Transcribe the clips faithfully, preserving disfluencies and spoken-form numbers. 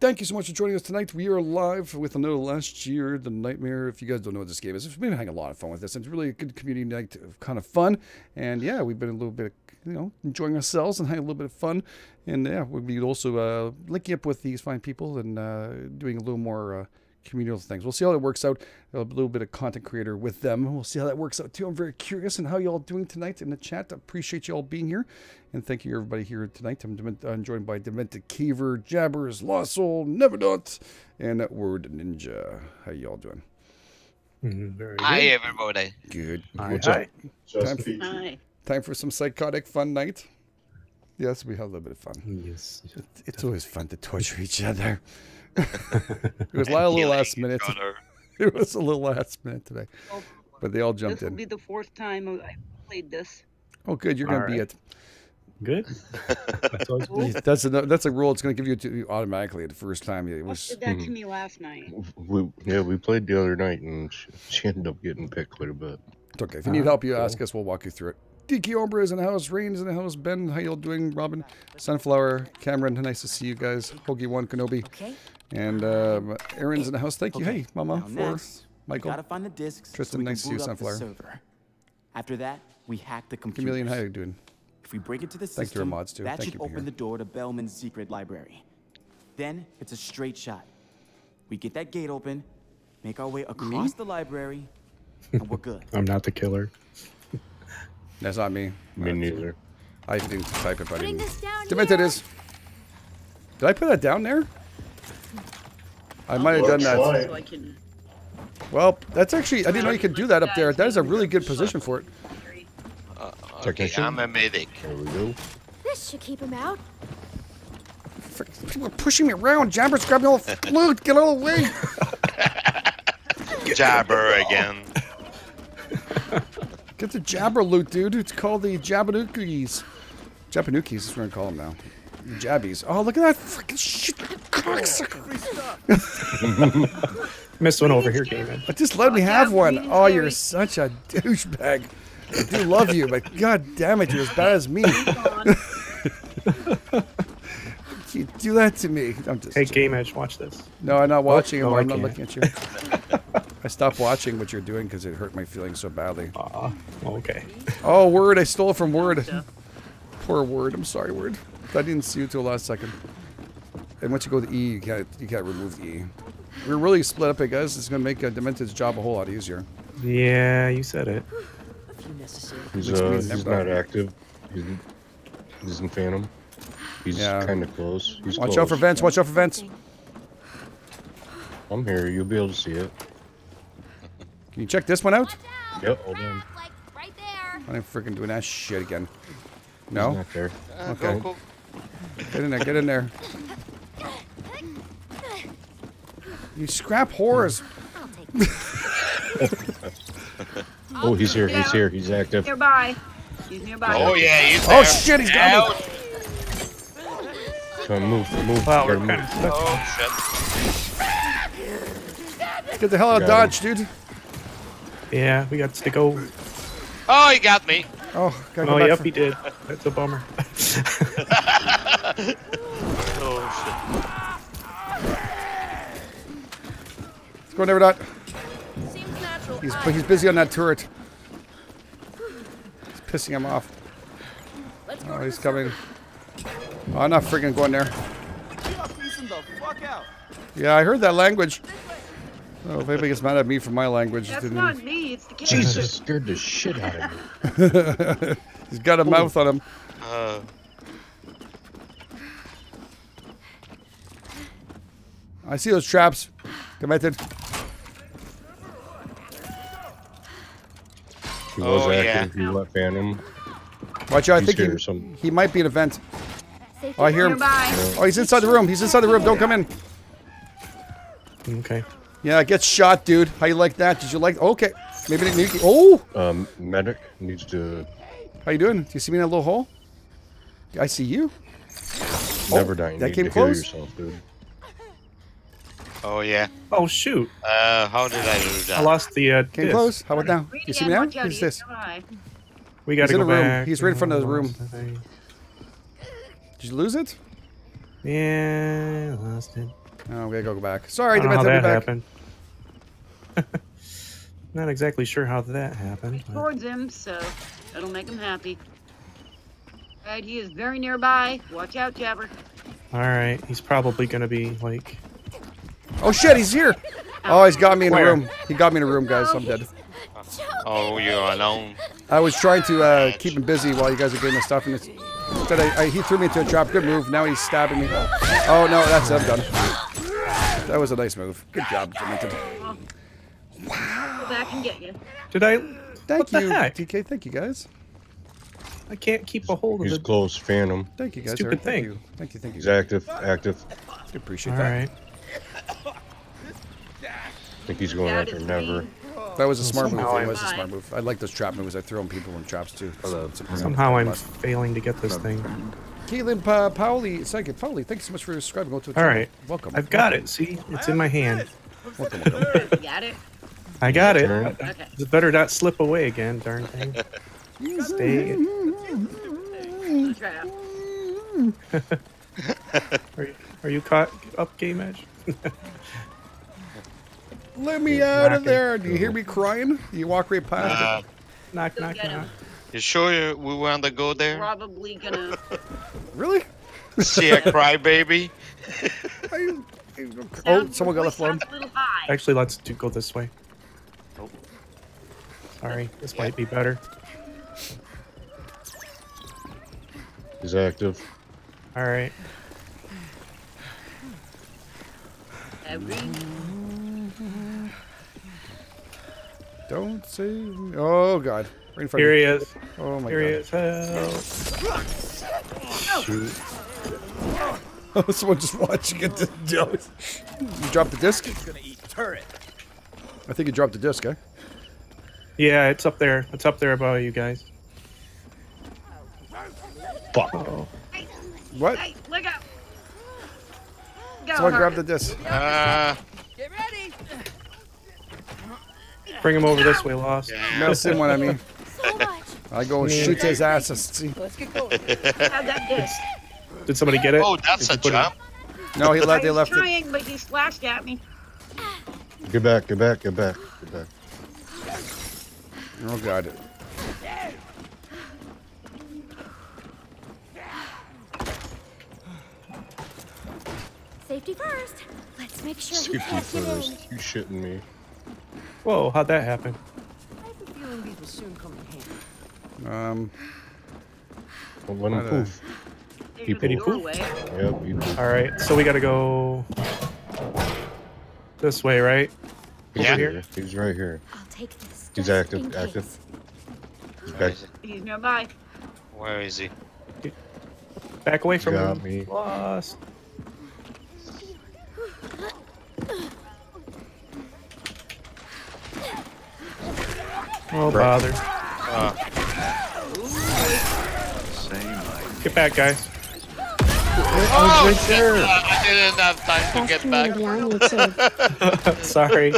Thank you so much for joining us tonight. We are live with another Last Year, The Nightmare. If you guys don't know what this game is, we've been having a lot of fun with this. It's really a good community night of kind of fun. And yeah, we've been a little bit, you know, enjoying ourselves and having a little bit of fun. And yeah, we'll be also uh, linking up with these fine people and uh, doing a little more uh, communal things. We'll see how that works out. A little bit of content creator with them. We'll see how that works out too. I'm very curious on how you all doing tonight in the chat. I appreciate you all being here. And thank you, everybody, here tonight. I'm, I'm joined by Demented Caver, Jabbers, Lost Soul, Neverdot, and Word Ninja. How y'all doing? Mm, very good. Hi, everybody. Good. Hi. Hi. Time, for, Hi. time for some psychotic fun night. Yes, we had a little bit of fun. Yes. It, it's always fun to torture each other. It was a little last minute. It was a little last minute today. But they all jumped in. This will be the fourth time I played this. Oh, good. You're going right. to be it. Good. that's, that's, a, that's a rule. It's going to give you to automatically the first time. It was, did that mm, to me last night. We, yeah, we played the other night, and she, she ended up getting picked quite a bit. It's okay. If you need help, you cool. ask us. We'll walk you through it. D K Ombra is in the house. Rain's in the house. Ben, how y'all doing? Robin, Sunflower, Cameron, nice to see you guys. Hoagie One Kenobi, okay. and um, Aaron's in the house. Thank okay. you. Hey, Mama, now for next, Michael, gotta find the discs Tristan, so nice to see you, Sunflower. After that, we hack the computer. Chameleon, how you doing? If we break it to the system, to our mods too. that Thank should open here. the door to Bellman's Secret Library. Then it's a straight shot. We get that gate open, make our way across me? the library, and we're good. I'm not the killer. That's not me. Me uh, neither. I didn't type it, but I didn't. Demented is. Did I put that down there? I oh, might have done that. So I can... Well, that's actually. I didn't know you could do that up there. That is a really good position for it. Uh, okay, I'm a medic. There we go. This should keep him out. Frick, people are pushing me around. Jabber's grabbing all the loot. Get out of the way. Jabber again. Get the Jabber loot, dude. It's called the Jabbanookies. Jabbanookies is what we're gonna call them now. Jabbies. Oh, look at that freaking shit, cocksucker. Missed one over here, David. But just let me have one. Oh, you're such a douchebag. I do love you, but god damn it, you're as bad as me. You do that to me. I'm just hey, GameEdged, watch this. No, I'm not watching oh, no, I'm not looking at you. I stopped watching what you're doing because it hurt my feelings so badly. Ah, uh, okay. Oh, Word, I stole from Word. Yeah. Poor Word, I'm sorry, Word. I didn't see you till the last second. And once you go to E, you can't, you can't remove the E. We're really split up, guys. It's going to make uh, Demented's job a whole lot easier. Yeah, you said it. He's, uh, he's not active. He's, he's in Phantom. He's yeah. kind of close. He's Watch close. out for vents. Watch out for vents. I'm here. You'll be able to see it. Can you check this one out? out yep. Hold on. Like right there. I'm freaking doing that shit again. No? He's not there. Uh, okay. Cool, cool. Get in there. Get in there. You scrap whores. I'll take it. Oh, he's here. He's here. He's active. He's nearby. He's nearby. Oh, yeah. He's there. Oh, shit. He's got me. Come on, move, move. Wow, move. Oh, shit. Get the hell out of Dodge, him. dude. Yeah, we got to go. Oh, he got me. Oh, got oh yep, from... he did. That's a bummer. Oh, shit. Let's go, Neverdot. Seems natural. He's, he's busy on that turret. He's pissing him off. Let's go oh, he's coming. Circle. Oh, I'm not freaking going there. Yeah, I heard that language. Oh, if anybody gets mad at me for my language. That's didn't... not me, it's the kid. Jesus scared the shit out of me. He's got a Ooh. mouth on him. Uh. I see those traps. Demented. He was oh, active. Yeah. He left Phantom. Watch out, I He's think he, he might be an event. Oh, I hear him. Oh, he's inside the room. He's inside the room. Don't come in. Okay. Yeah, get shot, dude. How you like that? Did you like? Okay. Maybe. Maybe oh. Um, medic needs to. How you doing? Do you see me in that little hole? I see you. Never oh, dying. That you came close. Yourself, dude. Oh yeah. Oh shoot. Uh, how did I do that? I lost the. Uh, came disc. close. How about now? You see me now? Who's this? We gotta he's go back. Room. He's right in front of the room. Did you lose it? Yeah, I lost it. Oh, we gotta go back. Sorry, I don't know how that happened. Not exactly sure how that happened. But... towards him, so that'll make him happy. All right, he is very nearby. Watch out, Jabber. All right, he's probably gonna be like. Oh shit, he's here! Oh, he's got me in Where? a room. He got me in a room, guys. So I'm dead. Oh, you're alone. I was trying to uh, keep him busy while you guys were doing this stuff, and it's... But I, I, he threw me into a trap. Good move. Now he's stabbing me. Oh no, that's I'm done. That was a nice move. Good job, Demented. Wow. Go back and get you. Did I? Thank you, D K. Thank you, guys. I can't keep a hold of it. He's close, Phantom. Thank you, guys. Stupid thing. Thank you. Thank you. Thank you. He's active. Active. I appreciate that. All right. I think he's going after Never. That was a smart move. That was a smart move. I like those trap moves. I throw in people in traps too. Somehow I'm failing to get this thing. Caitlin Powley, Psychic Powley, thank you so much for subscribing. Go to the channel. All right. Welcome. I've got it. See, it's in my hand. Welcome. You got it? I got it. Okay. It better not slip away again, darn thing. Stay in. Trap. Are you, are you caught up, GameEdged? Let me You're out of there! Do you hear me crying? You walk right past uh, it. Knock, knock, knock. You sure we want to go there? Probably gonna. Really? See a crybaby? Oh, someone got left alone. Actually, let's do, go this way. Oh. Sorry, this yeah. might be better. He's active. All right. Every... Don't save me. Oh, God. Right Here me. he is. Oh, my Here God. Here he is. Help. Shoot. Oh, someone just watching it. You dropped the disc? I think you dropped the disc, eh? Yeah, it's up there. It's up there above you guys. Fuck. Oh. Hey. What? Hey, look up. Go, someone grab the disc. Uh... Get ready. Bring him over this way, Lost. No, see what I mean. So much. I go and yeah. shoot his ass. See. Let's get going. Did somebody get it? Oh, that's Did a jump. No, he left. They left trying, it. But he slashed at me. Get back! Get back! Get back! Get back! Oh God! Safety first. Let's make sure Safety he can't first. get in. You shitting me? Whoa, how'd that happen? I have a feeling these will soon come in handy. Um. Don't let him poof. He poofed. Yep, alright, so we gotta go. This way, right? He's yeah. Here. He's right here. I'll take this. He's active. Active. He's back. He's nearby. Where is he? Back away from Got him. Me. Lost. Oh, bother. Uh, get back, guys. Oh, right there. Uh, I didn't have time to get back. Sorry.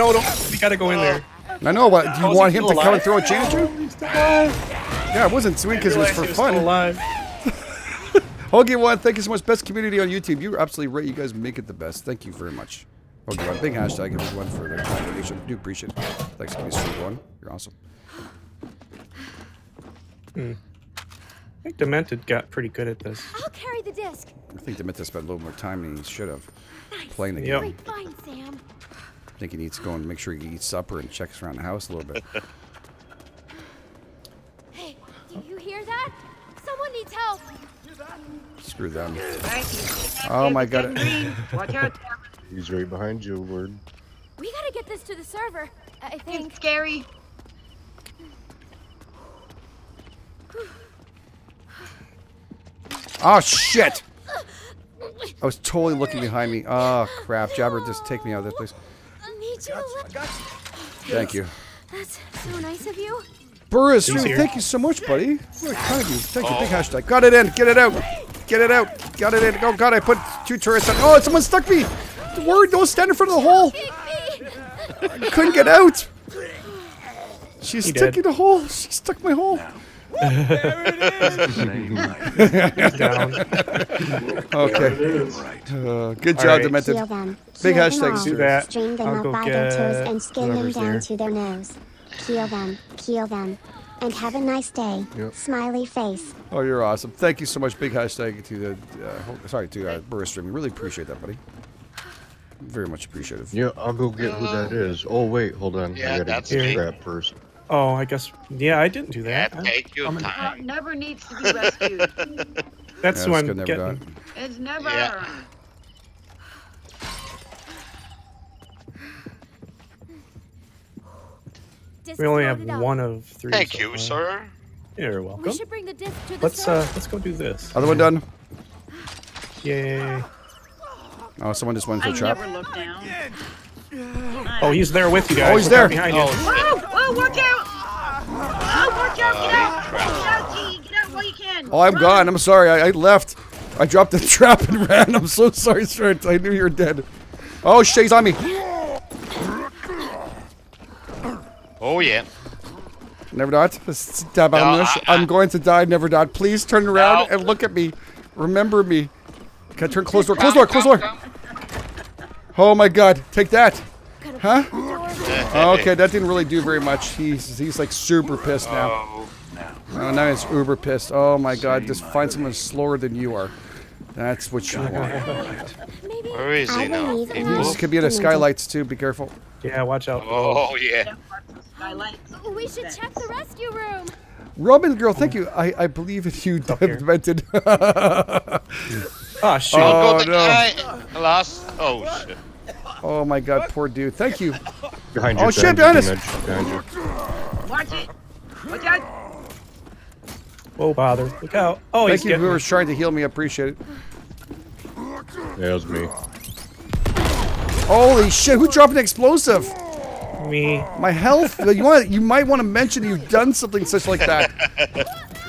No, don't. You gotta go in there. I know, but do you want him to alive? come and throw a chain at you? Yeah, it wasn't sweet because it was for was fun. Alive. Hoagie One, thank you so much. Best community on YouTube. You're absolutely right. You guys make it the best. Thank you very much. Okay, one big hashtag everyone for their collaboration. Do appreciate it. Thanks for being one. You're awesome. Hmm. I think Demented got pretty good at this. I'll carry the disc. I think Demented spent a little more time than he should have nice. playing the game. Yep. Fine, Sam. I think he needs to go and make sure he eats supper and checks around the house a little bit. Hey, do you hear that? Someone needs help. Screw them. Oh my God. Watch out. He's right behind you, Word. We gotta get this to the server, I think. It's scary. Oh, shit! I was totally looking behind me. Oh, crap. Jabber, just take me out of this place. Me too. I got you. Thank you. That's so nice of you. Burris, thank you so much, buddy. Really kind of you. Thank oh. you. Big hashtag. Got it in. Get it out. Get it out. Got it in. Oh, God, I put two turrets on. Oh, someone stuck me. Word, don't stand in front of the hole. I couldn't get out. She's sticking the hole. She stuck my hole. There it is. Down. Okay. Uh, good job, right. Demented. Big hashtags. Do that. Strain them I'll up by their toes and skin them down there. To their nose. Peel them. Peel them. And have a nice day. Yep. Smiley face. Oh, you're awesome. Thank you so much. Big hashtag to the. Uh, sorry, to uh, Burristream. We really appreciate that, buddy. Very much appreciative. Yeah, I'll go get who that is. Oh, wait, hold on. Yeah, I gotta that's me. That first. Oh, I guess. Yeah, I didn't do that. that take your time. Never needs to be rescued. That's yeah, one. Never it's never. Yeah. We only have one of three. Thank so you, far. Sir. You're welcome. We should bring the disc to the let's uh, let's go do this. Other one done. Yay. Oh, someone just went for a trap. I never looked down. Oh, he's there with you guys. Oh, he's there. Behind you. Oh, oh, work out. Oh, work out. Get out. Get out, G. Get out while you can. Oh, I'm Run. gone. I'm sorry. I, I left. I dropped the trap and ran. I'm so sorry, Strength. I knew you were dead. Oh, shit. He's on me. Oh, yeah. Never dot. No, I, I, I'm going to die. Never dot. Please turn around no. and look at me. Remember me. Can I turn close door? Close door. Close door. Oh my God! Take that, huh? Okay, that didn't really do very much. He's he's like super pissed now. Oh, now he's uber pissed. Oh my God! Just find someone slower than you are. That's what you want. Where is he now? This could be in the skylights too. Be careful. Yeah, watch out. Oh yeah. We should check the rescue room. Robin girl, thank you. I I believe in you, demented. Oh, shoot. Oh, oh, no. Last. Oh, shit. Oh, my God. Poor dude. Thank you. Behind you. Oh, shit. Behind us. Watch it. Look out. Whoa, bother. Look out. Oh, thank you. Whoever's trying to heal me, I appreciate it. That was me. Holy shit. Who dropped an explosive? Me. My health. You want? You might want to mention you've done something such like that.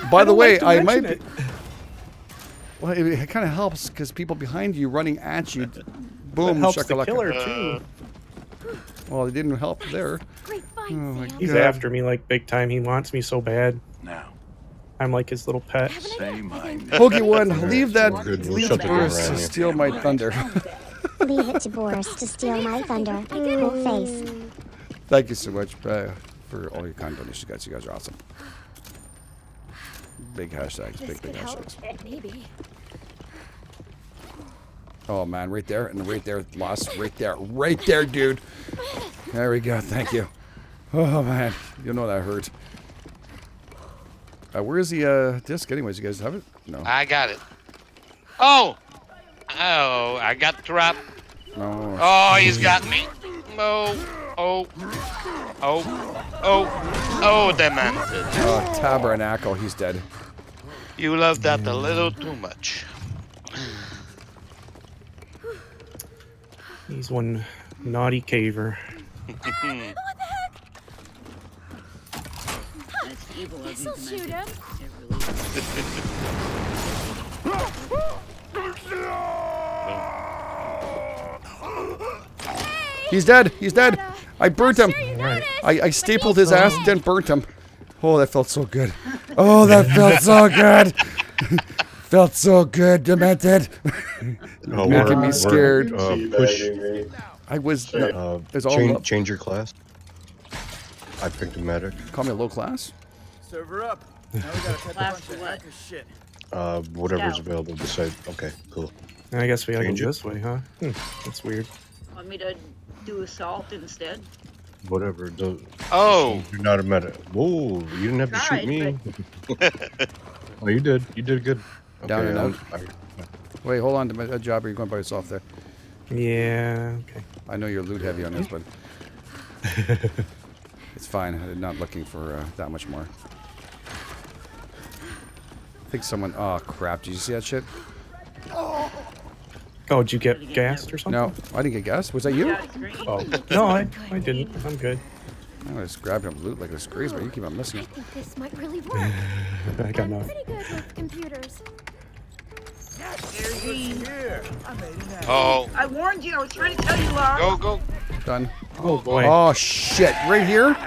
By the way, I might be. Well, it, it kind of helps because people behind you running at you, boom, shakalaka. Killer too. Well, it didn't help there. Oh my God. He's after me like big time. He wants me so bad. Now, I'm like his little pet. Pokey one, leave that. Leave Boris to steal my thunder. Leave it to Boris to steal my thunder. Cool face. Thank you so much uh, for all your kind donations, guys. You guys are awesome. Big hashtags, this big, big hashtags. Maybe. Oh man, right there, and right there, lost, right there, right there, dude. There we go, thank you. Oh man, you know that hurt. Uh, where is the uh, disc anyways, you guys have it? No. I got it. Oh! Oh, I got trapped. Oh, oh he's got me. No. Oh, oh, oh, oh, that man. Oh, tabernacle, he's dead. You love that a little too much. He's one naughty caver. This'll shoot him. He's dead, he's dead. I burnt him. Right. I, I stapled his ass and then burnt him. Oh, that felt so good. Oh, that felt so good. Felt so good, demented. Oh, making me scared. Uh, push. I was. No, uh, all change, change your class. I picked a medic. Call me a low class. Server up. Now we gotta class to what? Shit. Uh, whatever's Scout. available beside. Okay, cool. I guess we gotta change go it. this way, huh? Hmm, that's weird. Want me to do assault instead? Whatever. Does, oh, you're not a medic. Whoa, you didn't have tried, to shoot me. But... oh, you did. You did good. Okay, down and out. Wait, hold on to my job. Or you're going by yourself there. Yeah. Okay. I know you're loot heavy on this, but it's fine. I'm not looking for uh, that much more. I think someone. Oh crap! Did you see that shit? Oh. Oh, did you get, did you get gassed or something? No, I didn't get gassed. Was that you? Oh. No, I, I didn't. I'm good. I just grabbed him loot like a disgrace, but you keep on missing. I think this might really work. I got nothing. I'm pretty good with computers. Oh. I warned you. I was trying to tell you, Laura. Go, go. Done. Oh, boy. Oh, shit. Right here?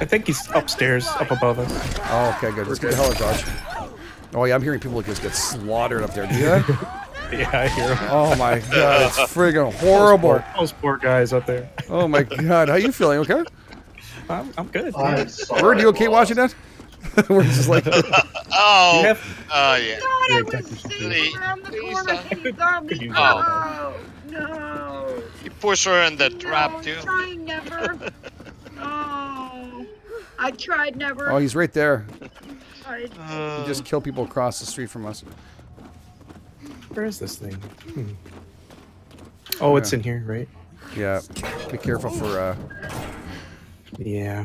I think he's upstairs, up above us. Oh, okay, good. Let's get the hell out of Dodge. Oh, yeah, I'm hearing people just get slaughtered up there. Do you hear that? Yeah, I hear him. Oh, my God. It's friggin' horrible. Those poor, those poor guys up there. Oh, my God. How you feeling? Okay? I'm, I'm good. I'm sorry, Bird, you okay watching that? We're just like... Oh! Yep. Uh, yeah. God, I was sitting around the corner. She got me. Oh, no. You push her in the no, trap, too. I never. Oh. I tried never. Oh, he's right there. I uh, he just killed people across the street from us. Where is this thing? Hmm. Oh, yeah. It's in here, right? Yeah. Be careful for, uh... Yeah.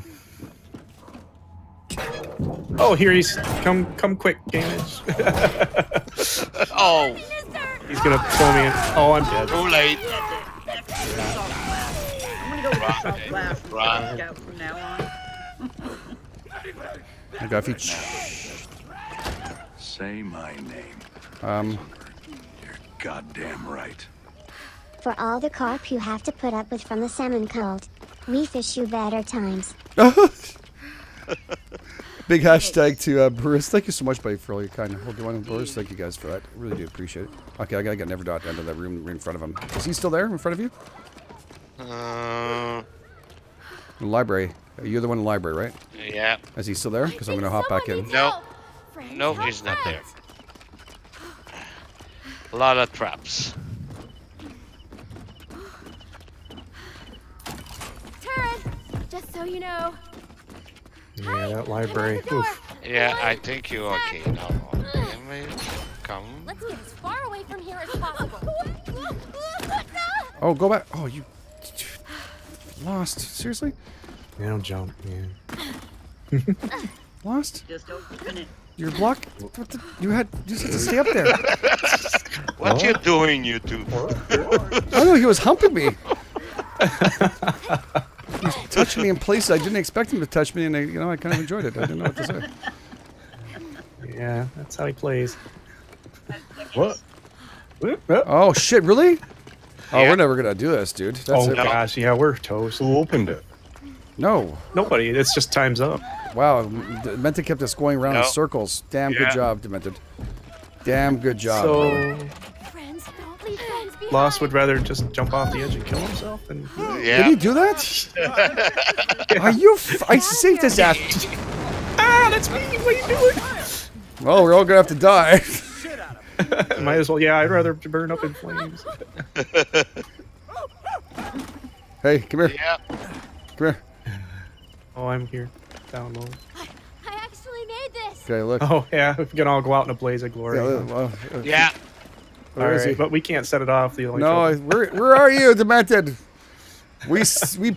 Oh, here he's come, come quick, damage. Oh, he's gonna pull me in. Oh, I'm dead. Too late. I'm gonna go with the salt blast. Run. Out from now on. I got you. Say my name. Um, you're goddamn right. For all the carp you have to put up with from the salmon cult, we fish you better times. Big hashtag to uh, Bruce. Thank you so much, buddy, for all your kind help. You want Bruce? Thank you guys for that. I really do appreciate it. Okay, I gotta get Never Dot down to that room right in front of him. Is he still there in front of you? Uh, the library. You're the one in the library, right? Yeah. Is he still there? Because I'm gonna hop back in. No. No, he's not there. A lot of traps. Turret, just so you know. Yeah, that library. Oof. Yeah, I think you're okay now. Come. Let's get as far away from here as possible. Oh, go back. Oh, you lost. Seriously? Yeah, don't jump, man. Lost? Just open it. Your block? What the, you had just had to stay up there. What oh. you doing, you two? I don't know, he was humping me. He's touching me in places I didn't expect him to touch me, and I, you know, I kind of enjoyed it. I didn't know what to say. Yeah, that's how he plays. What? Oh shit! Really? Oh, yeah. We're never gonna do this, dude. That's oh it. Gosh, yeah, we're toast. Who opened it? No. Nobody. It's just time's up. Wow, Demented kept us going around no. in circles. Damn yeah. good job, Demented. Damn good job. So. Lost would rather just jump off the edge and kill himself. And yeah. Did he do that? Are you? F I saved his ass. Ah, that's me. What are you doing? Well, we're all gonna have to die. Might as well. Yeah, I'd rather burn up in flames. Hey, come here. Yeah. Come here. Oh, I'm here. Down low. I actually made this. Okay, look. Oh yeah, we can all go out in a blaze of glory. Yeah. Well, uh, yeah. Where All is right, he? But we can't set it off. The only no, where, where are you, Demented? We we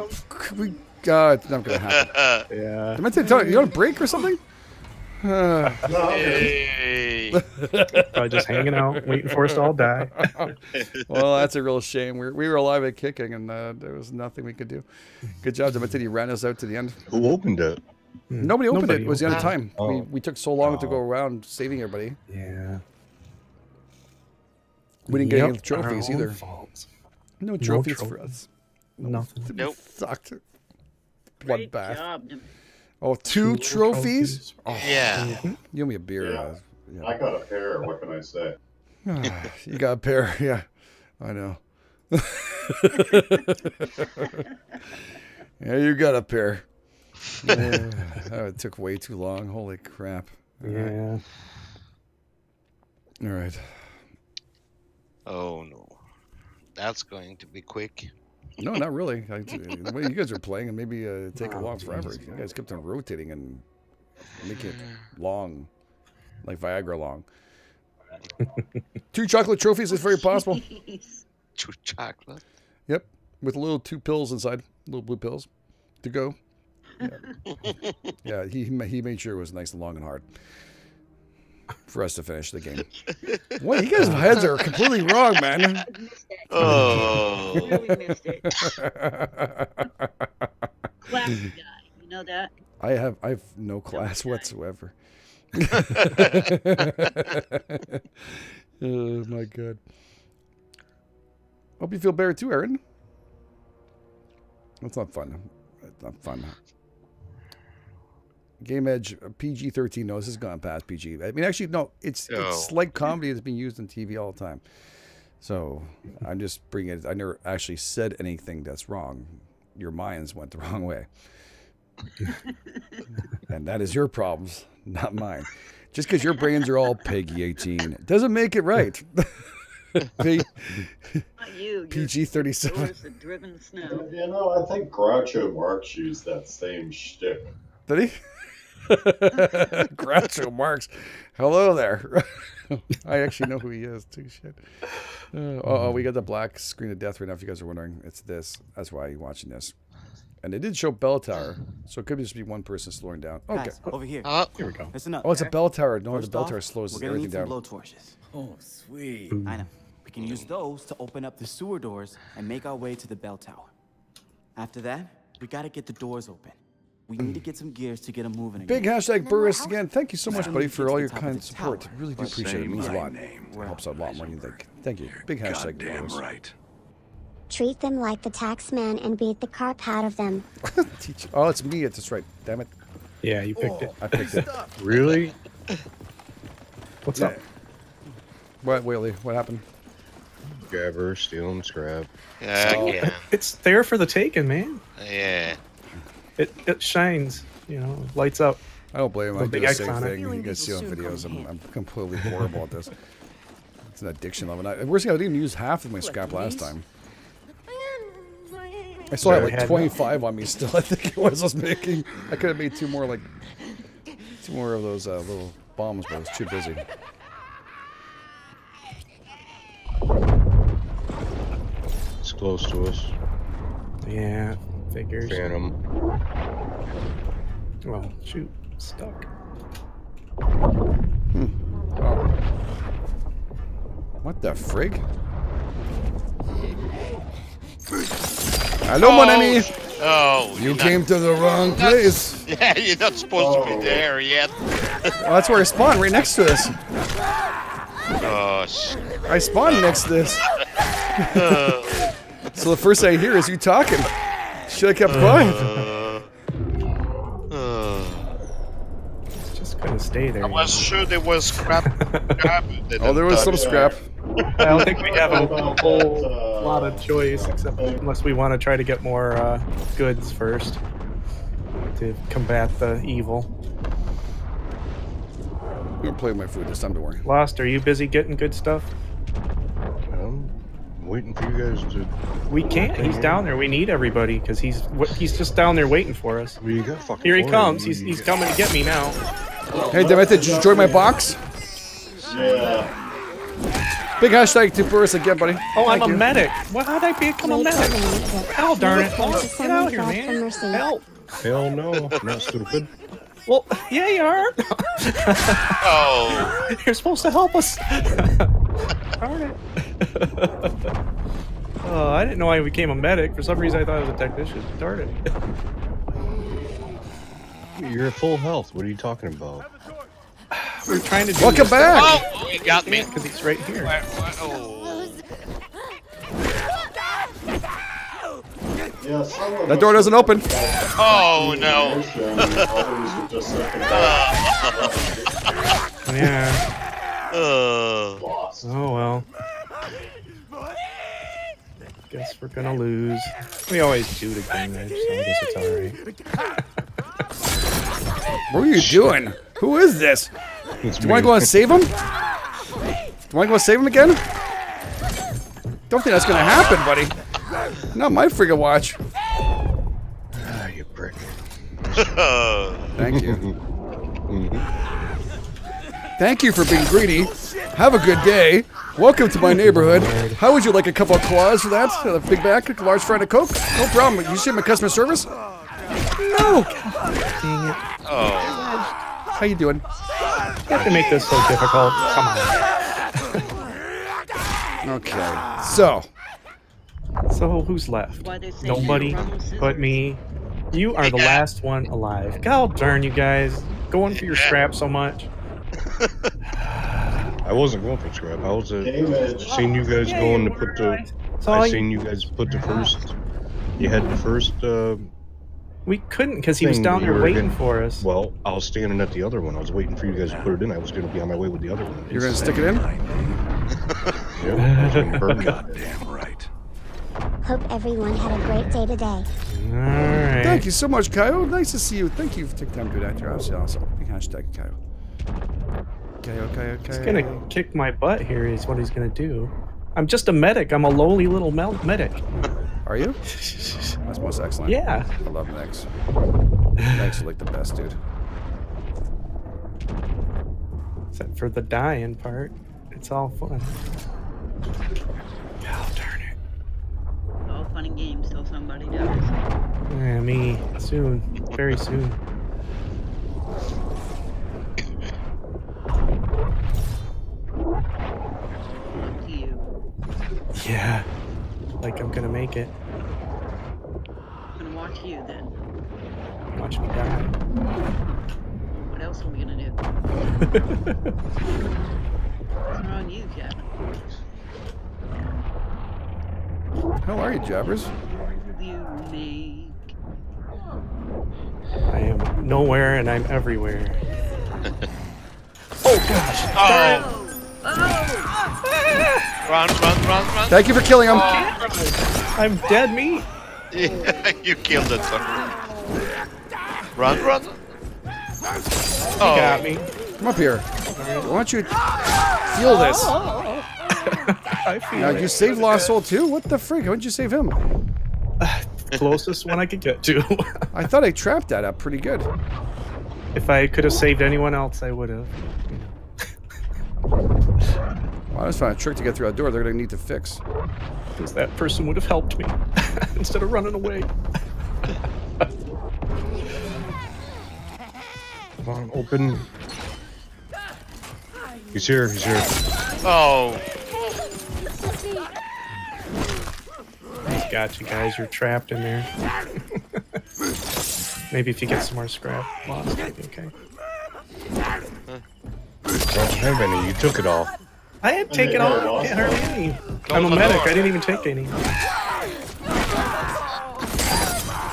we. Uh, it's not gonna happen. Yeah. Demented, you, you on a break or something? Uh, hey. Probably just hanging out, waiting for us to all die. Well, that's a real shame. We we were alive and kicking, and uh, there was nothing we could do. Good job, Demented. He ran us out to the end. Who opened it? Nobody opened Nobody it. Opened it was the end of time. Oh. We we took so long oh. to go around saving everybody. Yeah. We didn't get yep, any trophies either. Fault. No trophies no tro for us. Nothing. Nope. Sucked. One bath. Job. Oh, two, two trophies? trophies? Oh, yeah. Give yeah. me a beer. Yeah. Uh, yeah. I got a pair. What can I say? Ah, you got a pair. Yeah. I know. Yeah, you got a pair. Yeah. Oh, it took way too long. Holy crap. All yeah. Right. All right. Oh no, that's going to be quick. No, not really. I, the way you guys are playing, and maybe uh, take oh, a long geez, forever. You guys kept on rotating and making it long, like Viagra long. Two chocolate trophies is very possible. Two chocolate. Yep, with a little two pills inside, little blue pills to go. Yeah, yeah he he made sure it was nice and long and hard. For us to finish the game. What? You guys' heads are completely wrong, man. Oh. We missed it. Class guy, you know that? I have, I have no class no, whatsoever. Oh my God. Hope you feel better too, Aaron. That's not fun. That's not fun. Game Edge P G thirteen. No, this has gone past P G. I mean, actually, no, it's oh. it's like comedy that's being used on T V all the time. So I'm just bringing it. I never actually said anything that's wrong. Your minds went the wrong way. And that is your problems, not mine. Just because your brains are all Peggy eighteen doesn't make it right. P- you, P G thirty-seven. Driven snow. You know, I think Groucho Marx used that same shtick. Did he? Groucho Marx. Hello there. I actually know who he is, too. Shit. Uh, oh, we got the black screen of death right now. If you guys are wondering, it's this. That's why you're watching this. And they did show bell tower, so it could just be one person slowing down. Okay, guys, over here. Uh, here we go. Listen up. Oh, it's a bell tower. No, First the bell off, tower slows we're everything need some down. Blow torches. Oh, sweet. I know. We can use those to open up the sewer doors and make our way to the bell tower. After that, we gotta get the doors open. We need to get some gears to get them moving again. Big hashtag Burris again. Thank you so much, buddy, for all your kind support. I really do appreciate it. It means a lot. It helps out a lot more than you think. Thank you. Big hashtag Burris. Damn right. Treat them like the tax man and beat the carp out of them. Oh, it's me. That's right. Damn it. Yeah, you picked oh, it. I picked it. Up. Really? What's yeah. up? What, Willie? What happened? Grabber, steal and scrap. Uh, so, yeah. It's there for the taking, man. Yeah. It it shines, you know, lights up. I don't blame him. I do the same thing. You guys see on videos. I'm, I'm completely horrible at this. It's an addiction level. I, worst thing, I didn't use half of my scrap last time. I still had like twenty-five no. on me still, I think it was I was making. I could have made two more like, two more of those uh, little bombs, but I was too busy. It's close to us. Yeah, figures. Phantom. Well, shoot, stuck. Hmm. Oh. What the frig? I don't oh, want any. Oh, you came not, to the wrong place. Not, yeah, you're not supposed oh. to be there yet. Well, that's where I spawned, right next to this. Oh, shit. I spawned next to this. Uh. So the first I hear is you talking. Should I kept going? Uh. Uh. Just gonna stay there. I was sure there was scrap. scrap oh, there was some scrap. I don't think we have a, a whole uh, lot of choice, except unless we want to try to get more uh, goods first to combat the evil. I'm gonna play with my food this time, don't worry. Lost, are you busy getting good stuff? I'm waiting for you guys to. We can't. He's down there. We need everybody because he's he's just down there waiting for us. Well, you got fucking Here he comes. He's he's coming to get me now. Hey, David, did you enjoy my box? Yeah. Big hashtag to Burris again, buddy. Oh, Thank I'm you. a medic. Well, how'd I become a medic? Hell, darn it. Get out here, man. Help. Hell no. Not stupid. Well, yeah, you are. Oh. You're supposed to help us. Darn it. Oh, I didn't know I became a medic. For some reason, I thought I was a technician. Darn it. You're at full health. What are you talking about? We're trying to do Welcome back! Oh, he got me. Because he's right here. Where, where, oh. Yeah, that door doesn't open. Oh, no. Yeah. Oh, well. Guess we're going to lose. We always do the game edge, so I guess it's alright. What are you doing? Who is this? It's Do you want to go and save him? Do you want to go save him again? Don't think that's gonna happen, buddy. Not my friggin' watch. Ah, you prick. Thank you. Thank you for being greedy. Have a good day. Welcome to my neighborhood. How would you like a couple of claws for that? A big back, a large fried Coke? No problem. You see my customer service? No. Dang it. Oh. How you doing? You have to make this so difficult. Come on. Okay. So. So who's left? Nobody but me. You are the last one alive. God darn you guys. Going for your scrap so much. I wasn't going for scrap. I was uh, seeing you guys going to put the. I seen you guys put the first. You had the first uh, We couldn't because he was down there waiting gonna, for us. Well, I was standing at the other one. I was waiting for you guys to put it in. I was going to be on my way with the other one. You're going to stick it in? Yep. Goddamn right. Hope everyone had a great day today. All right. Thank you so much, Kyle. Nice to see you. Thank you for taking time to do that. You're obviously awesome. Big hashtag, Kyle. Kyle, Kyle, Kyle. He's going to kick my butt here is what he's going to do. I'm just a medic. I'm a lowly little medic. Are you? That's most excellent. Yeah. I love Max. Max is like the best, dude. Except for the dying part. It's all fun. Oh, darn it. All fun and games till somebody dies. Yeah, me. Soon. Very soon. Up to you. Yeah. Like I'm gonna make it. I'm gonna watch you then. Watch me die. What else are we gonna do? What's wrong you, Cap? How are you, Jabbers? What do you make? I am nowhere and I'm everywhere. Oh gosh! Oh! Oh! Oh. Run, run, run, run. Thank you for killing him. Oh. I'm dead meat. Yeah, you killed it, sucker. Run, run. Oh. He got me. Come up here. Why don't you feel this? I feel now, it. You saved Lost Soul too? What the freak? Why didn't you save him? Uh, closest one I could get to. I thought I trapped that up pretty good. If I could have saved anyone else, I would have. Well, I just found a trick to get through that door they're going to need to fix. Because that person would have helped me instead of running away. Come on, open. He's here, he's here. Oh. He's got you guys, you're trapped in there. Maybe if you get some more scrap, Lost, it'll be okay. I don't have any, you took it all. I had taken all. I can't hurt any. I'm a medic. I didn't even take any.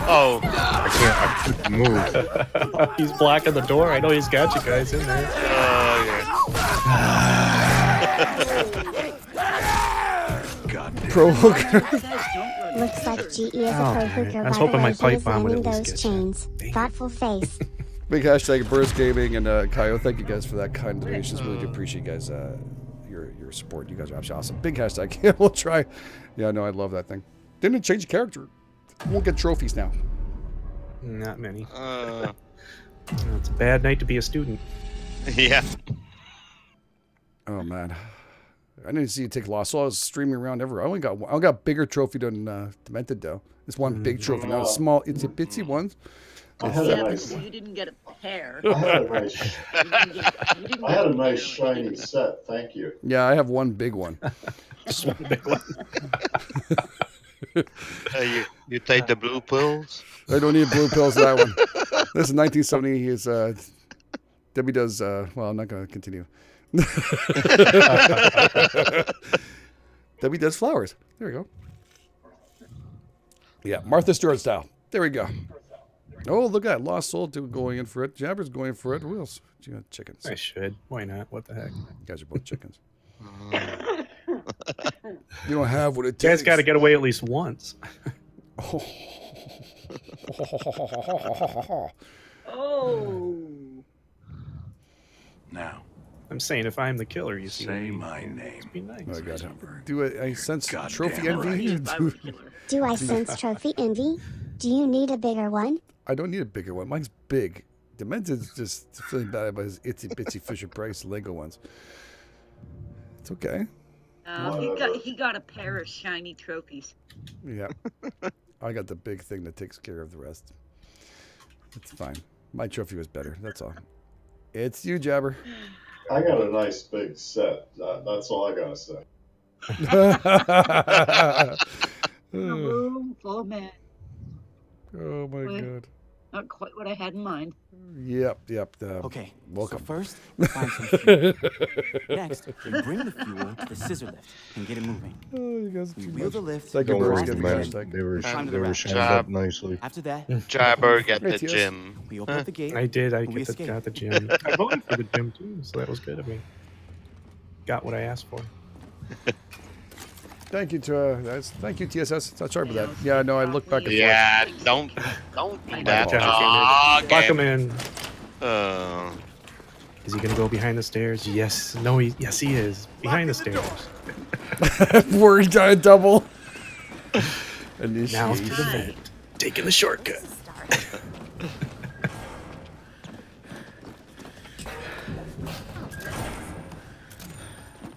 Oh. I can't. I couldn't move. He's blocking the door. I know he's got you guys in there. Oh, yeah. God damn. Pro hooker. Looks like G E is a pro hooker. I was hoping my pipe bomb would at least get you. Thoughtful face. Big hashtag Burst Gaming and uh, Kyo. Thank you guys for that kind donations. Really do appreciate you guys. Uh, Your, your support. You guys are absolutely awesome. Big hashtag. We'll try. Yeah, no, I love that thing. Didn't it change character? We'll get trophies now. Not many. Uh, it's a bad night to be a student. Yeah. Oh man, I didn't see you take Lost Soul. I was streaming around everywhere. I only got one. I got bigger trophy than uh, Demented though. It's one mm-hmm. big trophy. Now small, itsy bitsy ones. I had yeah, a nice, you didn't get a pair. I had a nice, get, I had a nice shiny set, thank you. Yeah, I have one big one. Just one big one. uh, you, you take the blue pills? I don't need blue pills for that one. This is nineteen seventy. Is, uh, Debbie does, uh, well, I'm not going to continue. Debbie does flowers. There we go. Yeah, Martha Stewart style. There we go. Oh, look at that. Lost Soul going in for it. Jabber's going for it. Who else? Chickens. I should. Why not? What the heck? You guys are both chickens. You don't have what it takes. You guys got to get away at least once. Oh. Oh. Now. I'm saying if I'm the killer, you see. Say my name. Be nice. Oh, God. Do I, I sense God trophy envy? Right. Do, do I sense trophy envy? Do you need a bigger one? I don't need a bigger one. Mine's big. Demented's just feeling bad about his itsy bitsy Fisher Price Lego ones. It's okay. Uh, he got he got a pair of shiny trophies. Yeah, I got the big thing that takes care of the rest. It's fine. My trophy was better. That's all. It's you, Jabber. I got a nice big set. Uh, that's all I gotta say. A room full of men. Oh my what? God! Not quite what I had in mind. Yep, yep. Uh, okay, welcome. So first, find some fuel. Next, we bring the fuel to the scissor lift and get it moving. Oh, you guys we wheel the lift. Don't worry, man. They were, uh, they were shined up nicely. After that, Jabber at the gym. We open huh? the gate. I did. I get the, got the gym. I voted for the gym too, so that was good of me. Got what I asked for. Thank you to uh, that's thank you T S S. Not sure about that. Yeah, no, I look back and yeah, forth. Yeah, don't don't do that. Oh, lock him in. Uh, is he gonna go behind the stairs? Yes. No. He, yes, he is behind the, the stairs. We're gonna double. And now to the vent. Taking the shortcut.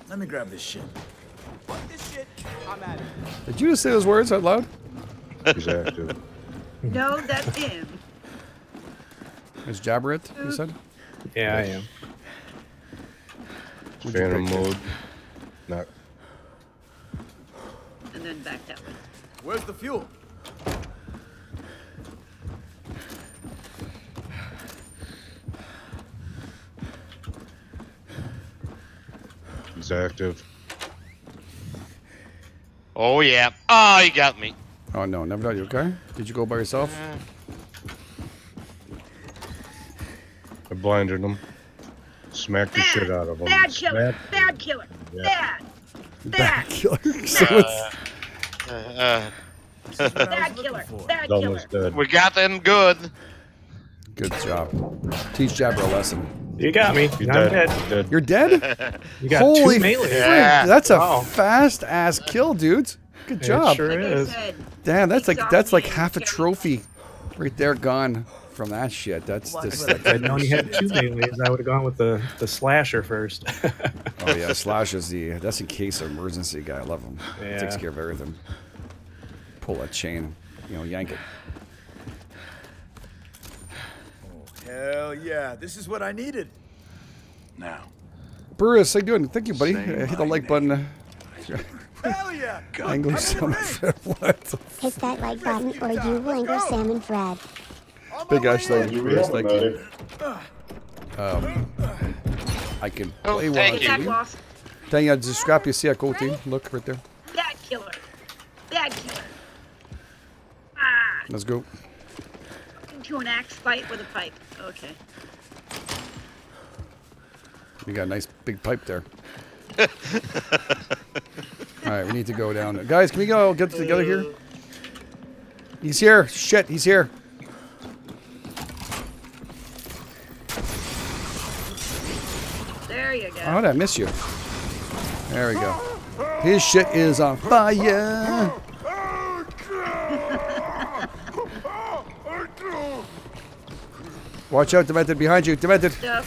Let me grab this shit. Fuck this shit. I'm at it. Did you just say those words out loud? He's active. No, that's him. Is Jabberit, you said? Yeah, I am. Phantom mode. No. And then back that way. Where's the fuel? He's active. Oh, yeah. Oh, you got me. Oh, no. Never done. You okay? Did you go by yourself? I blinded him. Smacked the shit out of him. Bad killer. Bad killer. Bad. Bad killer. Bad killer. Bad killer. We got them good. Good job. Teach Jabber a lesson. You got me. You're I'm dead. Dead. dead. You're dead? You got Holy freak. Yeah. That's a wow. fast-ass kill, dudes. Good job. It sure is. Damn, that's like that's like half a trophy right there gone from that shit. That's just... If I'd known you had two melees, I would have gone with the, the slasher first. Oh, yeah. Slash is the... That's in case of emergency guy. I love him. Yeah. Takes care of everything. Pull that chain. You know, yank it. Hell yeah, this is what I needed. Now. Bruce, how you doing? Thank you, buddy. Hit the like name. button. Hell yeah! Angler salmon Fred. What? Hit that like button or you will angler salmon Fred. Big Ash, thank you. Thank you. Um, I can play one of these. Dang, I just scrap you. See a cool team. Look right there. Bad killer. Bad killer. Ah. Let's go. To an axe fight with a pipe. Okay. You got a nice big pipe there. All right, we need to go down. Guys, can we go get together here? He's here. Shit, he's here. There you go. How'd I miss you? There we go. His shit is on fire. Watch out, Demented, behind you, Demented. Yep.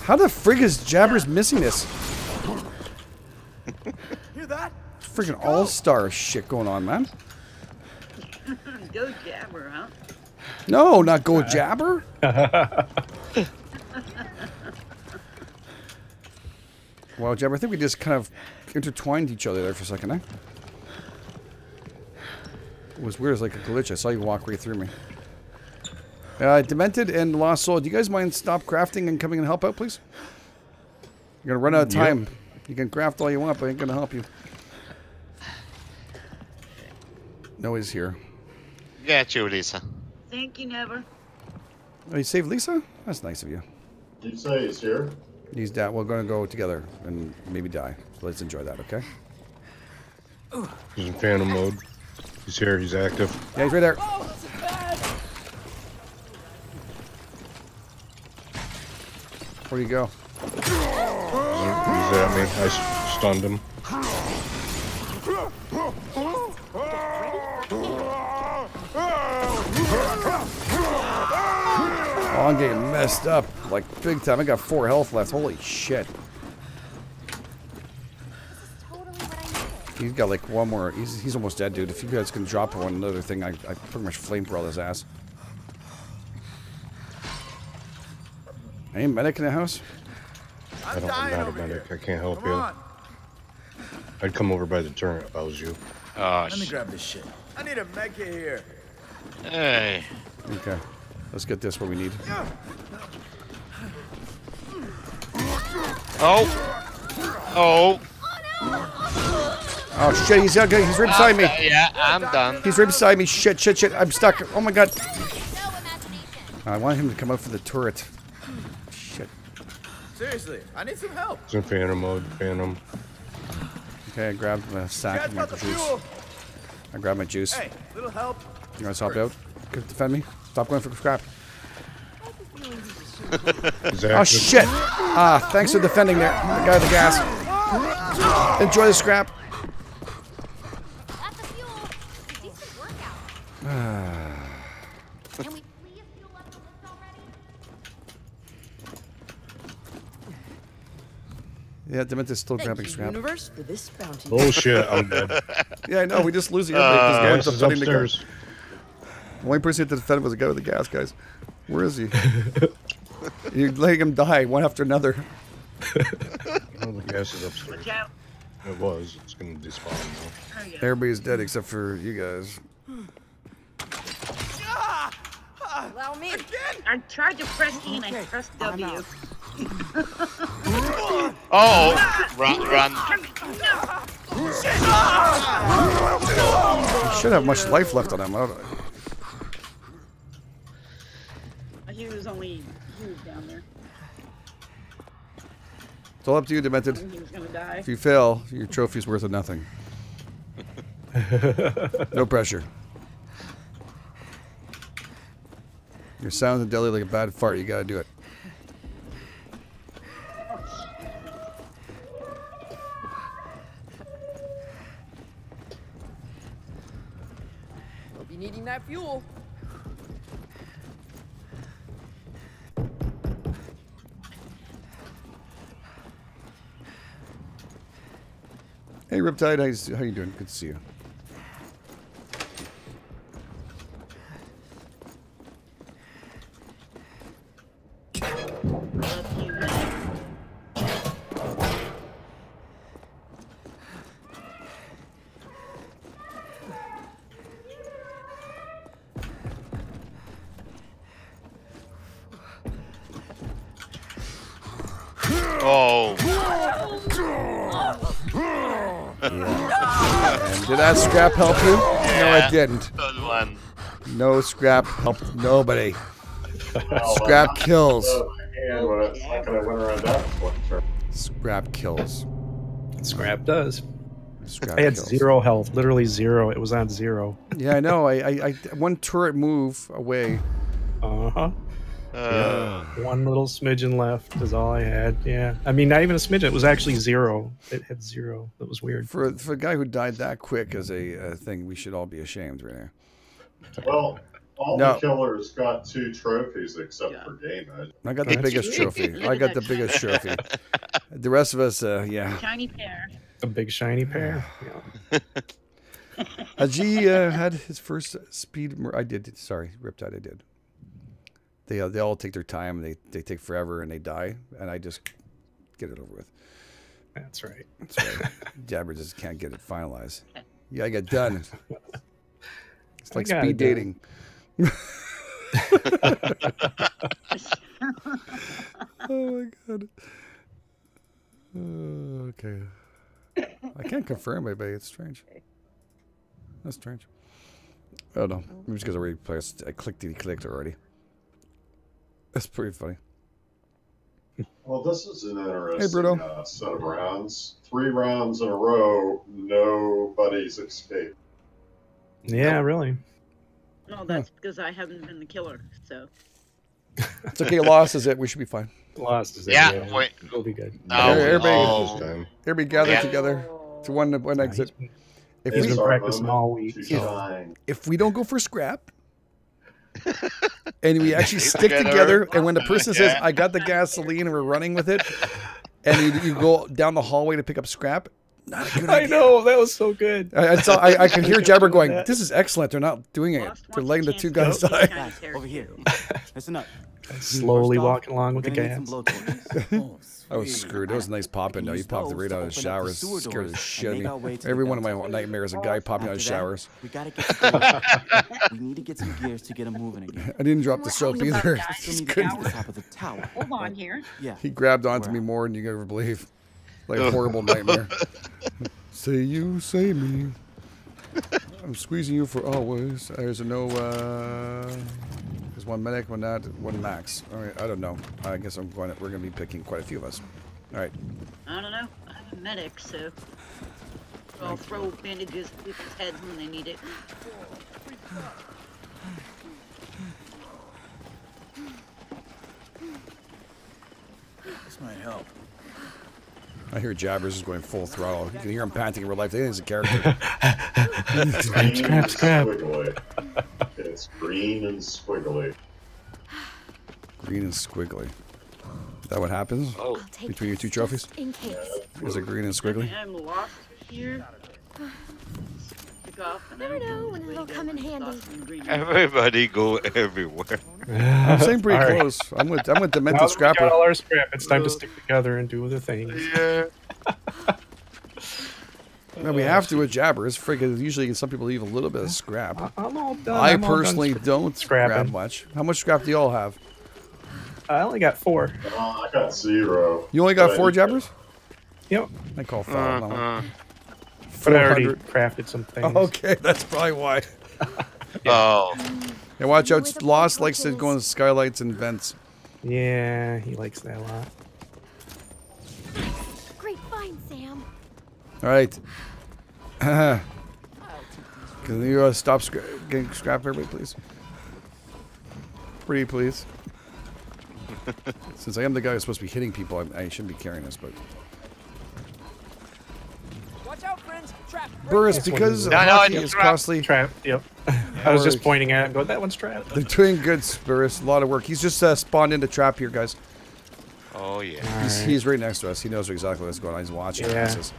How the frig is Jabber's yeah. missing this? Hear that? Freaking all-star shit going on, man. Go Jabber, huh? No, not go uh. Jabber. Wow, Jabber, I think we just kind of intertwined each other there for a second, eh? It was weird, it was like a glitch. I saw you walk right through me. Uh, Demented and Lost Soul, do you guys mind stop crafting and coming and help out, please? You're gonna run out of time. Yep. You can craft all you want, but I ain't gonna help you. No, he's here. Got you, Lisa. Thank you, Never. Oh, you saved Lisa? That's nice of you. Did you say he's here? He's down. We're gonna go together and maybe die. Let's enjoy that, okay? He's in phantom mode. He's here. He's active. Yeah, he's right there. Oh! Where you go? He's at me. I stunned him. Oh, I'm getting messed up like big time. I got four health left. Holy shit. He's got like one more. He's, he's almost dead, dude. If you guys can drop one another thing, I, I pretty much flamethrow his ass. Any medic in the house? I don't, I'm not a medic. Here. I can't help you. I'd come over by the turret if I was you. Oh, Let shit. me grab this shit. I need a mech here. Hey. Okay. Let's get this what we need. Oh. Oh. Oh shit, he's okay. He's right beside me. Uh, yeah, I'm done. He's right beside me. Shit, shit, shit. I'm stuck. Oh my god. I want him to come out for the turret. Shit. Seriously, I need some help. It's in phantom mode, phantom. Okay, I grabbed the sack and my juice. I grabbed my juice. Hey, little help. You guys hop out? Defend me. Stop going for crap. Oh shit! Ah, thanks for defending that guy with the gas. Enjoy the scrap. Yeah, Dementis is still grabbing scrap. For this oh shit, I'm dead. Yeah, I know, we just lose the uh, this guy upstairs. The guy. One person that defended was a guy with the gas, guys. Where is he? You're letting him die one after another. Oh, the gas is upstairs. It was, it's gonna despawn now. Oh, yeah. Everybody's dead except for you guys. Allow me. Again? I tried to press E and I pressed W. Oh, oh, run, run. I should have much life left on him. He was only he was down there. It's all up to you, Demented. He was gonna die. If you fail, your trophy's worth of nothing. No pressure. Your sounds in Delhi like a bad fart. You gotta do it. We'll be needing that fuel. Hey, Riptide, how's, how you doing? Good to see you. Did that scrap help you? Yeah, no, it didn't. One. No scrap helped nobody. Oh, scrap wow. kills. And when it's like I went around that one, sure. Scrap kills. Scrap does. Scrap I had kills. Zero health, literally zero. It was on zero. Yeah, I know. I, I, I one turret move away. Uh huh. Uh. Yeah. One little smidgen left is all I had. Yeah, I mean, not even a smidgen. It was actually zero. It had zero. That was weird. For for a guy who died that quick as a, a thing, we should all be ashamed right there. Well, all no. the killers got two trophies except yeah. for GameEdged. I got the biggest trophy. I got the biggest trophy. The rest of us, uh, yeah. Shiny pair. A big shiny pair. Yeah. Ajay uh, had his first speed. I did. Sorry, Riptide. I did. They, uh, they all take their time, they, they take forever, and they die, and I just get it over with. That's right. That's right. Jabber just can't get it finalized. Yeah, I got done. It's like speed dating. Oh, my God. Uh, okay. I can't confirm it, but it's strange. That's strange. Oh, no. Maybe it's because I already placed, I clicked the clicked already. That's pretty funny. Well, this is an interesting hey, uh, set of rounds. Three rounds in a row, nobody's escaped. Yeah, no. really. No, that's because I haven't been the killer, so. It's okay, loss is it. We should be fine. Lost is it. Yeah, yeah. Wait. It'll be good. No. Everybody, oh. everybody gather yeah. together to one, one exit. Nice. If it's we practice all week. If, if we don't go for scrap, and we actually stick together, and when the person says, I got the gasoline, and we're running with it, and you, you go down the hallway to pick up scrap, Not a good idea. I know, that was so good. I, I, saw, I, I can hear Jabber going, this is excellent. They're not doing it. They're letting the two guys die. Over here. Listen up. Slowly walking along with the gas. I was screwed. That was a nice pop in though. You popped the radio out of the showers. Scared the shit out of me. Every one of my nightmares, a guy popping out of showers. We gotta get We need to get some gears to get him moving again. I didn't drop the soap either. Hold on here. Yeah. He grabbed onto me more than you ever believe. Like a horrible nightmare. Say you, say me. I'm squeezing you for always. There's a no, uh... There's one medic, one not, one max. Alright, I don't know. I guess I'm going to, we're going to be picking quite a few of us. Alright. I don't know. I have a medic, so... I'll throw bandages at people's heads when they need it. This might help. I hear Jabbers is going full throttle. You can hear him panting in real life. They think he's a character. Screen scrap, scrap. It's green and squiggly. Green and squiggly. Is that what happens oh. between your two trophies? In case. Is it green and squiggly? I'm lost here. I never know when it'll come in handy. Everybody go everywhere. I'm saying pretty right. close. I'm with I'm with Demented Scrapper. All our scrap. It's time to stick together and do other things. Yeah. No, we have to with Jabber. It's freaking. Usually, some people leave a little bit of scrap. I'm all done. I I'm personally done don't scrapping. grab much. How much scrap do y'all have? I only got four. Oh, I got zero. You only got but four Jabbers? Yep. I call five. Uh -huh. But I already crafted some things. Okay, that's probably why. Yeah. Oh. And yeah, watch out, Lost likes to go in skylights and vents. Yeah, he likes that a lot. Great find, Sam. All right. Can you uh, stop scra getting scrapped, everybody, please? Pretty please. Since I am the guy who's supposed to be hitting people, I, I shouldn't be carrying this, but... Burris, because no, hockey no, is trap. costly. Trap, yep. I was just pointing at it and going, that one's trapped. They're doing good, Burris. A lot of work. He's just uh, spawned into trap here, guys. Oh, yeah. Right. He's, he's right next to us. He knows exactly what's going on. He's watching. Yeah. He says,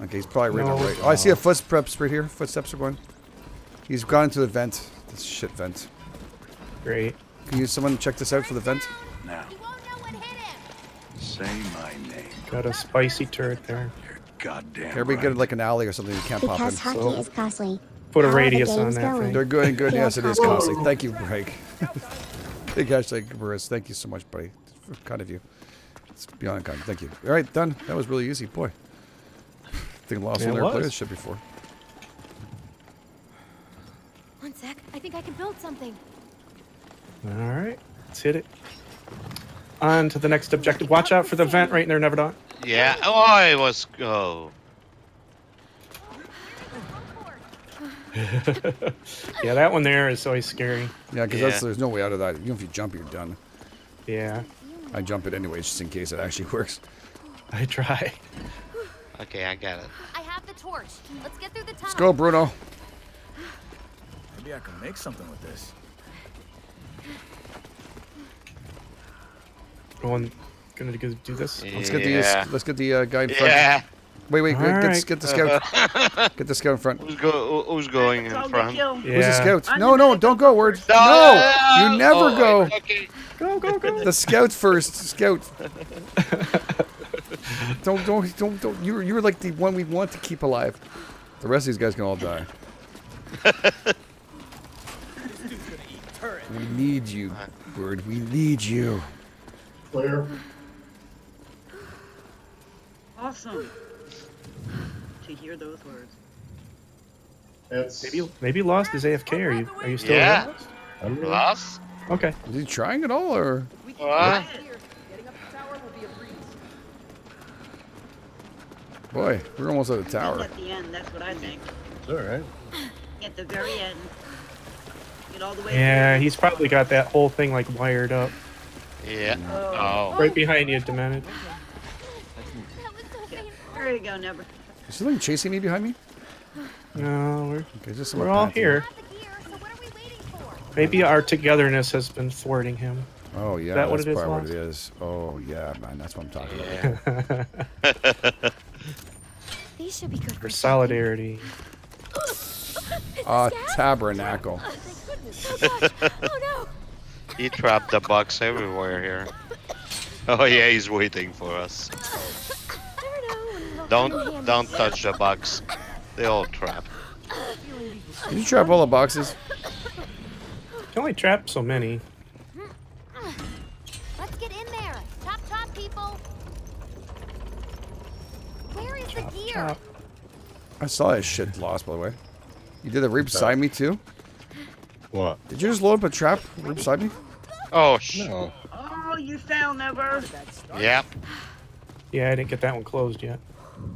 okay, he's probably right no, over right. Oh, I see a footsteps right here. Footsteps are going. He's gone to the vent. This shit vent. Great. Can you someone check this out for the vent? No. You won't know what hit him. Say my name. Got a spicy turret there. Goddamn. Everybody right. get like an alley or something you can't because pop in. Hockey so is costly. Put a How radius on that going? thing. They're good and good. Yes, it is costly. Thank you, Greg. Big hashtag Burris. Thank you so much, buddy. It's kind of you. It's beyond kind. Thank you. All right, done. That was really easy. Boy. I think I lost yeah, one there. I played this shit before. One sec. I think I can build something. All right. Let's hit it. On to the next objective. Watch out for the vent right in there, Neverdot. Yeah, oh, I was go. Yeah, that one there is always scary. Yeah, because yeah. there's no way out of that. Even if you jump, you're done. Yeah. I jump it anyways, just in case it actually works. I try. Okay, I got it. I have the torch. Let's get through the tunnel. Let's go, Bruno. Maybe I can make something with this. Going. Gonna do this. Let's get yeah. the let's get the uh, guy in front. Yeah. Wait, wait, wait. Get, right. get the scout. Get the scout in front. Who's, go, who's going in front? Yeah. Who's the scout? No, no, don't go, Word. No, no, you never oh, go. Okay. Go, go, go. The scout first. Scout. don't, don't, don't, don't. You, you were like the one we want to keep alive. The rest of these guys can all die. We need you, Word. We need you. Clear. Awesome to hear those words. It's maybe maybe Lost is A F K. Are you are you still yeah. lost? I'm lost. Okay. Is he trying at all or? We can uh, Getting up the tower will be a breeze. Boy, we're almost at the tower. At the end, that's what I think. It's all right. At the very end. Get all the way. Yeah, he's probably got that whole thing like wired up. Yeah. Oh. oh. Right behind you, Demented. There you go, Never. Is something chasing me behind me? No, we're, okay, just we're all here. Maybe our togetherness has been thwarting him. Oh, yeah. Is that what it is, Lost? What it is. Oh, yeah, man. That's what I'm talking about. for solidarity. Uh, tabernacle. Oh, oh, no. He dropped the box everywhere here. Oh yeah, he's waiting for us. Don't don't touch the box. They all trap. Did you trap all the boxes? You only trap so many. Let's get in there. Chop chop, people. Where is chop, the gear? Chop. I saw that shit lost, by the way. You did a reap beside me too? What? Did you just load up a trap right beside me? Oh shit. No. Oh, you fell, never. Yep. Yeah, I didn't get that one closed yet.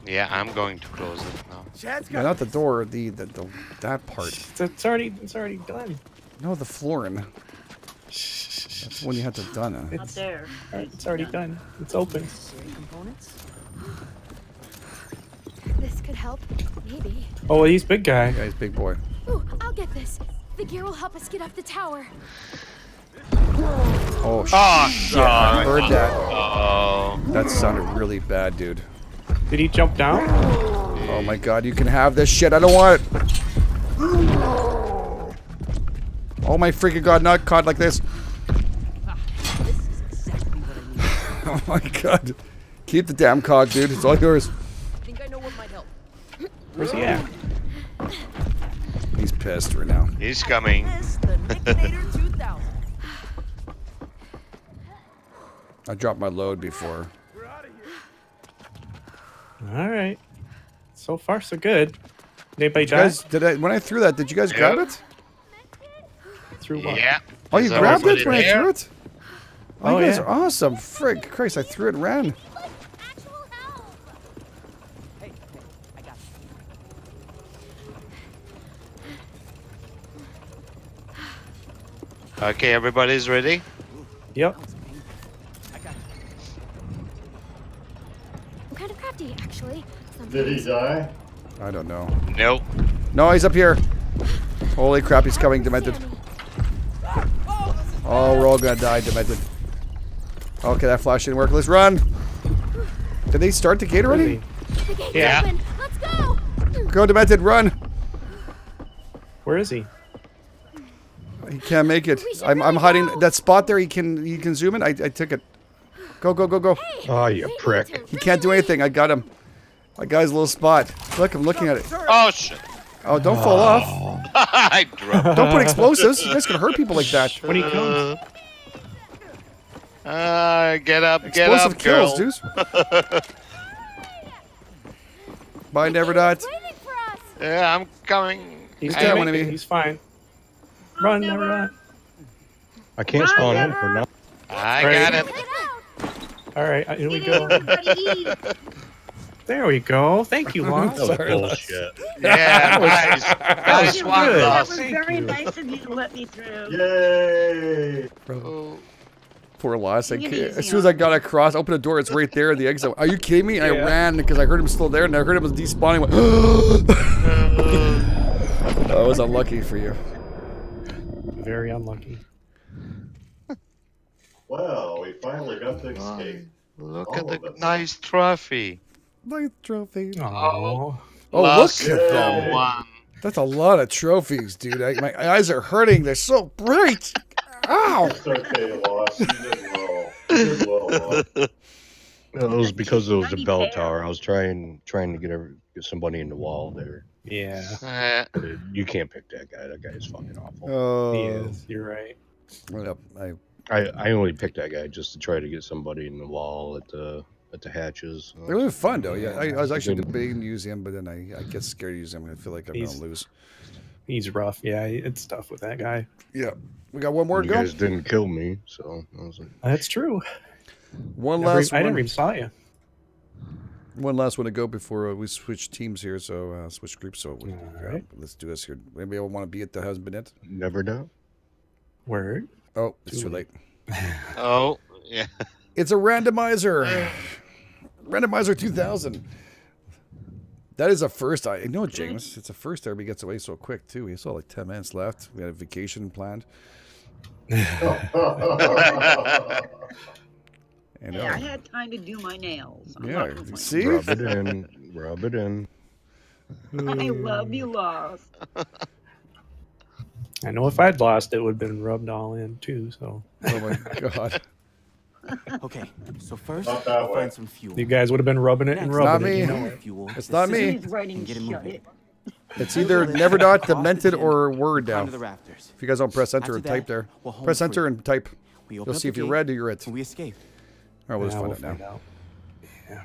Yeah, I'm going to close it now. No, not the door, the, the the that part. It's already it's already done. No, the flooring. That's when you had to done it. It's, not there. It's, it's already done. done. It's open. This could help, maybe. Oh, well, he's big guy. Yeah, he's big boy. Ooh, I'll get this. The gear will help us get up the tower. Oh, oh shit! I heard that. Uh-oh. That sounded really bad, dude. Did he jump down? Oh my god, you can have this shit. I don't want it. Oh my freaking god, not caught like this. Oh my god. Keep the damn cog, dude. It's all yours. Where's he at? He's pissed right now. He's coming. I dropped my load before. We're out of here. All right. So far, so good. Did anybody die? Guys, did I, when I threw that, did you guys yep. grab it? Threw what? Yeah. Oh, you There's grabbed it when I threw it? Oh, oh you guys yeah. are awesome. Frick, Christ, I threw it ran. Okay, everybody's ready? Yep. Kind of crafty, actually. Did he die? I don't know. Nope. No, he's up here. Holy crap, he's coming, Demented. Oh, we're all gonna die, Demented. Okay, that flash didn't work. Let's run. Did they start the gate already? The gate's yeah. open. Let's go. Go, Demented, run. Where is he? He can't make it. I'm, I'm hiding go. that spot there. He can, he can zoom in. I, I took it. Go, go, go, go. Hey, oh, you prick. He can't do anything. I got him. I got his little spot. Look, I'm looking at it. Oh, shit. Oh, don't oh. fall off. I dropped. Don't put explosives. You guys can hurt people like that. When he comes. Uh, get up, Explosive get up, kills, girl. Dudes. Bye, Neverdot. Yeah, I'm coming. He's coming to me. He's fine. Run, oh, Neverdot. I can't Run, spawn Never. in for nothing. I right. got it. All right, here we go. There we go. Thank you, Lance. Yeah, nice. That was, that was very nice of you to let me through. Yay! Bro. Poor Lance. As soon as I got across, open the door. It's right there in the exit. Are you kidding me? I yeah. ran because I heard him still there, and I heard him was despawning. Went, that was unlucky for you. Very unlucky. Wow, we finally got the escape. Look All at the nice trophy. Nice trophy. Oh, oh look at that one. That's a lot of trophies, dude. I, my eyes are hurting. They're so bright. Ow. It's okay, Lost. You did well. You did well, Lost. It was because it was the bell tower. I was trying trying to get, every, get somebody in the wall there. Yeah. Uh, you can't pick that guy. That guy is fucking awful. Oh. He is. You're right. Well, I... I, I only picked that guy just to try to get somebody in the wall at the at the hatches. They're really fun though. Yeah, I, I was actually debating to use him, but then I, I get scared to use him. I feel like I'm he's, gonna lose. He's rough. Yeah, it's tough with that guy. Yeah, we got one more to go. You guys didn't kill me, so I was like, that's true. One last. I, re one. I didn't even saw you. One last one to go before we switch teams here. So uh, switch groups. So we, right. let's do this here. Anybody want to be at the husband? It never know. Word. Oh, it's too late. Oh, yeah. It's a randomizer. Randomizer two thousand. That is a first. I know, James. It's a first. Everybody gets away so quick, too. We saw like ten minutes left. We had a vacation planned. And, uh, hey, I had time to do my nails. I'm yeah, see? Rub it in. Rub it in. I love you lost. I know if I'd lost, it would have been rubbed all in too. So. Oh my god. Okay, so first we'll find some fuel. You guys would have been rubbing it and rubbing it. It's not me. You know. It's not me. It. It's either never dot, demented, or word now. If you guys don't press enter and type there, press enter and type. You'll see if you're red or you're it. We escape. All right, we'll just find it now. Yeah.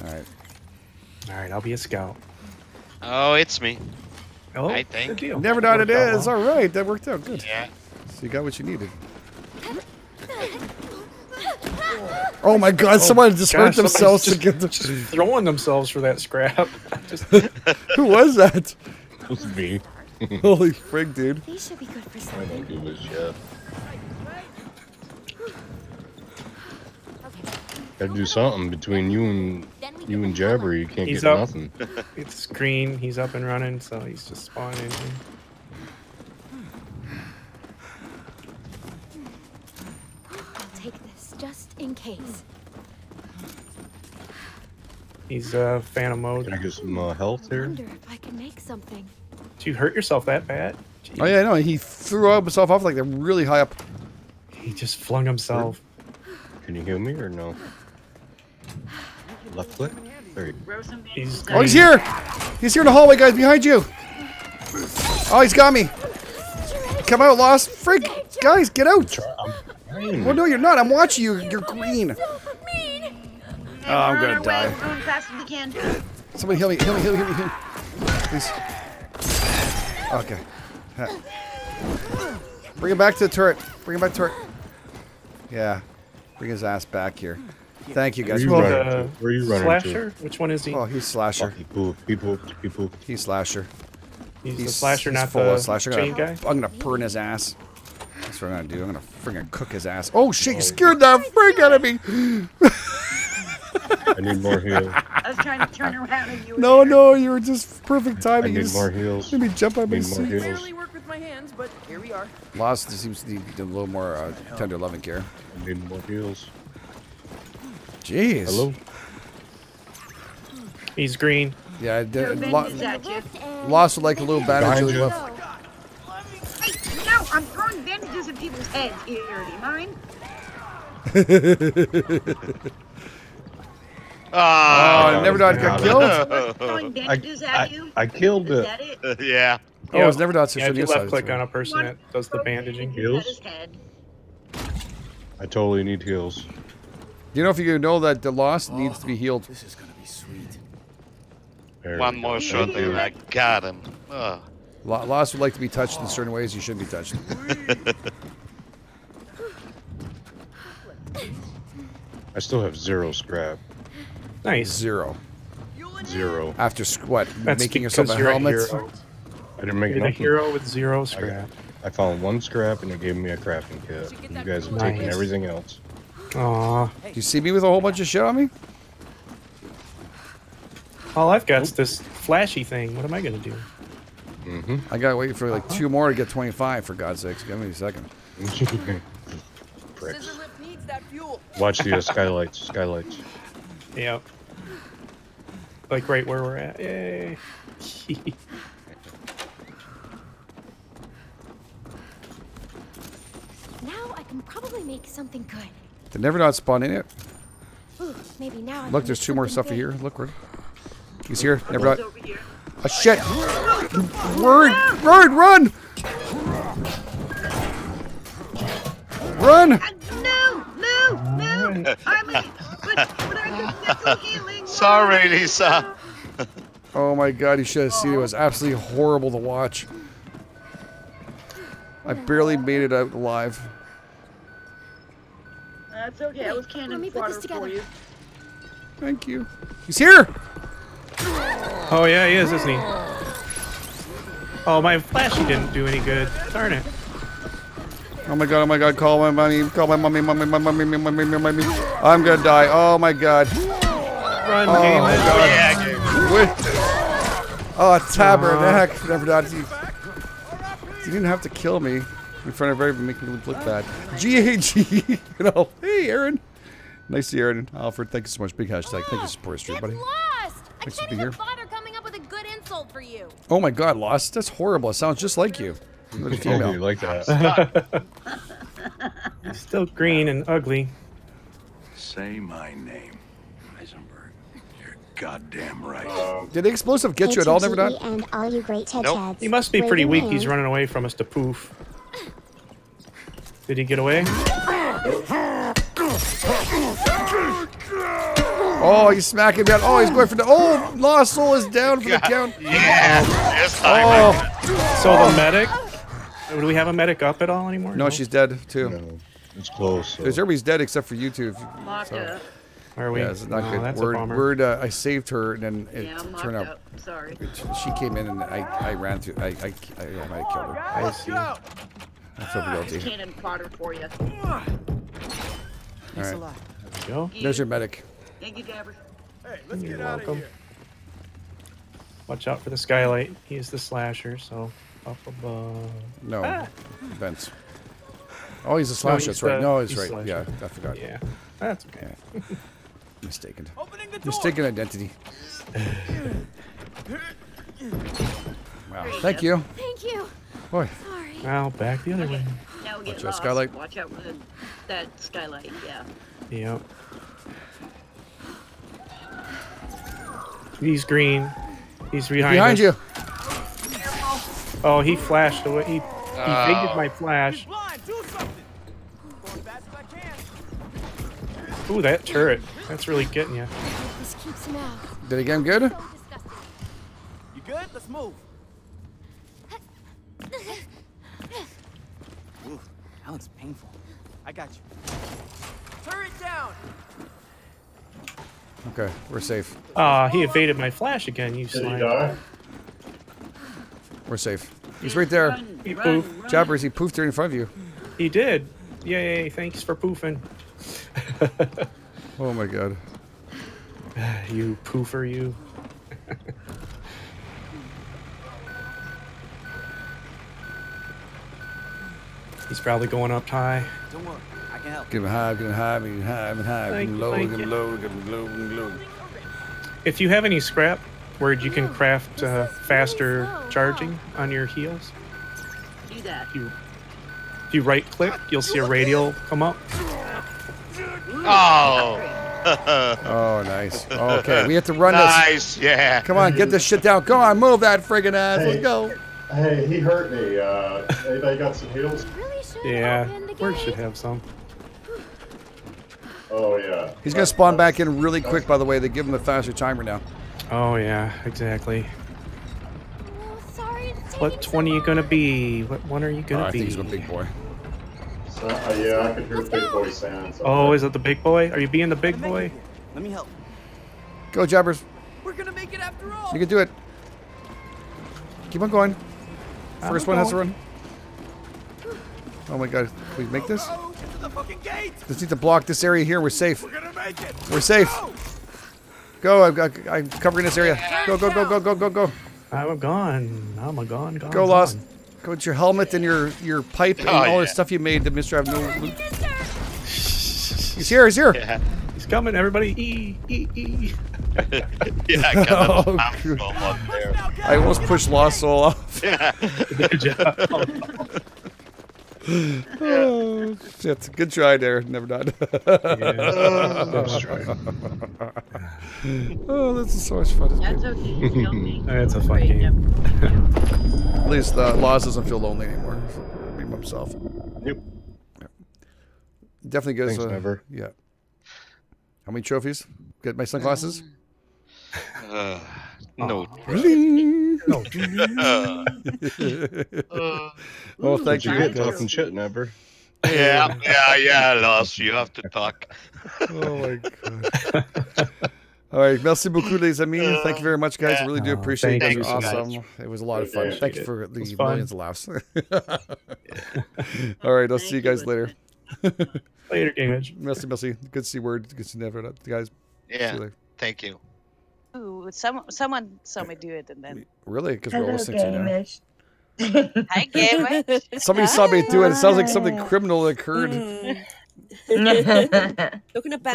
All right. All right, I'll be a scout. Oh, it's me. Oh, I think. Never dot it is. All right, that worked out good. Yeah. So you got what you needed. Oh my god, someone oh, just gosh, hurt themselves just, to get them. Just throwing themselves for that scrap. Just, who was that? It was me. Holy frig, dude. These should be good for something. I think it was Jeff. Gotta do something between you and you and Jabber. You can't he's get up. Nothing. It's green. He's up and running, so he's just spawning. In case. He's a uh, phantom mode. Can I get some uh, health here? I wonder if I can make something. Did you hurt yourself that bad? Jeez. Oh yeah, no, he threw himself off like they're really high up. He just flung himself. Can you heal me or no? Left click? There you go. He's oh, he's here! He's here in the hallway, guys, behind you! Oh, he's got me! Come out, Lost! Freak! Guys, get out! Well, no, you're not. I'm watching you. You're green. Oh, I'm gonna die. Run fast as we can. Somebody heal me. Heal me. Heal me. Heal me. Heal me. Please. Okay. Bring him back to the turret. Bring him back to the turret. Yeah. Bring his ass back here. Thank you guys. Where are you running to? Where are you running Slasher? To? Which one is he? Oh, he's Slasher. Oh, he pooped. He pooped. He pooped. He's Slasher. He's, he's the Slasher, he's not the Slasher chain guy. I'm gonna, gonna purr in his ass. That's what I'm gonna do. I'm gonna friggin' cook his ass. Oh shit, you scared the frig out of me! I need more heals. I was trying to turn around and you were No, there. no, you were just perfect timing. I need you just more heals. Let me jump out my seat. I barely work with my hands, but here we are. Lost seems to need a little more uh, tender loving care. I need more heals. Jeez. Hello? He's green. Yeah, I did. No, Lo Lost would like a little bandage. No, I'm throwing bandages at people's heads here. Do you mind? oh, oh, Never Dot got killed. I'm throwing bandages I, at I, you. I killed Is it. That it? Uh, yeah. Oh, it was Never Dot's. Yeah, if you left click on a person that does the bandaging. Heals? I totally need heals. You know, if you know that the Lost oh, needs to be healed. This is going to be sweet. There One more shot there, and I got him. Oh. Lost would like to be touched in certain ways you shouldn't be touched. I still have zero scrap. Nice. Zero. Zero. After what? That's making yourself a helmet? A I didn't make You're nothing. A hero with zero scrap. I, I found one scrap and it gave me a crafting kit. You guys have taken nice. everything else. Aww. Do you see me with a whole bunch of shit on me? All I've got is this flashy thing. What am I going to do? Mm-hmm. I gotta wait for like uh-huh. two more to get twenty-five. For God's sakes, give me a second. needs that fuel. Watch the uh, skylights, skylights. Yep. Like right where we're at. Yay! Now I can probably make something good. Did Never Not spawn in it? Ooh, maybe now. Look, there's two more stuff good. here. Look, where he's here. Never Not. Oh, shit! Word! Word! Run! Run! Uh, no! No! No! I'm a, but, but I healing. Sorry, Lisa. Oh my god, you should have seen it. It was absolutely horrible to watch. I barely made it out alive. That's okay. Wait, I was cannon me put this together. For you. Thank you. He's here! Oh yeah, he is, isn't he? Oh, my flashy didn't do any good. Darn it. Oh my god, oh my god, call my mommy, call my mommy, mommy, mommy, mommy, mommy, mommy. I'm gonna die, oh my god. Run, oh, game. My god. Yeah, game. Oh, tabernacle. Uh-huh. Never died. You, you didn't have to kill me in front of everybody, making me look bad. G A G, you know. Hey, Aaron. Nice to see you, Aaron. Alfred, thank you so much. Big hashtag. Thank you for support, everybody. Mix up the gear. Coming up with a good insult for you. Oh my God, Lost. That's horrible. It sounds just like you. Another female. You like that. Still green and ugly. Say my name, Heisenberg. You're goddamn right. Uh, Did the explosive get you at all, Never Done? And all you great head nope. Heads. He must be pretty weak. In. He's running away from us to poof. Did he get away? Oh, he's smacking down. Oh, he's going for the. Oh, Lost Soul is down for God. The count. Yeah. Yes, oh. So the medic. Do we have a medic up at all anymore? No, no? She's dead too. No, it's close. So. Everybody's dead except for you two. So. Are we? Yeah, it's not oh, good. That's word, a bummer. Word, uh, I saved her and then it yeah, turned out. Up. Sorry. She came in and I, I ran through. I, I, I, I might have killed her. I see. I feel guilty. Cannon fodder for you. All right. A lot. There we go. There's your medic. Thank you, Gabber. Hey, let's You're get out welcome. Of here. Watch out for the skylight. He's the slasher, so up above. No, ah. Vents. Oh, he's a slasher. No, he's that's the, right. No, he's, he's right. Slasher. Yeah, I forgot. Yeah, that's okay. Yeah. Mistaken. Opening the door. Mistaken identity. Wow. Thank you. Thank you. Boy. Sorry. Now back the other okay. way. Now we get Watch lost. That skylight. Watch out for the, that skylight. Yeah. Yep. He's green. He's behind, behind you. Oh, he flashed away. He evaded oh. my flash. Ooh, that turret. That's really getting you. Did he get him good? You good? Let's move. Ooh, that looks painful. I got you. Turret down. Okay, we're safe. Ah, uh, he evaded my flash again, you slime. We're safe. He's right there. Run, he run, poofed. Run. Jobbers, he poofed right in front of you. He did. Yay, thanks for poofing. Oh my God. You poofer, you. He's probably going up high. Don't worry. Give him high, give him high, give him high, give him high, give him low, give him low, give him low, give him low. If you have any scrap, where you can craft uh, faster charging on your heels, do that. You, if you right click, you'll see a radial come up. Oh. Oh, nice. Okay, we have to run this. Nice, yeah. Come on, get this shit down. Come on, move that friggin' ass. Hey, let's go. Hey, he hurt me. Uh, anybody got some heals? Yeah, we should have some. Oh, yeah. He's going to spawn back in really quick, by the way. They give him a faster timer now. Oh, yeah, exactly. Oh, sorry, what twenty so are you going to be? What one are you going to oh, be? I think he's going to big boy. So, uh, yeah, I can hear Let's big go. Boy sound. So oh, is it the big boy? Are you being the big boy? Let me help. Go, Jobbers. We're going to make it after all. You can do it. Keep on going. First one going. Has to run. Oh, my God. Can we make this? Just need to block this area here. We're safe. We're gonna make it. We're safe. Go. I've got. I'm covering this area. Go. Go. Go. Go. Go. Go. Go. I'm gone. I'm a gone. Gone. Go Lost. Gone. Go with your helmet and your your pipe and oh, all yeah. the stuff you made to Mister Have no. He's here. He's here. Yeah. He's coming. Everybody. E E E. Yeah. I got oh, up there. I almost pushed Lost Soul off. Yeah. Good job. Oh, shit. Good try there. Never Done. Oh, this is so much fun. That's okay. That's a fun game. At least uh, Laz doesn't feel lonely anymore. Be himself. Yep. Yeah. Definitely goes. Thanks, uh, never. Yeah. How many trophies? Get my sunglasses? Uh, no. No. uh, well, thank you. You're talking shit, Never. Yeah, yeah, yeah, Lost. You have to talk. Oh my God. All right, merci beaucoup, les amis. Uh, thank you very much, guys. Yeah. I really do appreciate it. It was awesome. Guys. It was a lot of fun. Yeah, thank you for the millions of laughs. All right, I'll thank see you guys you later. Later, GameEdged. Merci, merci. Good to see word. Good to see Never. Guys. Yeah. See you thank you. Ooh, some, someone saw me do it and then... Really? Because we're almost sixty now. Hi, Game. Somebody saw me do it. It sounds like something criminal occurred. Talking about you, not to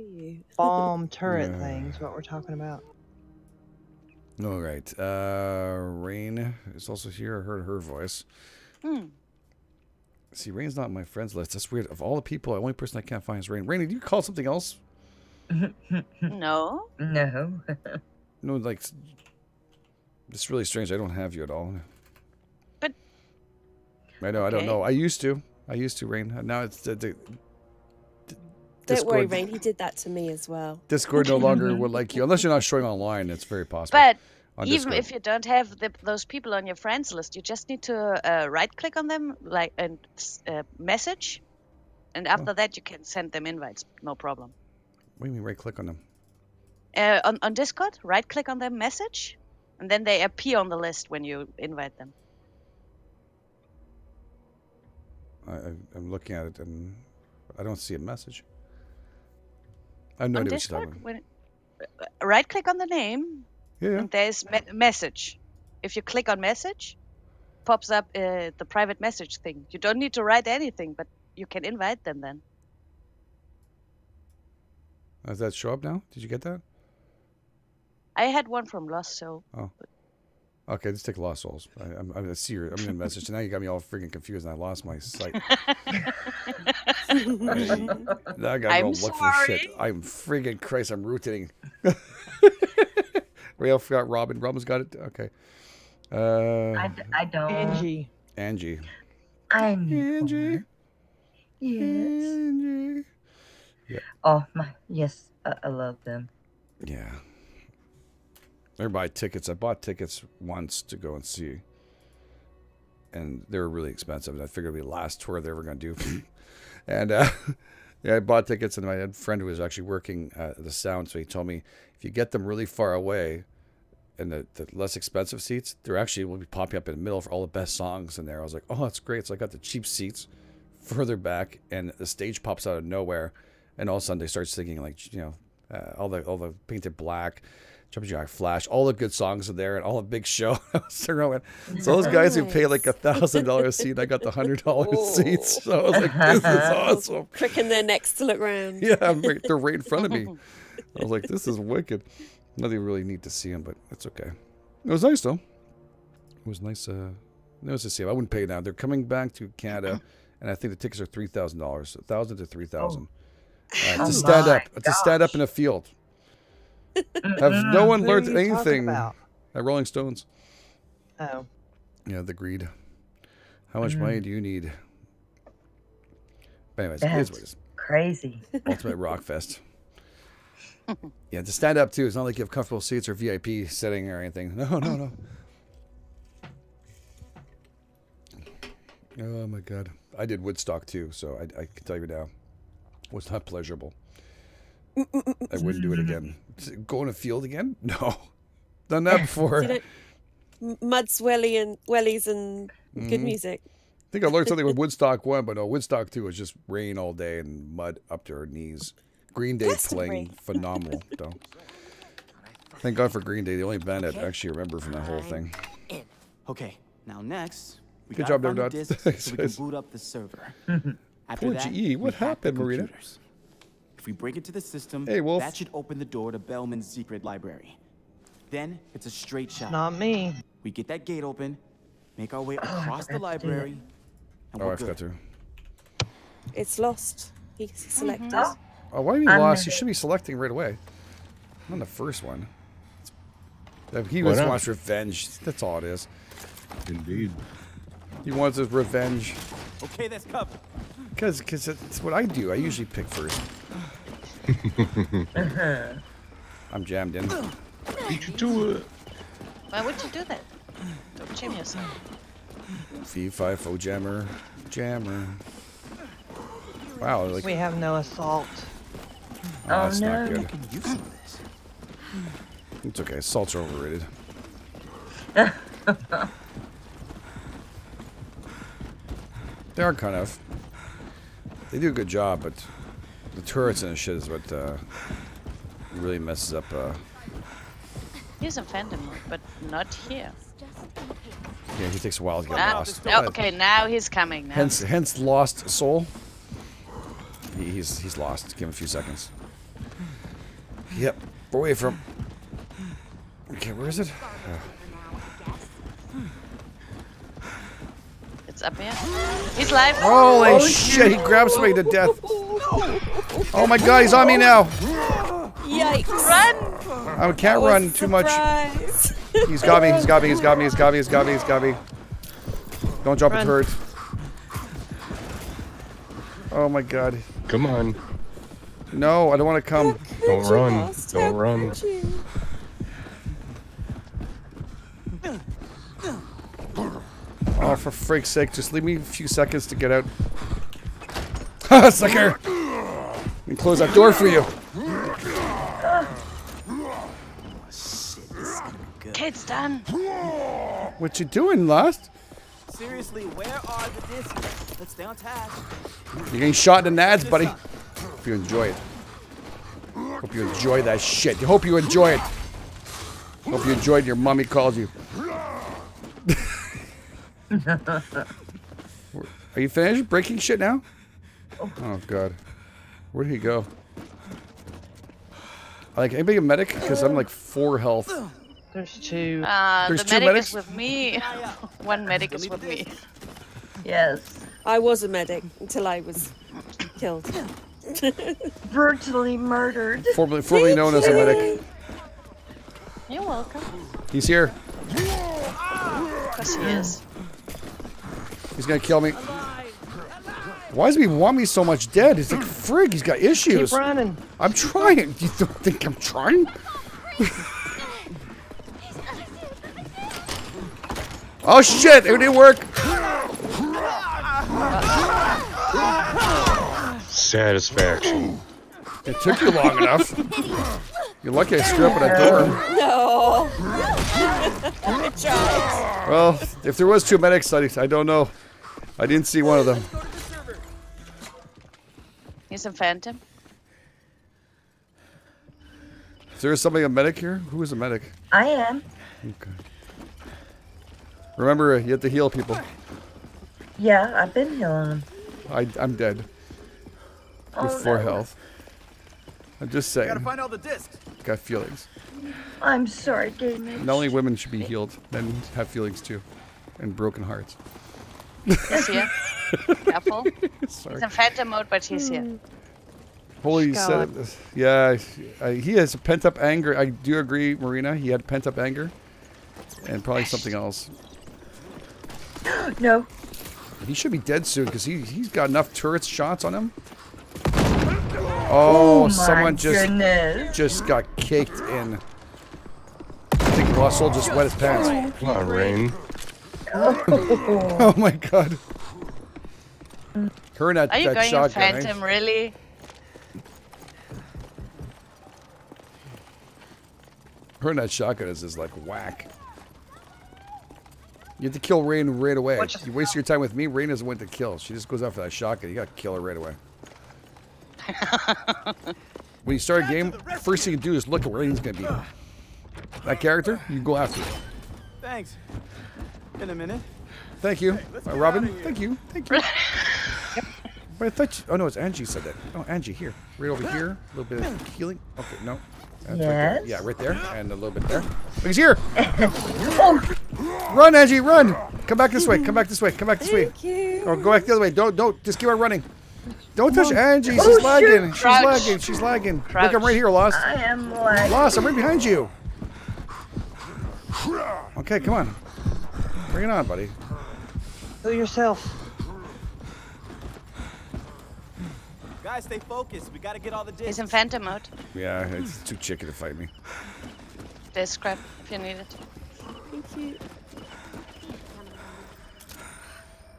you. Bomb turret yeah. thing is what we're talking about. All right. Uh, Rain is also here. I heard her voice. Hmm. See, Rain's not on my friends list. That's weird. Of all the people, the only person I can't find is Rain. Rain, did you call something else? No. No. No, like, it's really strange. I don't have you at all. But I know. Okay. I don't know. I used to. I used to, Rain. Now it's the. the Discord. Don't worry, Rain. He did that to me as well. Discord no longer would like you. Unless you're not showing online, it's very possible. But on even Discord. If you don't have the, those people on your friends list, you just need to uh, right-click on them like and uh, message. And after oh. that, you can send them invites. No problem. What do you mean right-click on them? Uh, on, on Discord, right-click on them, message. And then they appear on the list when you invite them. I, I'm looking at it, and I don't see a message. I know what you're talking about. Right click on the name. Yeah. And there's me message. If you click on message, pops up uh, the private message thing. You don't need to write anything, but you can invite them then. Does that show up now? Did you get that? I had one from Lost Soul. Oh. Okay, let's take Lost Souls. I, I'm, I see your, I'm in a message. Now you got me all freaking confused, and I lost my sight. I, now I gotta I'm go look for shit. I'm freaking Christ. I'm rooting. Rail forgot Robin. Robin's got it. Okay. Uh, I, I don't. Angie. Angie. I'm Angie. Yes. Angie. Yeah. Oh my. Yes, I, I love them. Yeah. Everybody tickets. I bought tickets once to go and see, and they were really expensive. And I figured it'd be the last tour they were going to do. And uh, yeah, I bought tickets, and I had a friend who was actually working uh, the sound, so he told me if you get them really far away, and the, the less expensive seats, they're actually will be popping up in the middle for all the best songs in there. I was like, oh, that's great. So I got the cheap seats further back, and the stage pops out of nowhere, and all of a sudden they start singing like you know uh, all the all the Painted Black. G I Flash, all the good songs are there, and all the big show. So those guys who pay like a thousand dollar a seat, I got the hundred dollar seats. So I was like, this is awesome. Pricking their necks to look round. Yeah, I'm right, they're right in front of me. I was like, this is wicked. Nothing really need to see them, but that's okay. It was nice though. It was nice. Uh, it was to see them. I wouldn't pay now. They're coming back to Canada, and I think the tickets are three thousand dollars, a thousand to three thousand. Oh. Uh, to stand up, gosh. to stand up in a field. Have no one learned anything at Rolling Stones? Oh. Yeah, the greed. How much mm. money do you need? But anyways, that's anyways. Crazy. Ultimate Rock Fest. Yeah, to stand up too. It's not like you have comfortable seats or V I P sitting or anything. No, no, no. Oh my God. I did Woodstock too, so I, I can tell you now. It was not pleasurable. I wouldn't do it again. Go in a field again? No. Done that before. You know, muds, welly and, wellies and mm-hmm. good music. I think I learned something with Woodstock one, but no, Woodstock two was just rain all day and mud up to our knees. Green Day That's playing phenomenal, though. Thank God for Green Day, the only band okay. I actually remember from that whole thing. In. Okay, now next, we good job, there, Dot. So we can boot up the server. After Poor that, G E, what happened, Marina? If we break it to the system, hey, Wolf. That should open the door to Bellman's Secret Library. Then it's a straight shot. Not me. We get that gate open, make our way across the library. And oh, I forgot to. It's lost. He's selected. Mm-hmm. Oh, why are you lost? You should be selecting right away. I'm on the first one. He just wants revenge. That's all it is. Indeed. He wants his revenge. Okay, that's cup. Because because it's what I do. I usually pick first. I'm jammed in. Did you do it? Why would you do that? Don't jam yourself. V five O jammer. Jammer. Wow. Like, we have no assault. Oh, oh that's no. not good. It's okay. Assaults are overrated. They are kind of. They do a good job, but the turrets and shit is what uh, really messes up. Uh... He's in fandom, but not here. Yeah, he takes a while to get now, lost. No, okay, now he's coming. Now. Hence, hence, lost soul. He, he's he's lost. Give him a few seconds. Yep, away from. Okay, where is it? Oh. It's up here. He's live. Holy, Holy shit, he grabs me to death. Oh my god, he's on me now. Yikes. Run! I can't run too much. He's got me, he's got me, he's got me, he's got me, he's got me, he's got me. Don't drop a turret. Oh my god. Come on. No, I don't want to come. Don't run. Don't run. Oh, for freak's sake, just leave me a few seconds to get out. Ha, sucker! Let me close that door for you. Kid's done. What you doing, Last? Seriously, where are the discs? Let's stay on task. You're getting shot in the nads, buddy. Hope you enjoy it. Hope you enjoy that shit. Hope you enjoy it. Hope you enjoyed your mommy calls you. Are you finished breaking shit now? Oh god. Where'd he go? Like, anybody a medic? Because I'm like four health. There's two. Uh, There's the two medic medics? is with me. One medic is with me. Yes. I was a medic until I was killed. Brutally murdered. Formerly, formerly known as a medic. You're welcome. He's here. Yes, he is. He's gonna kill me. Why does he want me so much dead? It's like, frig, he's got issues. Keep running. I'm trying. You don't think I'm trying? Oh shit, it didn't work. Satisfaction. It took you long enough. You're lucky I screwed up at a door. No. Well, if there was two medics, I, I don't know. I didn't see one of them. He's a phantom. Is there somebody a medic here? Who is a medic? I am. Okay. Remember, you have to heal people. Yeah, I've been healing them. I, I'm dead. Oh, with four no. health. I'm just saying. Gotta find all the discs. Got feelings. I'm sorry, Game Edged. Not only women should be healed, men have feelings too, and broken hearts. Yes, yeah. Careful. Sorry. He's in phantom mode, but he's here. Holy said it. Yeah, I, I, he has pent up anger. I do agree, Marina. He had pent up anger, and probably something else. No. He should be dead soon because he he's got enough turret shots on him. Oh, oh someone just goodness. just got caked in. I think Russell just wet his pants. Come on, Rain. Oh my god. Her and that, Are you that going shotgun, in phantom, right? really? Her and that shotgun is just like whack. You have to kill Rain right away. You waste your time with me, Rain doesn't want to kill. She just goes after that shotgun. You gotta kill her right away. When you start a game, first thing you do is look at where he's gonna be. That character, you go after it. Thanks. In a minute. Thank you, hey, uh, Robin. Thank you. Thank you. But I thought. You, oh no, it's Angie said that. Oh, Angie, here, right over here, a little bit of healing. Okay, no. That's yes. Right yeah, right there, and a little bit there. But he's here. Run, Angie, run! Come back this way. Come back this way. Come back this Thank way. Or oh, go back the other way. Don't, don't. Just keep on running. Don't touch Angie, she's oh, lagging. She's lagging, she's lagging. Crouch. Look, I'm right here, Lost. I am lagging. Lost, I'm right behind you. Okay, come on. Bring it on, buddy. Kill yourself. Guys, stay focused. We gotta get all the discs. He's in phantom mode. Yeah, it's too chicken to fight me. There's scrap if you need it. Thank you.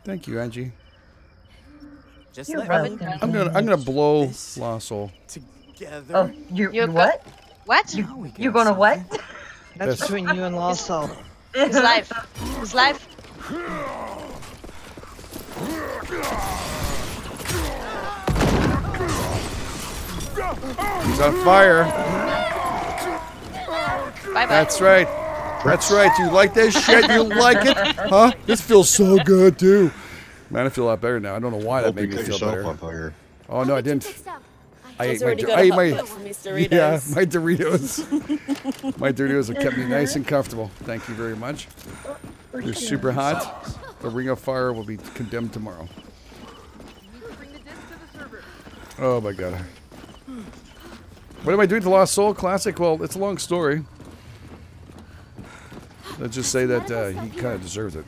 Thank you, Angie. Just let Robin go. I'm gonna I'm gonna blow Lasso. Together. Oh, you you what? Go what? You you're gonna what? That's between you and Lasso. It's life. It's life. He's on fire. Bye bye. That's right. That's right. You like this shit? You like it? Huh? This feels so good too. Man, I feel a lot better now. I don't know why that made me feel better. Oh no, I didn't. I ate, my, I ate my, Doritos. Yeah, my Doritos. My Doritos have kept me nice and comfortable. Thank you very much. They're super hot. The Ring of Fire will be condemned tomorrow. Oh my God. What am I doing to Lost Soul Classic? Well, it's a long story. Let's just say that uh, he kind of deserves it.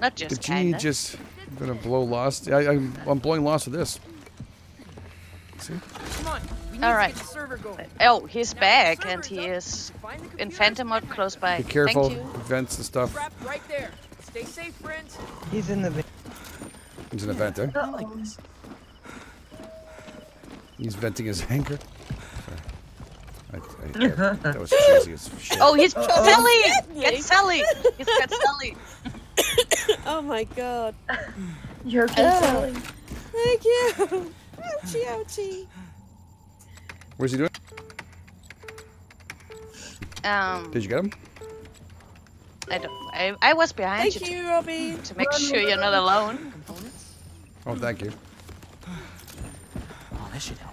Not just kind of. Just gonna blow Lost. I, I'm, I'm blowing Lost with this. See? All right. Oh, he's back, and he is in phantom mode close by. Be careful. Thank you. Vents and stuff. Right there. Stay safe, friends. He's in the. He's in the vent there. Not like this. He's venting his anger. I, I, that was cheesy as shit. Oh, he's uh -oh. Sally! It's Sally! He's got Sally! Oh my God. You're good, oh. Sally. Thank you! Ouchie, ouchie. Where's he doing? Um. Did you get him? I don't. I, I was behind thank you. Thank you, to, Robbie. To make run, sure run. You're not alone. Oh, thank you. Oh, that should help.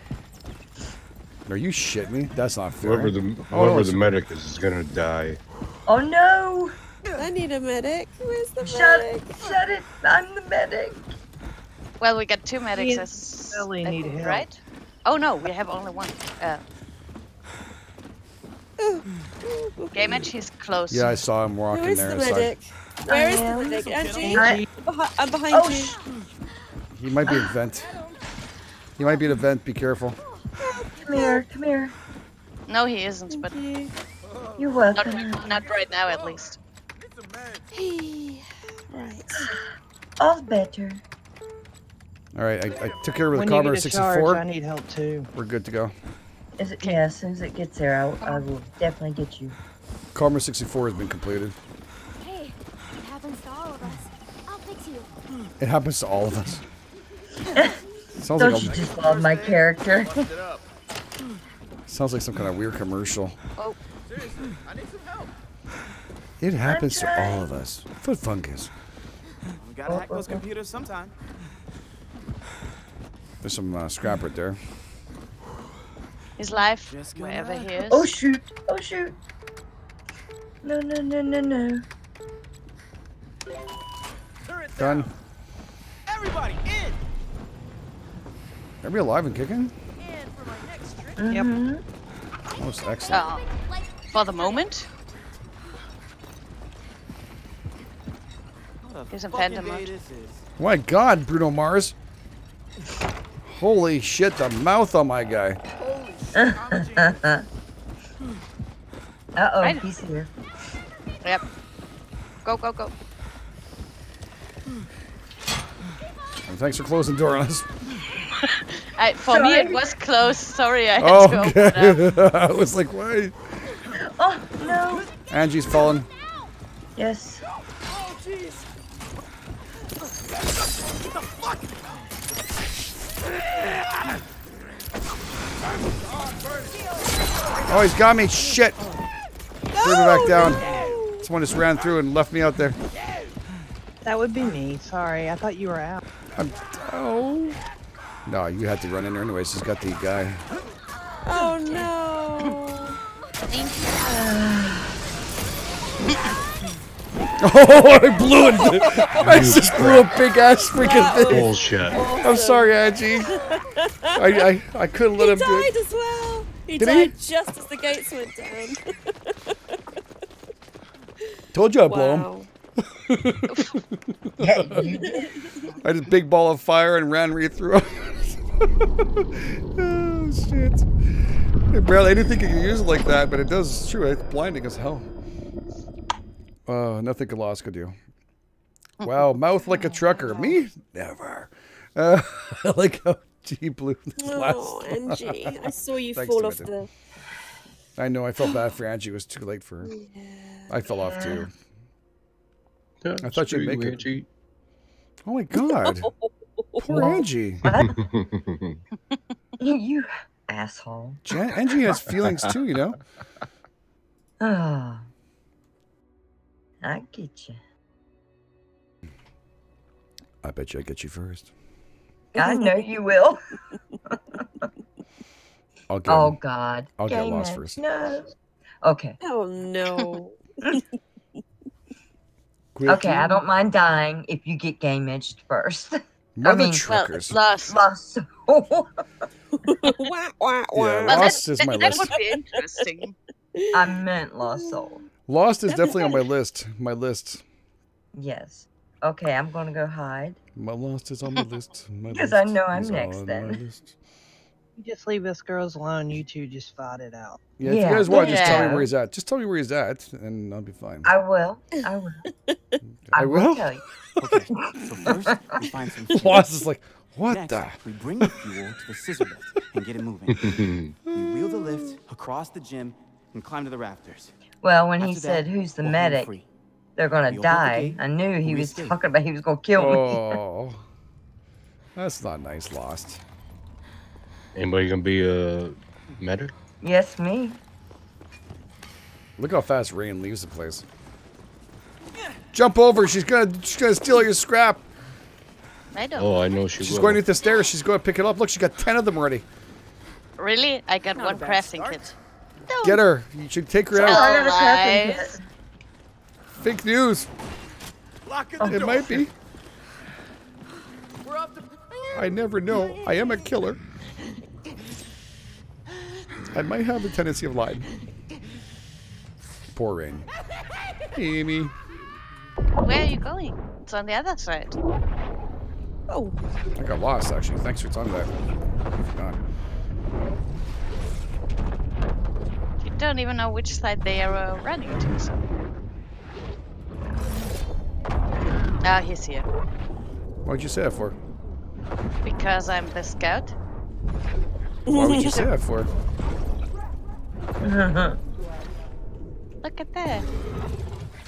Are you shitting me? That's not fair. Whoever the, whoever oh, no, the medic is is gonna die. Oh no! I need a medic. Where's the shut, medic? Shut it! I'm the medic. Well, we got two medics. As, really I need think, help. Right? Oh no, we have only one. Uh, GameEdged, he's close. Yeah, I saw him walking where's there. Where's the medic? Where is the medic? Angie, I'm behind oh, you. He might be at a vent. He might be at a vent. Be careful. Come here, come here. No, he isn't, but... You're welcome. Not, not right now, at least. Hey, right. All better. Alright, I, I took care of the Commodore sixty-four. Charge, I need help too. We're good to go. Is it, yeah, as soon as it gets there, I'll, I will definitely get you. Commodore sixty-four has been completed. Hey, it happens to all of us. I'll fix you. It happens to all of us. Sounds don't like you just love my character? Sounds like some kind of weird commercial. Oh. Seriously, I need some help. It happens to all of us. Foot fungus. We gotta oh, hack those computers sometime. There's some uh, scrap right there. His life, just wherever he is. Oh shoot! Oh shoot! No! No! No! No! No! Done. Everybody in. Are we alive and kicking? Mm-hmm. Yep. Most excellent. Uh, for the moment. Here's a phantom mode. My God, Bruno Mars. Holy shit, the mouth on my guy. Uh-oh, he's here. Yep. Go, go, go. And thanks for closing the door on us. I, for sorry. Me, it was close. Sorry, I had oh, to open okay. Up. I was like, why? Oh, no. Angie's fallen. Yes. Oh, jeez. What the fuck? Oh, he's got me. Shit. No. Threw me back down. Someone just ran through and left me out there. That would be me. Sorry, I thought you were out. I'm, oh. No, you had to run in there anyways. She's got the guy. Oh no! Thank you. Oh, I blew it! I just blew a big ass freaking thing. Bullshit. Awesome. I'm sorry, Angie. I I, I couldn't let he him do it. He died as well. He did died he? Just as the gates went down. Told you I blew wow. Him. I had a big ball of fire and ran right through. Oh shit! I barely didn't think you could use it like that, but it does. It's true. It's blinding as hell. Uh, nothing a loss could do. Wow, mouth like a trucker. Me never. Uh, I like how G blew this oh, last. Oh, Angie! I saw you fall off the. I know. I felt bad for Angie. It was too late for her. Yeah. I fell off too. That's I thought you'd make Angie. It. Oh my God! Poor Angie. you, you asshole. Jan Angie has feelings too, you know. Oh, I get you. I bet you I get you first. I know you will. I'll get, oh, God. I'll Game get lost edged. First. No. Okay. Oh, no. Okay, I don't mind dying if you get game-edged first. Mother I mean, truckers. Well, lost. Lost. wah, wah, wah. Yeah, well, lost that, is my that list. That would be interesting. I meant lost soul. Lost is definitely on my list. My list. Yes. Okay, I'm going to go hide. My lost is on my list. Because I know I'm next then. You just leave us girls alone. You two just fight it out. Yeah, yeah. If you guys want, yeah. just tell me where he's at. Just tell me where he's at, and I'll be fine. I will. I will. I, I will? will tell you. Okay. So first, we find some fuel. Lost is like, what Next, the? We bring the fuel to the scissor lift and get it moving. We wheel the lift across the gym and climb to the rafters. Well, when After he said, that, "Who's the we'll medic?" Free. They're gonna we die. Gate, I knew he was escape. talking about he was gonna kill oh, me. Oh, that's not nice, Lost. Anybody gonna be a medic? Yes, me. Look how fast Rain leaves the place. Jump over! She's gonna, she's gonna steal your scrap. I don't. Oh, I know she. She's will. going up the stairs. She's going to pick it up. Look, she got ten of them already. Really? I got Not one crafting start. kit. No. Get her! You should take her out. Nice. Fake news. Lock it it might be. We're up to... I never know. I am a killer. I might have a tendency of lying. Poor Rain. Amy. Where are you going? It's on the other side. Oh. I got lost, actually. Thanks for telling that. I forgot. You don't even know which side they are uh, running to, so... Ah, he's here. Why'd you say that for? Because I'm the scout. Why would you say that for? Look at that.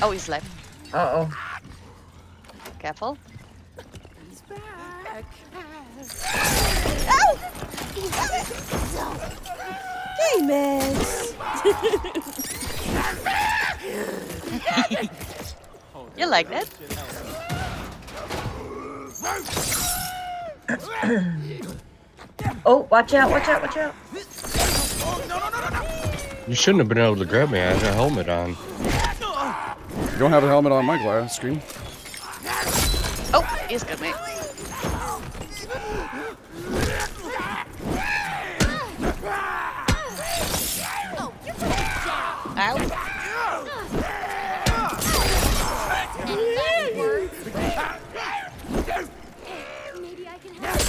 Oh, he's left. Uh oh. Careful. He's back. Oh! Game Edged. You like that? Oh, watch out, watch out, watch out. Oh, no, no, no, no, no. You shouldn't have been able to grab me. I had a helmet on. You don't have a helmet on, my glass screen. Oh, he's got me. Maybe I can help.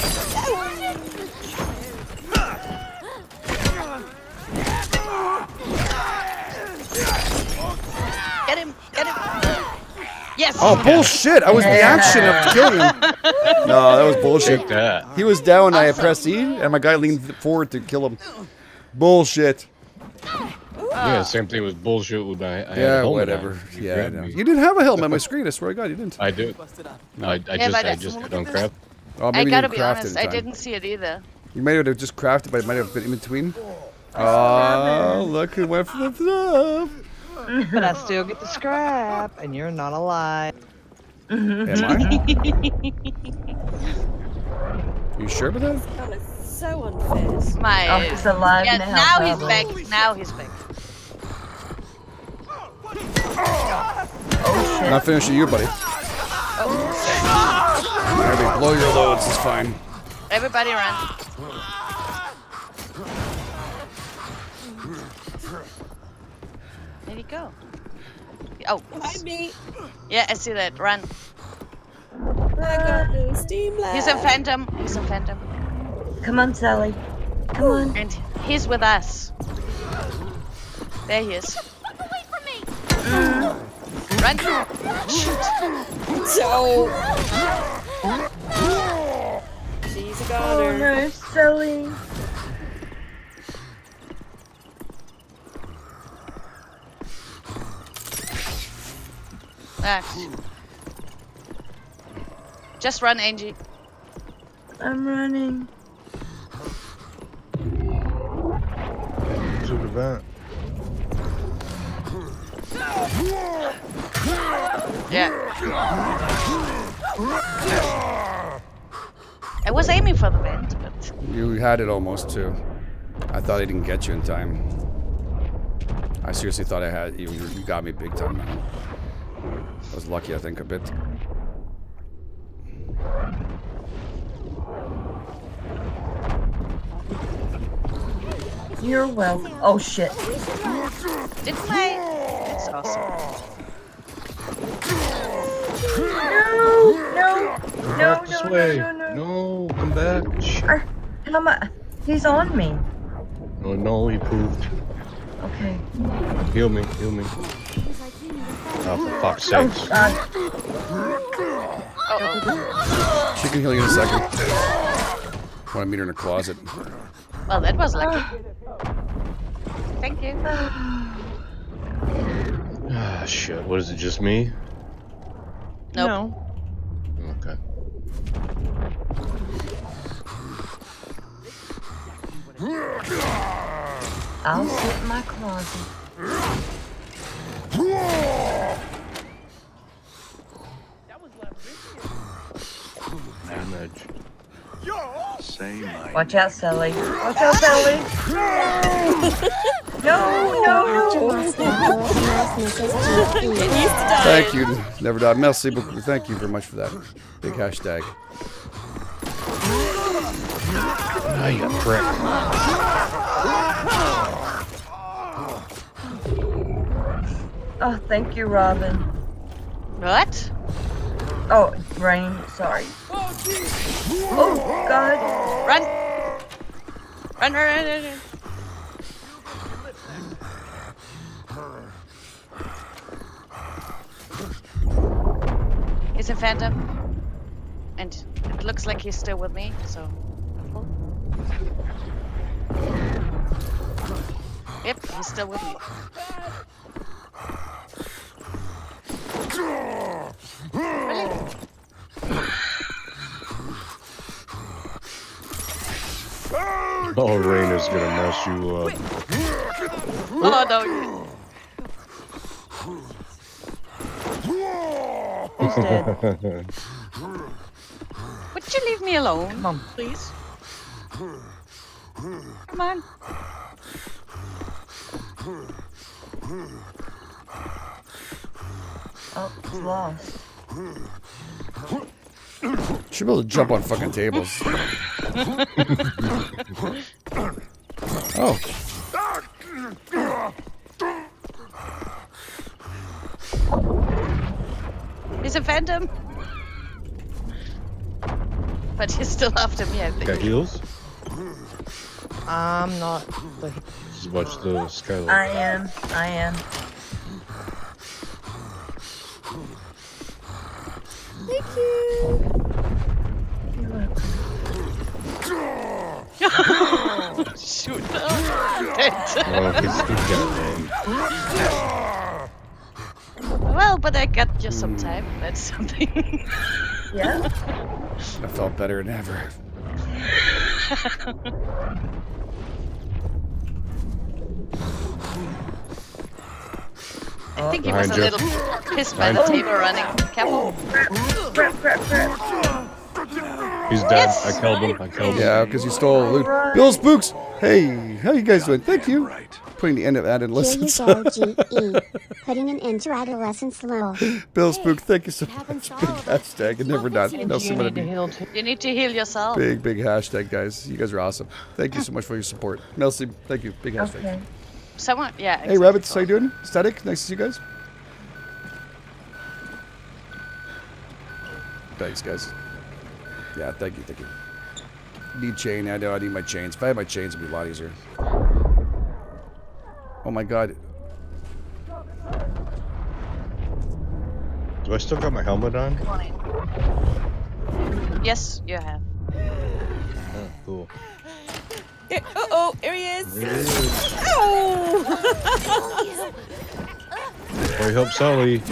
Get him. Get him. Yes. Oh, bullshit. I was the action of killing him. No, that was bullshit. That. He was down and awesome. I pressed E and my guy leaned forward to kill him. Bullshit. Yeah, same thing with bullshit with my I Yeah, whatever. You yeah, I know. You didn't have a helmet on my screen, I swear to God, you didn't. I did. No, I, I yeah, just I just got uncrafted. Oh, I gotta be honest, I didn't see it either. You might have just crafted, but it might have been in between. Oh, look who went for the stuff. But I still get the scrap, and you're not alive. Am I? You sure about that? That is so unfair. My, oh, he's alive yeah, now. Now he's back. Now he's back. Oh, shit. Not finishing you, buddy. Oh. Everybody, blow your loads, it's fine. Everybody run. There you go. Oh. Behind me. Yeah, I see that. Run. I got the steam light. He's a phantom. He's a phantom. Come on, Sally. Come on. And he's with us. There he is. Run! Shoot! So... She's a goner. Oh no, Sally. Ah. Just run, Angie. I'm running. Shoot the bat. Yeah. I was aiming for the vent, but... You had it almost, too. I thought I didn't get you in time. I seriously thought I had you. You got me big time, man. I was lucky, I think, a bit. You're welcome. Oh, shit. It's my... It's awesome. No! No! No, no, no, no, no, no. Come back. Shit. How much? He's on me. No, no, he pooped. Okay. Heal me, heal me. Oh, for fuck's sake. Oh, God. Uh-oh. She can heal you in a second. I want to meet her in a closet. Well, that was lucky. Thank you. Ah, shit. What is it, just me? Nope. No. Okay. I'll sit in my closet. That was last damage. Watch out, Sally. Watch out, Sally. No, no, no. Thank you. Never died. Merci beaucoup. Thank you very much for that. Big hashtag. Now oh, you prick. Oh, thank you, Robin. What? Oh, rain. Sorry. Oh, God. Run. Run, run, run, run. He's a phantom. And it looks like he's still with me, so... Yep, he's still with me. Really? Oh, rain is gonna mess you up. Oh no! He's dead. Would you leave me alone, Mom, please? Come on. Oh, it's lost. Should be able to jump on fucking tables. Oh. He's a phantom. But he's still after me, I think. Got heals? I'm not. The... Just watch the skylight. I am. I am. Thank you. Shoot! Oh, dead. Well, but I got you some time. That's something. Yeah. I felt better than ever. I think he was a little pissed by the table running. Careful. He's dead. Yes. I killed him. I killed him. Yeah, because he stole loot. Right. Bill Spooks! Hey, how you guys doing? Thank you. Putting the end of adolescence. Here you go, G E. Putting an end to adolescence low. Bill Spook, thank you so much. Big hashtag. It never done. You, no, need to heal you need to heal yourself. Big, big hashtag, guys. You guys are awesome. Thank you so much for your support. Melcy, thank you. Big hashtag. Okay. Someone, yeah. Exactly. Hey, Rabbits, how you doing? Static, nice to see you guys. Thanks, guys. Yeah, thank you, thank you. Need chain, I know I need my chains. If I had my chains, it'd be a lot easier. Oh my God. Do I still got my helmet on? Yes, you have. Oh, cool. Uh oh, here he is. There he is. Oh! I hope Sully.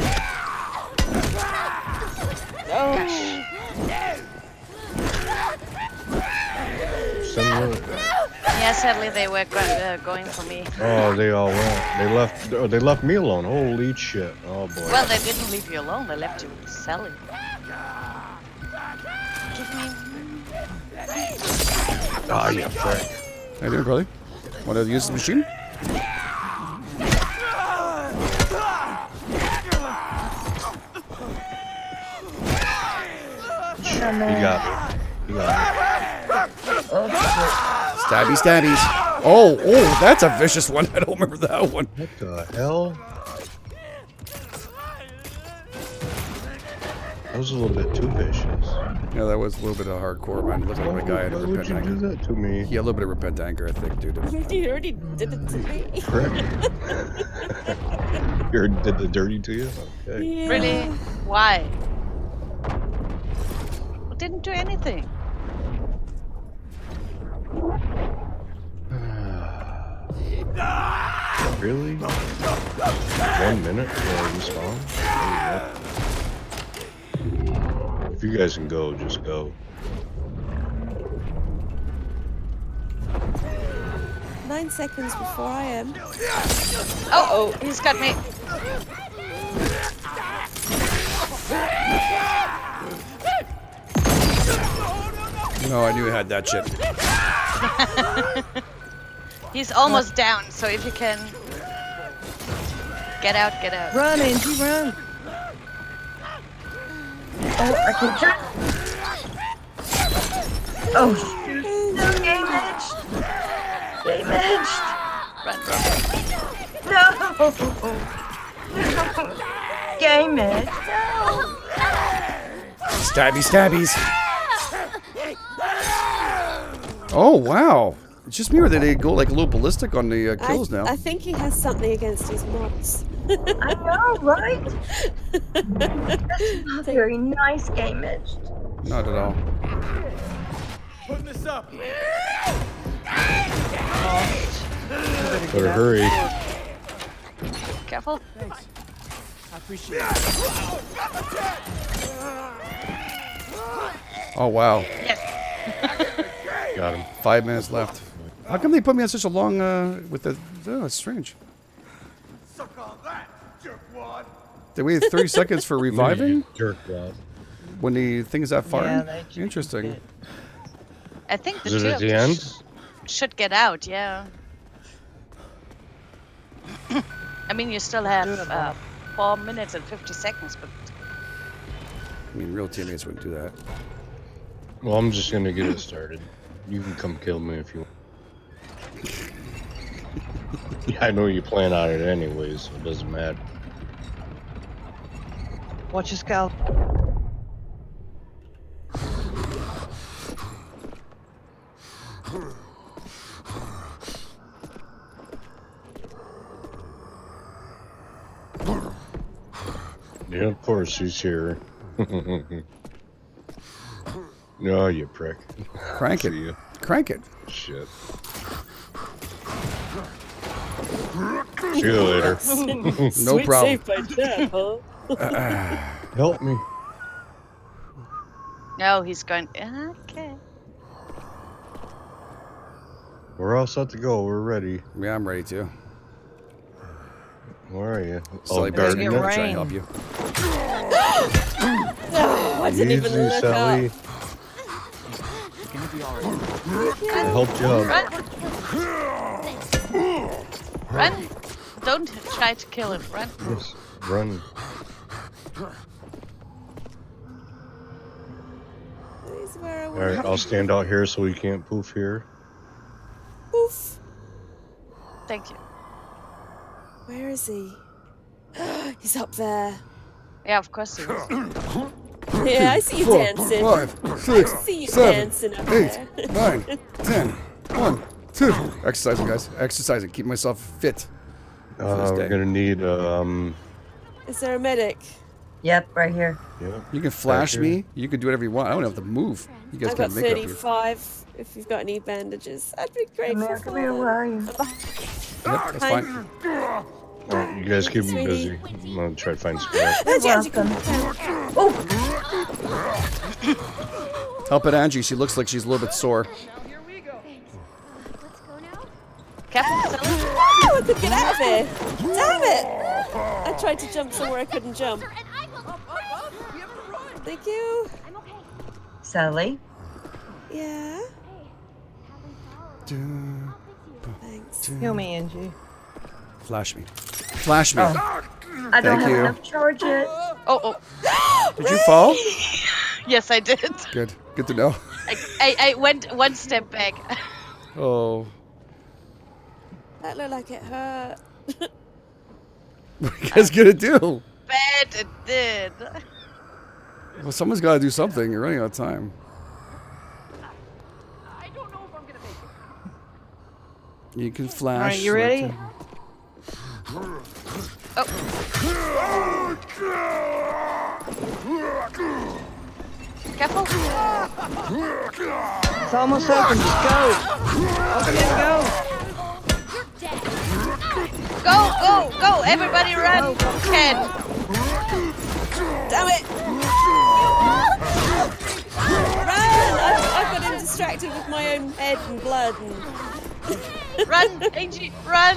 Yeah, sadly they were go uh, going for me. Oh, they all went. They left. Oh, they left me alone. Holy shit! Oh boy. Well, they didn't leave you alone. They left you with Sally. Oh, you prick. How you doing, Crowley? Want to use the machine? You got me. You got me. Oh, stabby stabbies. Oh, oh, that's a vicious one. I don't remember that one. What the hell? That was a little bit too vicious. Yeah, that was a little bit of hardcore, man. Look at my guy had a repent anger. Why would you do that to me? Yeah, a little bit of repent anger, I think, dude. You already did it to me. Prick. You already did the dirty to you? Okay. Yeah. Really? Why? Didn't do anything. Really? One minute before we spawn? If you guys can go, just go. Nine seconds before I am. Uh oh, he's got me. No, I knew I had that shit. He's almost oh. down, so if you can get out, get out. Run, Angie, run! Oh, I can jump. Oh, no, GameEdged. GameEdged. Run, run. No. No. GameEdged. No. Stabby, stabbies. Oh wow! It's just me, or did they go like a little ballistic on the uh, kills I, now? I think he has something against his mods. I know, right? That's not very nice, GameEdged. Not at all. Put this up. Oh. Better hurry. Careful. Thanks. I appreciate it. Oh wow. Yes. Got him. Five minutes left. How come they put me on such a long, uh, with the, oh, it's strange. Suck on that, jerkwad. They waited three seconds for reviving? Jerkwad. When the thing's that far? Yeah, interesting. I think the Is it at the end? Sh should get out, yeah. I mean, you still have uh, four minutes and fifty seconds, but... I mean, real teammates wouldn't do that. Well, I'm just gonna get it started. You can come kill me if you want. Yeah, I know you plan on it anyways, so it doesn't matter. Watch your scalp. Yeah, of course he's here. No, you prick. Crank it. You. Crank it. Shit. See you later. No problem. Death, huh? uh, help me. No, he's going. Okay. We're all set to go. We're ready. Yeah, I'm ready too. Where are you? Oh, I'm trying to help you. No, I didn't even look up. I helped you out. Run. Run! Don't try to kill him, run. Yes, run. Alright, I'll stand out here so we can't poof here. Poof. Thank you. Where is he? He's up there. Yeah, of course he is. Yeah, I see you four, dancing. Five, six, I see you seven, dancing up eight, there. nine, ten, one, two. Exercising, guys. Exercising. Keep myself fit. Uh, we're gonna need. Um... Is there a medic? Yep, right here. Yep. You can flash right me. You can do whatever you want. I don't have to move. You guys I've got make thirty-five. If you've got any bandages, I'd be grateful. Come here, where are you? Yep, that's fine. Right, you guys keep me busy. I'm gonna try to find some. Oh. Help it, Angie. She looks like she's a little bit sore. Now here we go. Let's go now. Captain, oh, I could get out of here. Damn it! I tried to jump somewhere I couldn't jump. Thank you. I'm okay. Sally? Yeah? Thanks. Heal me, Angie. Flash me. Flash me. Oh. I don't Thank have you. enough charge yet. Oh, oh. Did you fall? Yes, I did. Good. Good to know. I, I, I went one step back. Oh. That looked like it hurt. What are you guys gonna do? Bad it did. Well, someone's gotta do something. You're running out of time. I don't know if I'm gonna make it. You can flash. Alright, you ready? Like oh. Careful. It's almost over. Just go. Okay, go. Go, go, go. Everybody run. Ken. Damn it. Run. I've, I've gotten distracted with my own head and blood. And run, Angie. Run.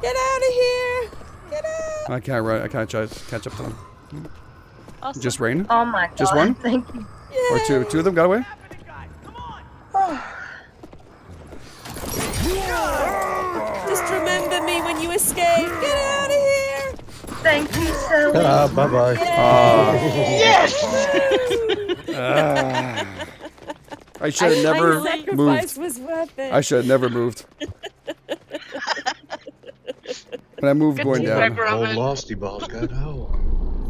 Get out of here. Get out. I can't run. I can't try to catch up to them. Awesome. Just rain? Oh my god. Just one? Thank you. Or two? Two of them got away? Just remember me when you escape. Get out of here. Thank you so much. Ah, bye bye. Uh, yes. uh, I should have never my sacrifice moved. Was worth it. I should have never moved. But I moved Good going down. Old losty balls got out.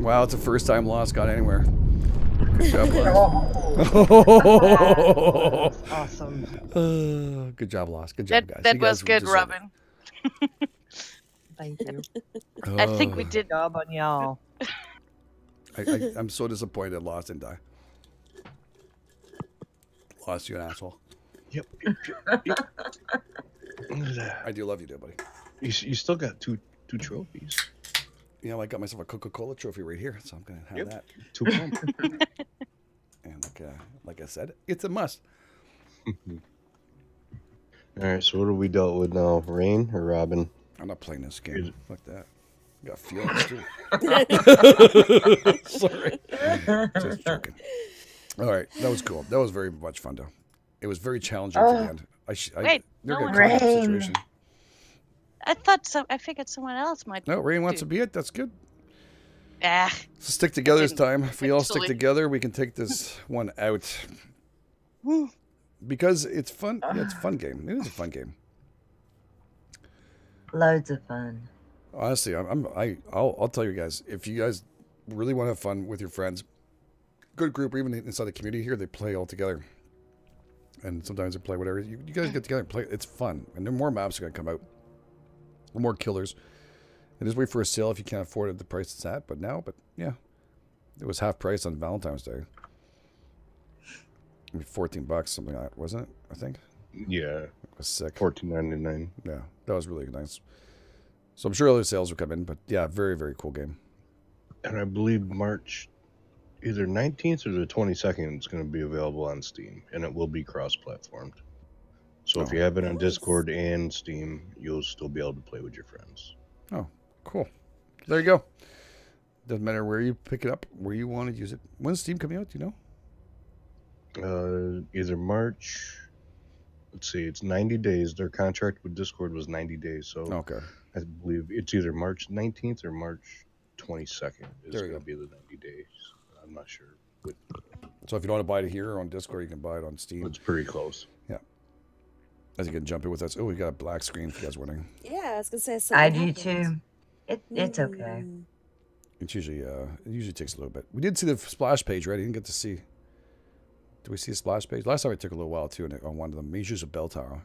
Wow, it's the first time Lost got anywhere. Good job, Lost. Oh. Awesome. Uh, good job, Lost. Good job, that, guys. That you was guys good, Robin. Thank you. Uh, I think we did job on y'all. I, I, I'm so disappointed Lost didn't die. Lost, you an asshole. Yep. yep, yep. I do love you, dear buddy. You, you still got two two trophies. You know, I got myself a Coca-Cola trophy right here, so I'm gonna have yep. that. Two and like, uh, like I said, it's a must. All right, so what have we dealt with now? Rain or Robin? I'm not playing this game. Fuck that. I got feelings too. Sorry. Just joking. All right, that was cool. That was very much fun though. It was very challenging oh. at the end. I, sh I Wait, no one rain. Situation. I thought so. I figured someone else might. No, Rain wants to be it. That's good. Ah. So stick together this time. If we actually. all stick together, we can take this one out. Because it's fun. Yeah, it's a fun game. It is a fun game. Loads of fun. Honestly, I'm. I'm I. I'll. I'll tell you guys. If you guys really want to have fun with your friends, good group, or even inside the community here, they play all together. And sometimes they play whatever. You, you guys get together and play. It's fun. And then more maps are gonna come out. More killers. It is wait for a sale if you can't afford it, the price it's at, but now, but yeah. It was half price on Valentine's Day. I mean, fourteen bucks, something like that, wasn't it? I think. Yeah. It was sick. fourteen ninety-nine. Yeah. That was really nice. So I'm sure other sales will come in, but yeah, very, very cool game. And I believe March either nineteenth or the twenty-second is going to be available on Steam, and it will be cross-platformed. So oh, if you have it on Discord and Steam, you'll still be able to play with your friends. Oh, cool. There you go. Doesn't matter where you pick it up, where you want to use it. When's Steam coming out? Do you know? Uh, either March. Let's see. It's ninety days. Their contract with Discord was ninety days. So okay. I believe it's either March nineteenth or March twenty-second is going to be the ninety days. I'm not sure. So if you don't want to buy it here or on Discord, you can buy it on Steam. It's pretty close. Yeah. As you can jump in with us. Oh, we got a black screen if you guys winning. Yeah, I was gonna say something. I do too. It it's okay. It's usually uh it usually takes a little bit. We did see the splash page, right? I didn't get to see. Do we see a splash page? Last time it took a little while too, and on one of the measures of bell tower.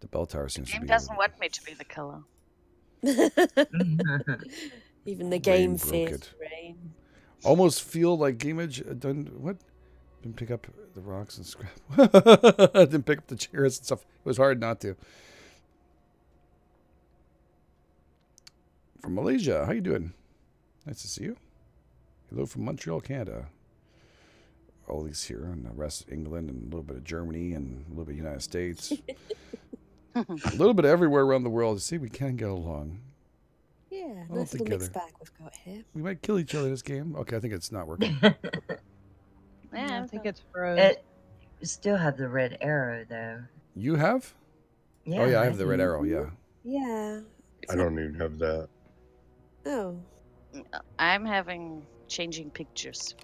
The bell tower seems the game to be doesn't a... want me to be the killer. Even the game feels rain. Almost feel like GameEdged done what? Didn't pick up the rocks and scrap. Didn't pick up the chairs and stuff. It was hard not to. From Malaysia, how you doing? Nice to see you. Hello from Montreal, Canada. All these here and the rest of England and a little bit of Germany and a little bit of the United States. A little bit everywhere around the world. See, we can get along. Yeah, all nice little mixed bag we've got here. We might kill each other this game. Okay, I think it's not working. Yeah, I think it's frozen. It still have the red arrow though. You have? Yeah. Oh yeah, I have the red arrow. Yeah. Yeah. I don't even have that. Oh. I'm having changing pictures.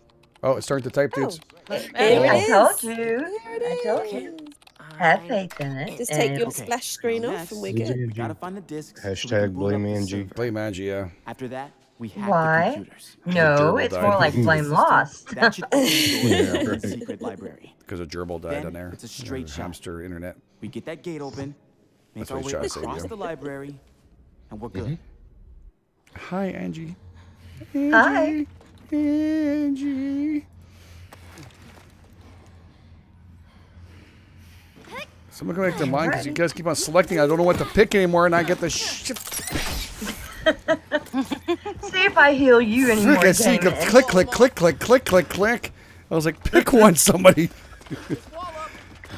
Oh, it's starting to type, dudes. Oh. There it is. I told you. I told you. Have faith in it. Just take your okay. splash screen off yes. and we're good. Gotta find the discs. Hashtag blame Angie. Blame Angie, yeah. After that, we have Why? the computers. No, it's died. more like blame Lost. That should be the secret library. Because a gerbil died on there. It's a straight shot. Hamster internet. We get that gate open, make our way across the library, and we're good. Mm-hmm. Hi, Angie. Angie. Hi. Angie. Someone go back to mine because you guys keep on selecting. I don't know what to pick anymore, and I get the shit. See if I heal you anymore. I see, click, click, click, click, click, click, click. I was like, pick one, somebody.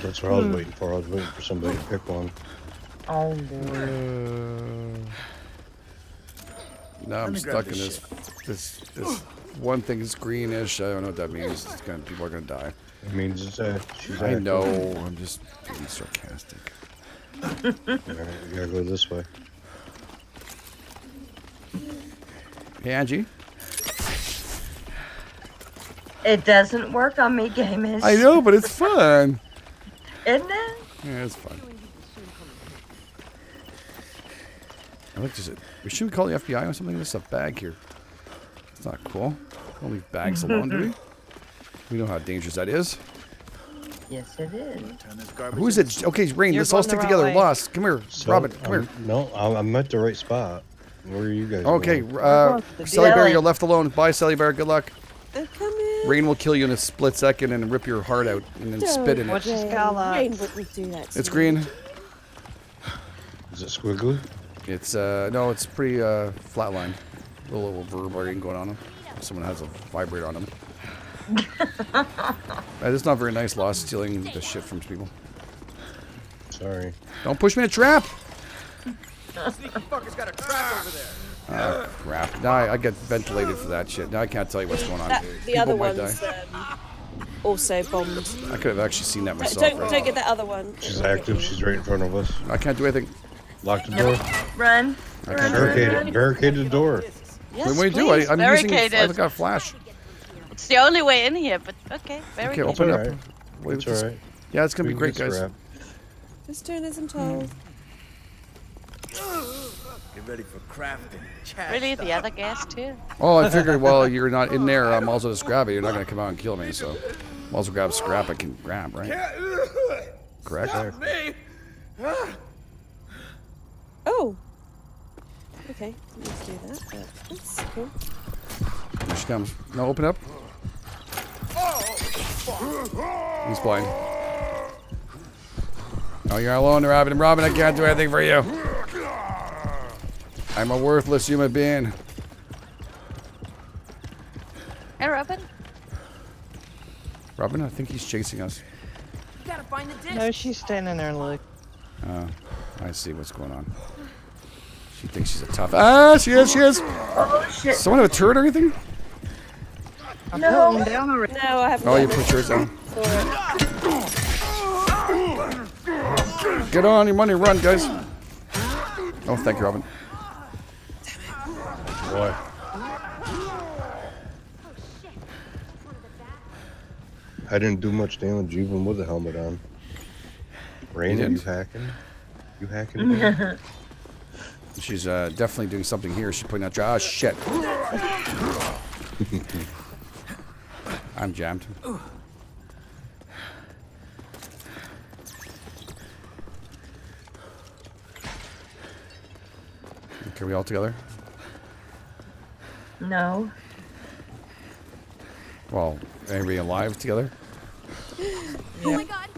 That's what I was waiting for. I was waiting for somebody to pick one. Oh boy. Uh, now I'm stuck in this, this. This one thing is greenish. I don't know what that means. It's gonna, people are gonna die. It means it's uh, she's I know. Active. I'm just being sarcastic. Alright, we gotta go this way. Hey, Angie. It doesn't work on me, gamers. I know, but it's fun. Isn't it? Yeah, it's fun. I looked at it. Should we call the F B I or something? This is a bag here. It's not cool. Don't leave bags alone, do we? We know how dangerous that is. Yes, it is. Who is it? Okay, Rain, let's all stick together. Way. Lost. Come here, so, Robin. Come um, here. No, I'm at the right spot. Where are you guys? Okay, uh, Sally Bear, you're left alone. Bye, Sally Bear. Good luck. I'm coming. Rain will kill you in a split second and rip your heart out and then Don't spit in it. Rain wouldn't do that. It's green. Is it squiggly? It's, uh, no, it's pretty, uh, flatline. A little reverberating going on them. Someone has a vibrator on them. That's not very nice, Loss, stealing the shit from people. Sorry. Don't push me in a trap! Sneaky fucker's got a trap over there. Ah, crap. Now I, I get ventilated for that shit. Now I can't tell you what's going on. That, the people other one's um, also bombed. I could have actually seen that myself. Don't, right? don't get that other one. She's active. She's right in front of us. I can't do anything. Lock the door. Run. I can't barricade it. Barricade the door. Yes, what do you do? I, I'm barricaded. using. I've got flash. It's the only way in here, but okay. Very okay, open it up. Wait, it's all right. Yeah, it's gonna be great, guys. Just doing as I'm told. Get ready for crafting. Really, the other gas too? Oh, I figured while you're not in there, I'm also just grab it. You're not gonna come out and kill me, so I'm also grab scrap. I can grab, right? Correct. Stop me. Oh. Okay, let's do that. But that's cool. Here she comes. No, open up. He's blind. Oh, you're alone, Robin. Robin, I can't do anything for you. I'm a worthless human being. Hey, Robin. Robin, I think he's chasing us. You gotta find the disc. No, she's standing there, look. Oh, I see what's going on. She thinks she's a tough. Ah, she is, she is. Oh, shit. Someone have a turret or anything? No, no, I haven't. Oh, you put yours down. Get on your money, run, guys. Oh, thank you, Robin. Boy. I didn't do much damage even with the helmet on. Rain, you hacking? You hacking? She's uh, definitely doing something here. She's putting out. Oh, shit. I'm jammed. Okay, we all together? No. Well, anybody alive together? Yeah. Oh my God.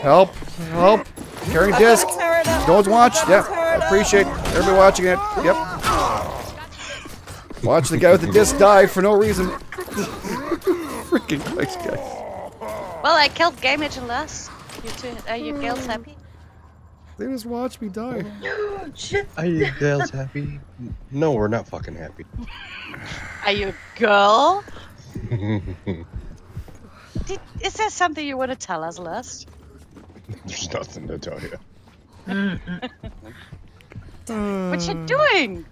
Help! Help! Carrying disc. Don't watch. Yeah, I appreciate everybody watching it. Yep. Watch the guy with the disc die for no reason. Freaking nice guy. Well, I killed GameEdged and Last. You two, are you girls happy? They just watched me die. Are you girls happy? No, we're not fucking happy. Are you a girl? Did, is there something you want to tell us, Lust? There's nothing to tell you. What you doing?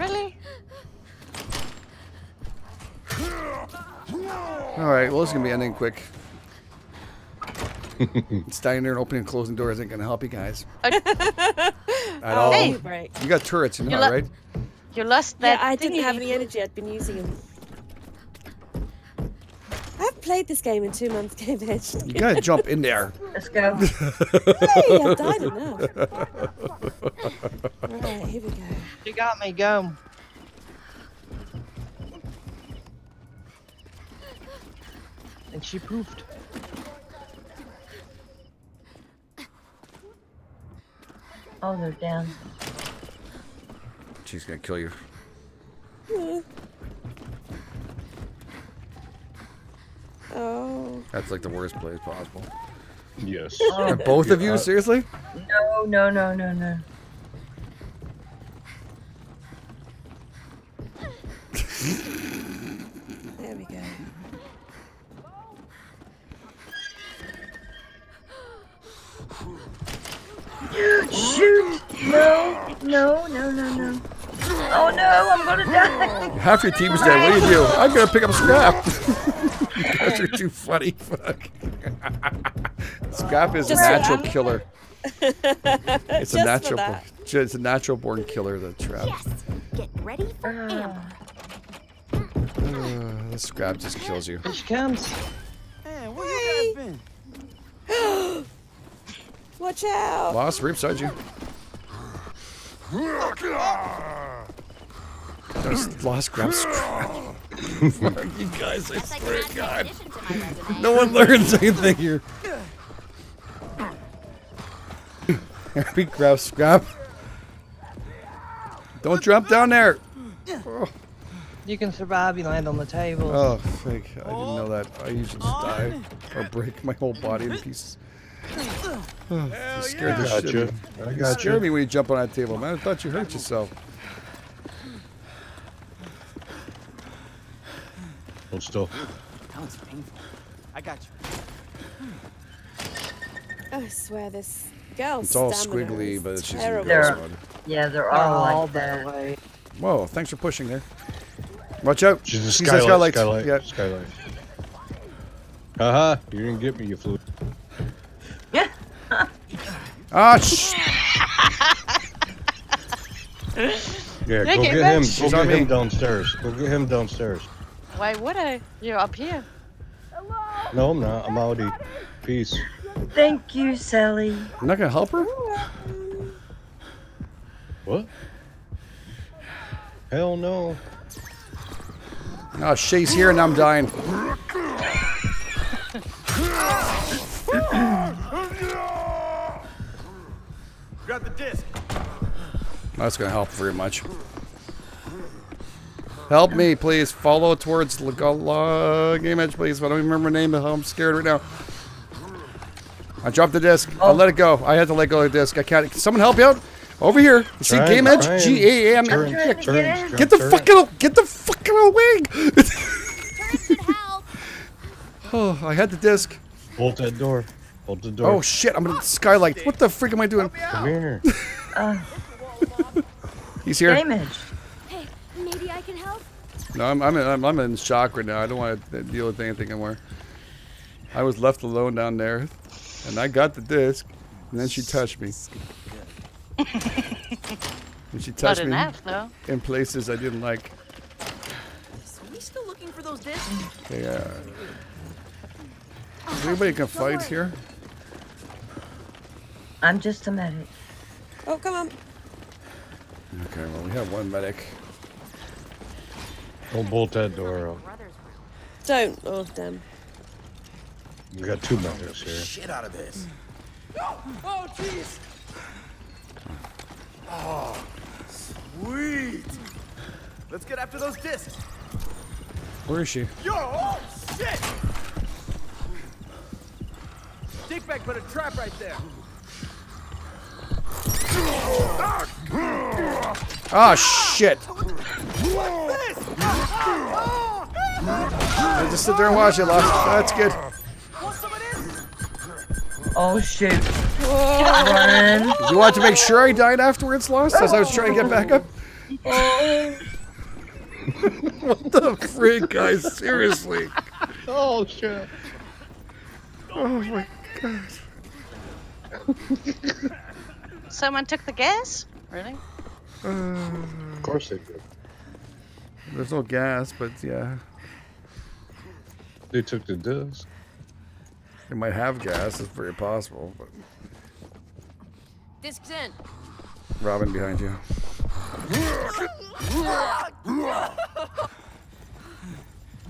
Really? Alright, well, this is going to be ending quick. Standing there and opening and closing doors isn't going to help you guys. Okay. At all. Hey, right. You got turrets in you that, right? You lost that. Yeah, I didn't have any energy. I'd been using them. I haven't played this game in two months, GameEdged. You gotta jump in there. Let's go. Hey, I've died enough. Right, here we go. You got me, go. And she poofed. Oh, they're down. She's gonna kill you. Yeah. Oh. That's like the worst place possible. Yes. Oh, both of you? Out. Seriously? No, no, no, no, no. There we go. Shoot! No, no, no, no, no. Oh no, I'm gonna die! Half your team's dead. What do you do? I'm gonna pick up scrap. You guys are too funny. Fuck. Scrap is just a natural that. killer. It's a natural. It's a natural born killer. The trap. Yes. Get ready for amber. Uh, the scrap just kills you. Here she comes. Hey, where hey. you guys been? Watch out! Lost, right beside you. Lost grabs scrap. You guys, I swear to God. No one learns anything here. Happy grabs scrap. Don't jump down there! Oh. You can survive, you land on the table. Oh, fuck. I didn't know that. I usually just die or break my whole body in pieces. Oh, scared yeah. the shit. I got you. Scared me when you jump on that table, man. I thought you hurt yourself. Hold still. That one's painful. I got you. I swear this girl's It's all squiggly, but she's in the girl's one. Yeah, they're all, they're all like that way. Whoa! Thanks for pushing there. Watch out! She's a skylight. Skylight. Yeah. Skylight. Haha! Uh-huh. You didn't get me, you fluke. Yeah. Ah, shh. Yeah, go get him. Go get him downstairs. Go get him downstairs. Why would I? You're up here. Hello? No, I'm not. I'm outie. Peace. Thank you, Sally. I'm not gonna help her? What? Hell no. Oh, she's here and I'm dying. Got the disc. That's gonna help very much. Help me, please. Follow towards Legala GameEdged, please. I don't remember her name, but I'm scared right now. I dropped the disc. Oh. I'll let it go. I had to let go of the disc. I can't. Can someone help you out? Over here. You see GameEdged? G A M E D. Get the fucking get the fucking wig. Oh, I had the disc. Bolt that door. Bolt the door. Oh shit! I'm gonna skylight. What the freak am I doing? Come here. uh, He's here. GameEdged. Maybe I can help. No, I'm I'm in, I'm in shock right now. I don't want to deal with anything anymore. I was left alone down there, and I got the disc, and then she touched me. And she touched me enough, though. In places I didn't like. So we still looking for those discs? Yeah. Is anybody can fight here? I'm just a medic. Oh, come on. Okay, well we have one medic. Don't bolt that door up. Don't. Oh, damn. We got two members here. Shit out of this. No! Oh, jeez. Oh, sweet. Let's get after those discs. Where is she? Yo! Oh, shit! Dickbag put a trap right there. Ah, shit. What's this? I just sit there and watch it, Lux. That's good. Oh shit. Run. You want to make sure I died afterwards, Lost, as I was trying to get back up? What the frig, guys? Seriously. Oh shit. Oh my god. Someone took the gas? Really? Uh, of course they did. There's no gas, but yeah. They took the doves. They might have gas, it's very possible, but... Disc's in. Robin behind you.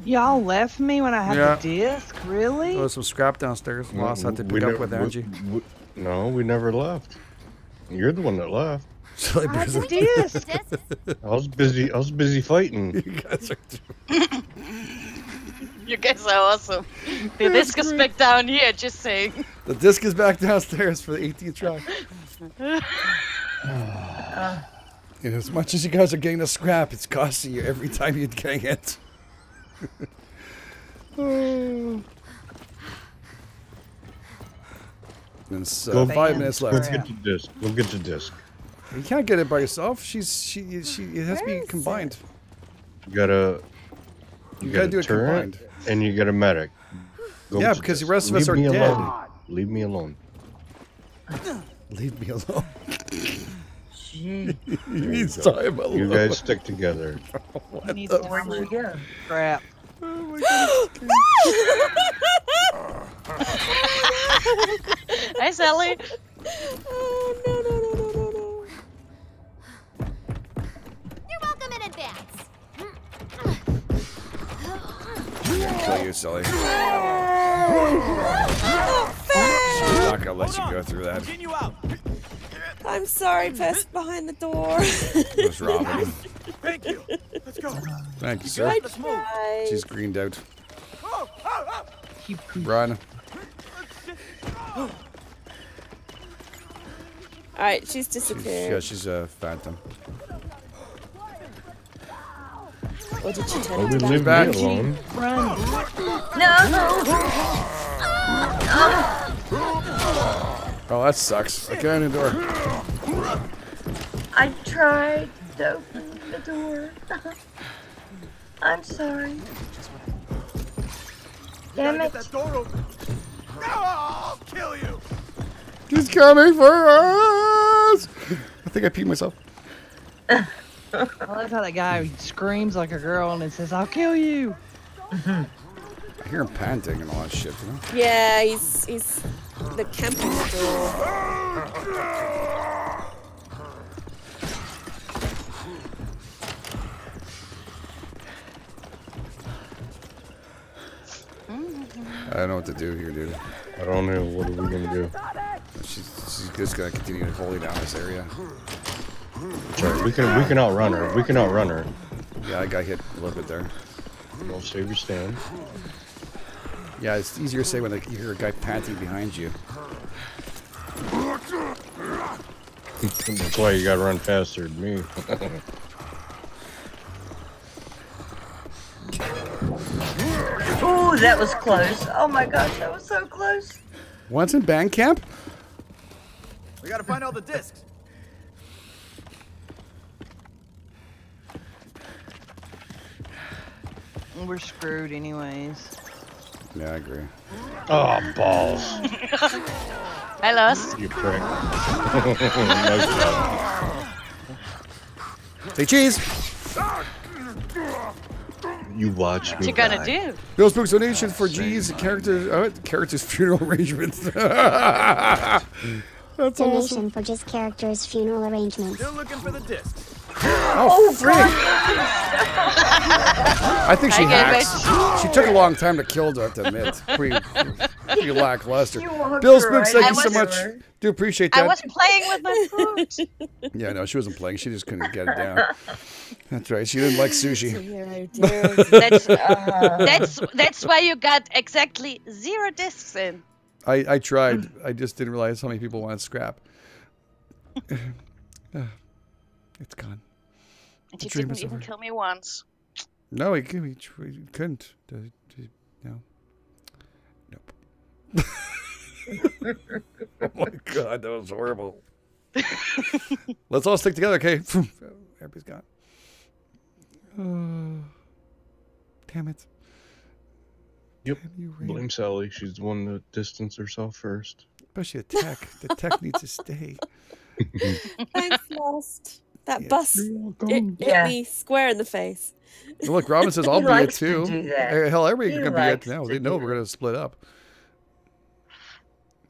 Y'all left me when I had yeah. the disc? Really? There was some scrap downstairs. Lost had to pick up with Angie. We, we, no, we never left. You're the one that left. I had the disc. I was busy. I was busy fighting. You guys are too... You guys are awesome. The disc is back down here, just saying. The disc is back downstairs for the eighteenth track. uh, and as much as you guys are getting the scrap, it's costing you every time you're getting it. oh. And so Go five band. minutes left. Let's get the disc. We'll get the disc. You can't get it by yourself. She's she she. It has Where to be combined. It? You gotta. You, you gotta, gotta do it combined. And you get a medic. Go yeah, because the rest of us are dead. Alone. Leave me alone. Leave me alone. Gee. He needs time alone. You guys stick together. He needs time together. Crap. Oh my god. Hi, Sally. Oh, no, no, no, no, no. You're welcome in advance. I'll kill you, Sully. She's not gonna let you go through that. I'm sorry, pest behind the door. It was Robin. Thank you. Let's go. Thank you, sir. She's greened out. Run. Alright, she's disappeared. She's, yeah, she's a phantom. What did she tell you? Leave back. me alone. Run. No. Oh, that sucks. I can't door. I tried to open the door. I'm sorry. Damn it. That door open. No, I'll kill you. He's coming for us. I think I peed myself. I love how that guy screams like a girl and says, "I'll kill you." I hear him panting and all that shit, you know? Yeah, he's he's the camping door. I don't know what to do here, dude. I don't know. What are we gonna do? She's, she's just gonna continue to holy down this area. Sorry, we can we can outrun her. We can outrun her. Yeah, I got hit a little bit there. Well, save your stand. Yeah, it's easier to say when you hear a guy panting behind you. That's why you gotta run faster than me. Ooh, that was close. Oh my gosh, that was so close. Once in band camp? We gotta find all the discs. We're screwed anyways. Yeah, I agree. Oh, balls. I lost. You prick. Say cheese. You watch me. What you gonna do? Bill Spook's donation oh, for G's character, uh, character's funeral arrangements. That's donation awesome. For just character's funeral arrangements. Still looking for the disc. Oh, oh frick! I think she I hacks. She took a long time to kill, to have to admit. Pretty, pretty lackluster. Bill Spooks, thank I you so much. Her. Do appreciate that. I wasn't playing with my food. Yeah, no, she wasn't playing. She just couldn't get it down. That's right. She didn't like sushi. that's, uh, that's, that's why you got exactly zero discs in. I, I tried. I just didn't realize how many people wanted scrap. It's gone. And she didn't even kill me once. No, he, he, he couldn't. No. Nope. Oh my god, that was horrible. Let's all stick together, okay? Everybody's gone. Oh, damn it. Yep. Blame Sally. She's the one to distance herself first. Especially the tech. The tech needs to stay. I'm lost. That yes. bus hit yeah. me square in the face. And look, Robin says, I'll be it too. To Hell, everybody's going to be it now. They know we're going to split up.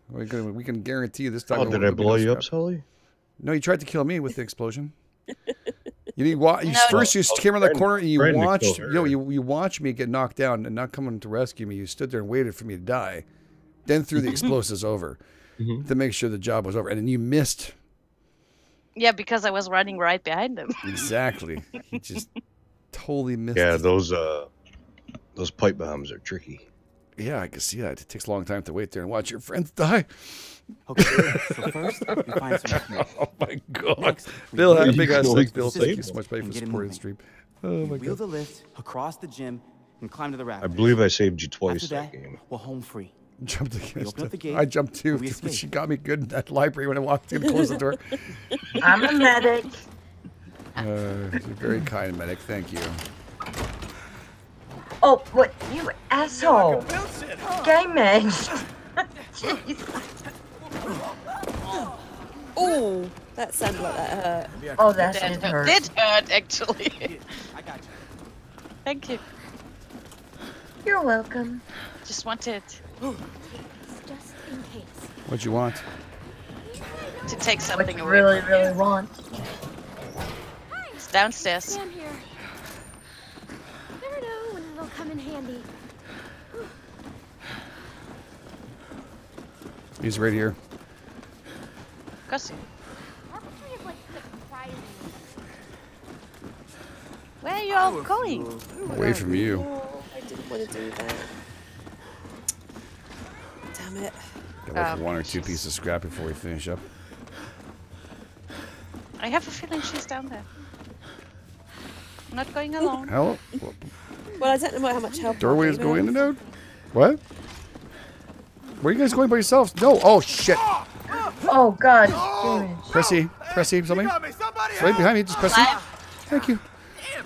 We're gonna, we can guarantee this time. Oh, did I blow you up, Sully? No, you tried to kill me with the explosion. You need wa you no, first you oh, came around the corner and you watched you know you, you watched me get knocked down and not coming to rescue me. You stood there and waited for me to die, then threw the explosives over mm-hmm. to make sure the job was over, and then you missed. Yeah, because I was running right behind them. Exactly, you just totally missed. Yeah, those uh, those pipe bombs are tricky. Yeah, I can see that. It takes a long time to wait there and watch your friends die. Okay, so first, we find some information. Oh my god. Next, Bill, have a big ass thanks, Bill. Thank you so much, buddy, for supporting the stream. Oh my god. Wheel the lift across the gym and climb to the rafters. I believe I saved you twice after that, that game. We're home free. Jumped against the gate, I jumped too. She got me good in that library when I walked in and closed the door. I'm a medic. Uh, you're very kind, medic. Thank you. Oh, what, you asshole! GameEdged! Jeez. Ooh, that sounded like that hurt. Oh, that did hurt. It did hurt, actually. I got you. Thank you. You're welcome. Just want it. Just in case. What'd you want? To take something away. Really, really want. It's downstairs. Come in handy. He's right here. Gussie. Where are you all going? Away from you. Oh, I didn't want to do that. Damn it. Got like um, one or two pieces of scrap before we finish up. I have a feeling she's down there. I'm not going alone. Hello? Well, I don't know how much help. Doorways go in and out. What? Where are you guys going by yourselves? No. Oh shit. Oh god. Oh. Pressy, Pressy, something. Right behind me, just Pressy. Thank you.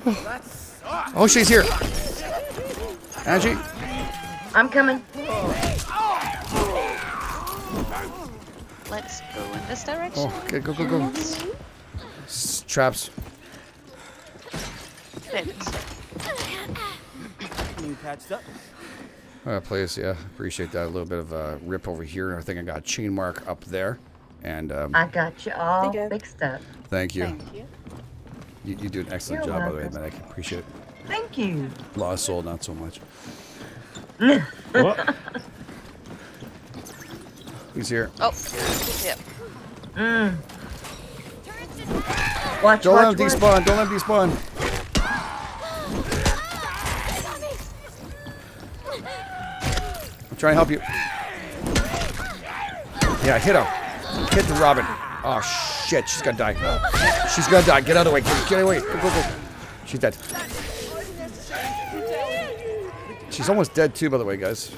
Oh, oh she's here. Angie. I'm coming. Let's go in this direction. Oh, okay, go, go, go. S traps. Patched up. Uh, please, yeah, appreciate that. A little bit of a rip over here. I think I got a chain mark up there, and um, I got you all fixed up. Thank you. Thank you. You, you do an excellent You're job, welcome. by the way, medic. Appreciate it. Thank you. Lost soul, not so much. What? He's here. Oh, he's here. Mm. Watch, Don't watch, let him despawn. Watch. Don't let him despawn. Try and help you. Yeah, hit him. Hit the Robin. Oh shit, she's gonna die. She's gonna die. Get out of the way. Get, get away. Go, go, go. She's dead. She's almost dead too, by the way, guys.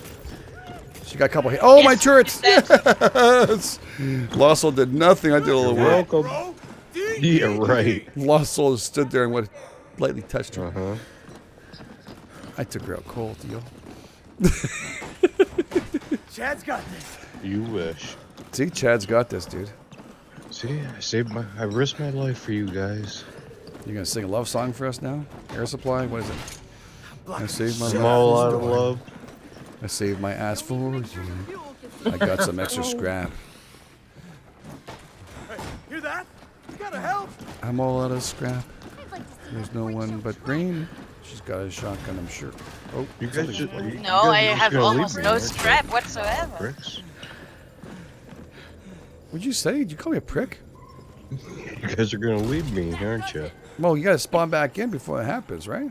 She got a couple hits. Oh, yes, my turret! Yes. Lost Soul did nothing. I did a little work. Welcome. Yeah, right. Lost Soul stood there and went lightly touched her. Uh-huh. I took her out cold, yo. Chad's got this. You wish. See, Chad's got this, dude. See, I saved my, I risked my life for you guys. You're gonna sing a love song for us now? Air Supply? What is it? I saved my small out of love. I saved my ass for you. I got some extra scrap. Hey, hear that? You gotta help. I'm all out of scrap. There's no one but Rain. She's got a shotgun, I'm sure. Oh, you guys should, you No, I have almost no scrap whatsoever. Pricks. What'd you say? Did you call me a prick? You guys are gonna leave me, aren't you? Well, you gotta spawn back in before it happens, right?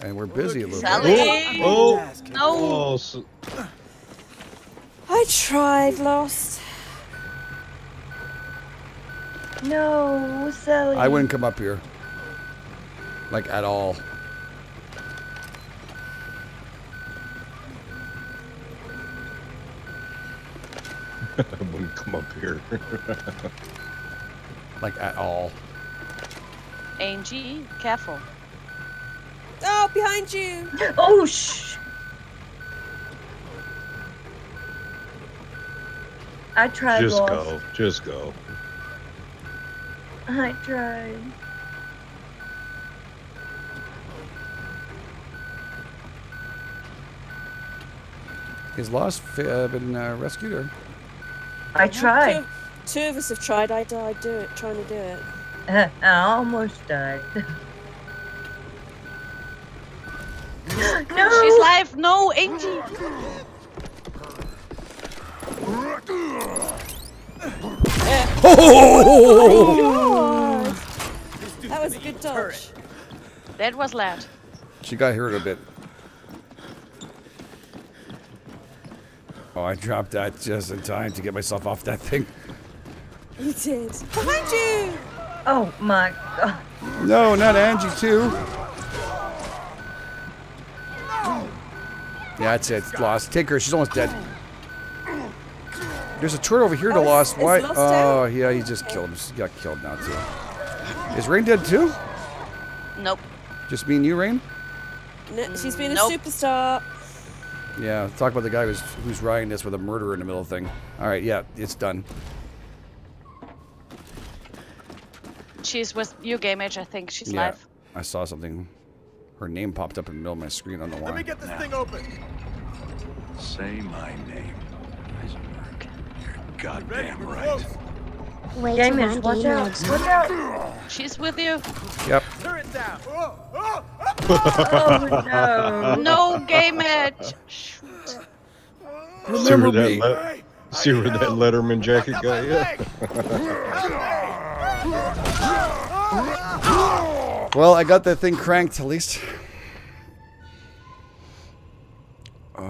And we're busy a little Sally. bit. Oh, oh, no. So I tried, lost. No, Sally. I wouldn't come up here. Like, at all. I wouldn't come up here. Like, at all. Angie, careful. Oh, behind you! Oh, shh! I tried, Just lost. go. Just go. I tried. Is Lost uh, been uh, rescued or? I tried. Two, two of us have tried. I died do it, trying to do it. Uh, I almost died. No! She's live! No, Angie! Yeah. Oh! Oh, that was a good dodge. That was loud. She got hurt a bit. Oh, I dropped that just in time to get myself off that thing. You did. Behind you! Oh my god. No, not Angie too. No. Yeah, that's it. Lost. Take her. She's almost dead. There's a turret over here to oh, Lost. Why? Lost oh, out? Yeah, he just killed him. He got killed now, too. Is Rain dead, too? Nope. Just me and you, Rain? No, she's been nope. a superstar. Yeah, talk about the guy who's, who's riding this with a murderer in the middle of the thing. All right, yeah, it's done. She's with you, GameEdged, I think. She's yeah, live. I saw something. Her name popped up in the middle of my screen on the wall. Let me get this now. thing open. Say my name. Goddamn right. Wait, Game is, watch out. Watch out. She's with you. Yep. Turn it down. Oh, oh, oh. Oh, no. No Game Edge. Shoot. Remember me. See where that Letterman jacket guy is? Well, I got that thing cranked at least. Uh,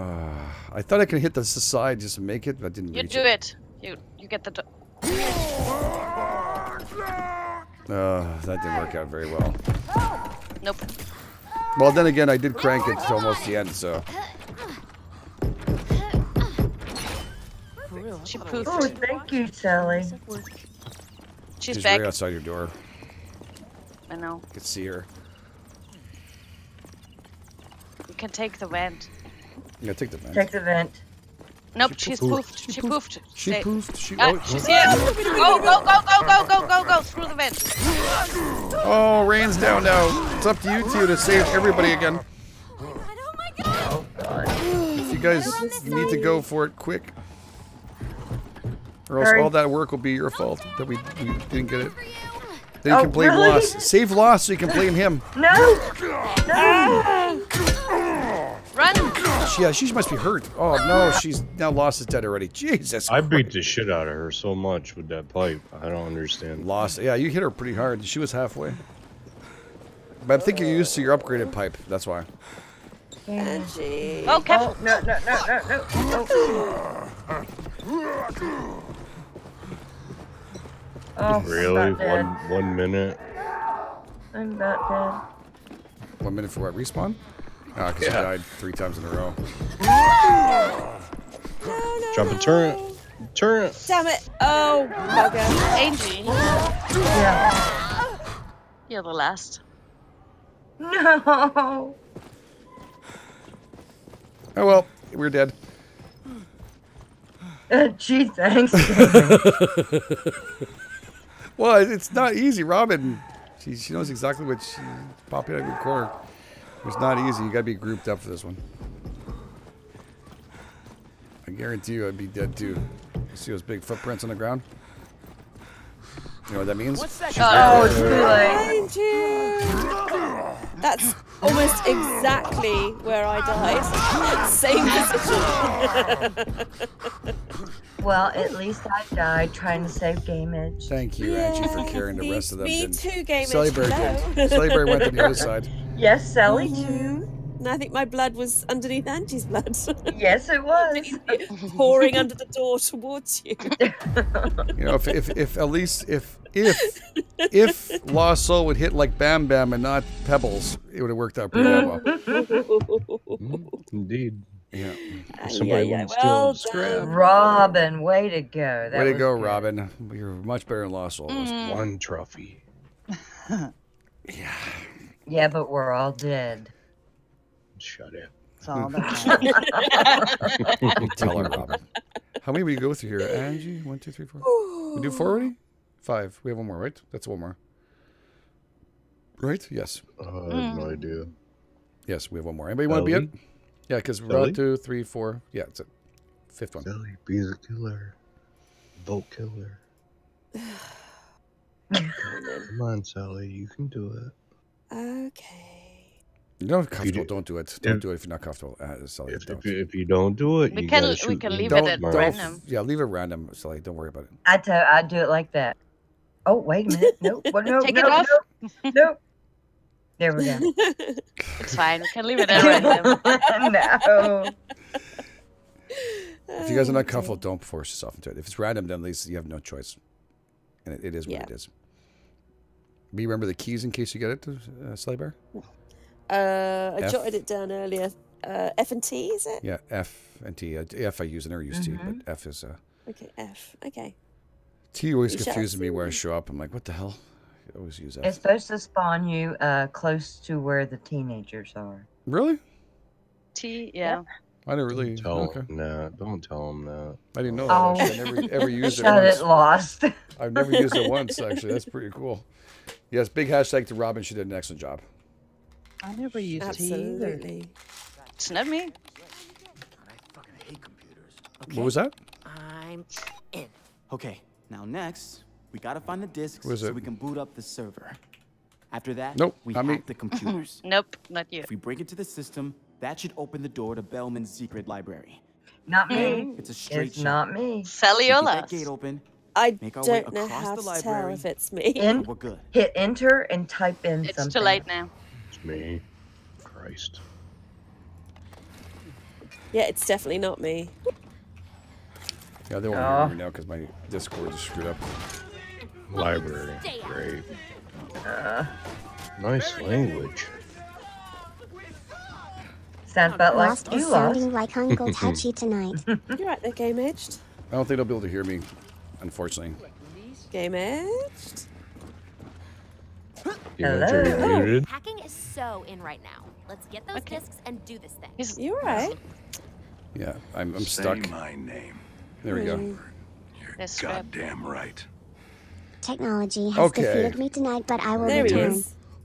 I thought I could hit the side just to make it, but I didn't. You reach do it. it. You you get the. Do uh, that didn't work out very well. Nope. Well, then again, I did crank it to almost the end, so. She poofed. Oh, thank you, Sally. She's, She's back. Right outside your door. I know. I could see her. You can take the vent. Yeah, take the vent. Take the vent. Nope, she she's poofed. poofed. She poofed. She poofed. She, uh, oh, she's here. Go, go, go, go, go, go, go, go through the vent. Oh, Rain's down now. It's up to you two to save everybody again. Oh God, oh my God. Oh God. If you guys need to go for it quick. Or else Sorry. all that work will be your fault that we, we didn't get it. Then you oh, can blame really? Lost. Save Lost so you can blame him. No! No! Run! Yeah, she must be hurt. Oh no, she's now Lost is dead already. Jesus. I Christ. beat the shit out of her so much with that pipe. I don't understand. Lost. Yeah, you hit her pretty hard. She was halfway. But I think you're used to your upgraded pipe. That's why. Angie. Oh, oh, no, no, no, no, no. Oh. Oh, really? One, one minute. I'm not dead. One minute for what? Respawn? Ah, because yeah. I died three times in a row. No, no, Jump a turret. Turret. Damn it. Oh, okay. Angie. Yeah. You're the last. No. Oh, well. We're dead. Uh, gee, thanks. Well, it's not easy. Robin, she, she knows exactly what she's popping out of your corner. It's not easy. You gotta be grouped up for this one. I guarantee you, I'd be dead too. You see those big footprints on the ground? You know what that means? What's that? Oh, it's good. That's almost exactly where I died. Same position. Well, at least I died trying to save GameEdged. Thank you, Angie, yeah. for carrying the rest of them. Me didn't. too, GameEdged. Sullyberg did. Sullyberg went to the other side. Yes, Sally too. And I think my blood was underneath Angie's blood. Yes, it was. Pouring under the door towards you. You know, if, if, if at least if if if Lost Soul would hit like Bam Bam and not Pebbles, it would have worked out pretty well. Mm, indeed. Yeah. Uh, yeah, yeah. Well done, Robin. Way to go. That way to go, good. Robin. You're much better than Lost Souls. Mm. One trophy. Yeah. Yeah, but we're all dead. Shut up. It's all that. Tell her, Robin. How many would you go through here? Angie? One, two, three, four. Ooh. We do four already? Five. We have one more, right? That's one more. Right? Yes. Uh, mm. I have no idea. Yes, we have one more. Anybody want to be it? Yeah, because we're on two, three, four. Yeah, it's a fifth one. Ellie, be the killer. Vote killer. Come on, Sally. You can do it. Okay. You're not comfortable. You do, don't do it. Don't if, do it if you're not comfortable. Uh, Sally, if, don't. If, you, if you don't do it, we you can shoot. We can leave don't, it at don't, random. Yeah, leave it random, Sally. Don't worry about it. I tell. I do it like that. Oh wait a minute. Nope. Well, no. Take no, it off. No, nope. There we go. It's fine. We can leave it at random. No. If you guys are not comfortable, don't force yourself into it. If it's random, then at least you have no choice. And it, it is what yeah. it is. Do you remember the keys in case you get it to uh, Sleigh Bear? Uh, I F. jotted it down earlier. Uh, F and T, is it? Yeah, F and T. F I use, and I never use mm -hmm. T, but F is... Uh, okay, F. Okay. T always you confuses me where I show up. I'm like, what the hell? I always use F. It's supposed to spawn you uh, close to where the teenagers are. Really? T, yeah. yeah. I didn't really don't tell okay. him that. Don't tell him that. I didn't know that. Oh. Actually. I never ever used it. Shut it lost. I've never used it once. Actually, that's pretty cool. Yes, big hashtag to Robin. She did an excellent job. I never used Absolutely. It either. It's not me. I fucking hate computers. Okay. What was that? I'm in. Okay. Now next, we gotta find the discs so we can boot up the server. After that, nope, we hack me. the computers. Nope, not you. If we break into the system. That should open the door to Bellman's Secret Library. Not me. It's a straight It's shot. Not me. Celiola. Gate open. I don't know how to library. tell if it's me. In, we're good. Hit enter and type in it's something. It's too late now. It's me. Christ. Yeah, it's definitely not me. Yeah, they won't oh. remember me now because my Discord is screwed up. Library. Great. Uh, nice language. Lost is sounding like Uncle Touchy tonight. You're right there, GameEdged. I don't think they'll be able to hear me, unfortunately. GameEdged? Hello. Hacking is so in right now. Let's get those okay. discs and do this thing. You're right. Yeah, I'm, I'm stuck. Say my name. There we go. Mm. You're That's goddamn right. Technology has okay. defeated me tonight, but I will there return.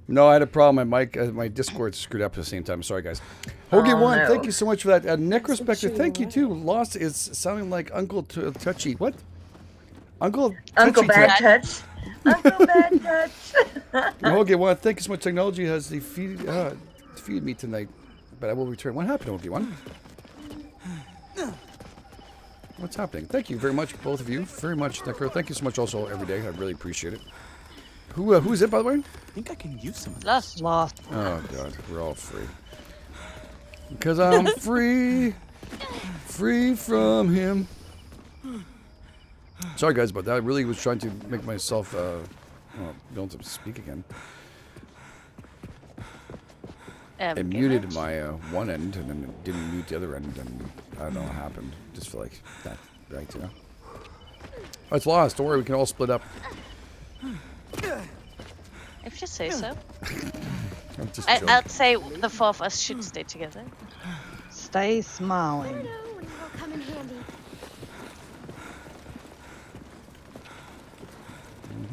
No, I had a problem. My mic, uh, my Discord screwed up at the same time. Sorry, guys. Hoagie oh, One, no. thank you so much for that. Uh, Necrospector, thank you too. Lost is sounding like Uncle T Touchy. What? Uncle Uncle Touchy Bad Touch. Uncle Bad Touch. Hoagie One, thank you so much. Technology has defeated, uh, defeated me tonight, but I will return. What happened, Hoagie One? What's happening? Thank you very much, both of you. Very much, Necro. Thank you so much, also every day. I really appreciate it. Who uh, who is it, by the way? I think I can use some of this. Lost, lost. Oh god, we're all free. Because I'm free, free from him. Sorry guys about that. I really was trying to make myself. Uh, well, don't have to speak again. Um, it muted much. my uh, one end and then it didn't mute the other end, and I don't know what happened. Just feel like that, right? You know. Oh, it's Lost. Don't worry, we can all split up. If you say so. I'm just I, I'd say the four of us should stay together. Stay smiling. I know when it'll come in handy.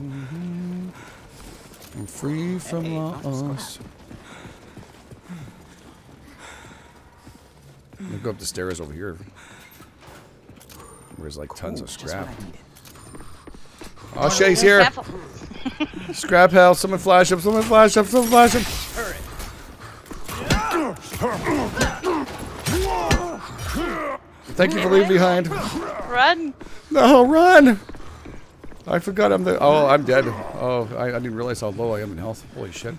Mm-hmm. I'm free from loss. I'm gonna go up the stairs over here. Where's like tons cool, of scrap. Oh, Shay's here. Scrap house, someone flash up, someone flash up, someone flash up. Thank you for leaving behind. Run. No, run. I forgot I'm the. Oh, I'm dead. Oh, I, I didn't realize how low I am in health. Holy shit.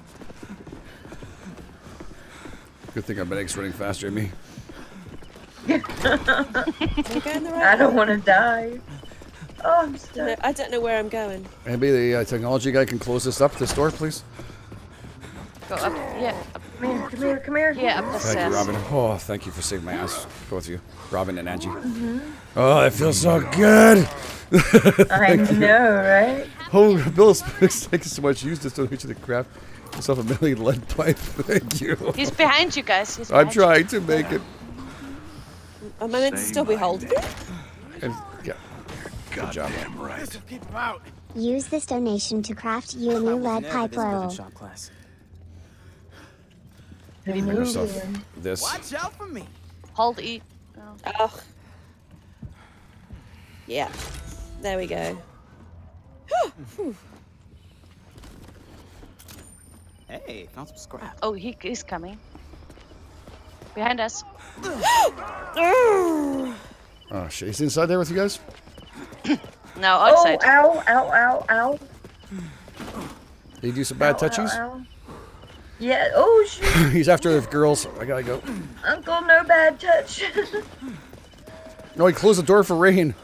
Good thing my egg's running faster than me. I don't want to die. Oh, I'm stuck. No, I don't know where I'm going. Maybe the uh, technology guy can close this up, this door, please. Go up. Yeah. Up. Come here, come here, come here. Yeah, up the thank stairs. Thank you, Robin. Oh, thank you for saving my ass, both of you, Robin and Angie. Mm-hmm. Oh, it feels so good. I know, you. Right? Oh, Bill, thank you so much. You used this donation to craft yourself a million lead pipe. Thank you. He's behind you guys. He's behind I'm trying you. to make yeah. it. Am I meant to still be holding? And, yeah. God Good job. Damn right. Use this donation to craft you a new lead pipe oil. Make yourself this. Watch out for me. Hold E. Oh. oh. Yeah. There we go. Hey, found some scrap. Oh, he is coming. Behind us. Oh shit, he's inside there with you guys? No, outside. Oh, ow, ow, ow, ow. Did he do some bad ow, touchies? Ow, ow. Yeah, oh shit. He's after the girls. I gotta go. Uncle, no bad touch. No, he closed the door for Rain.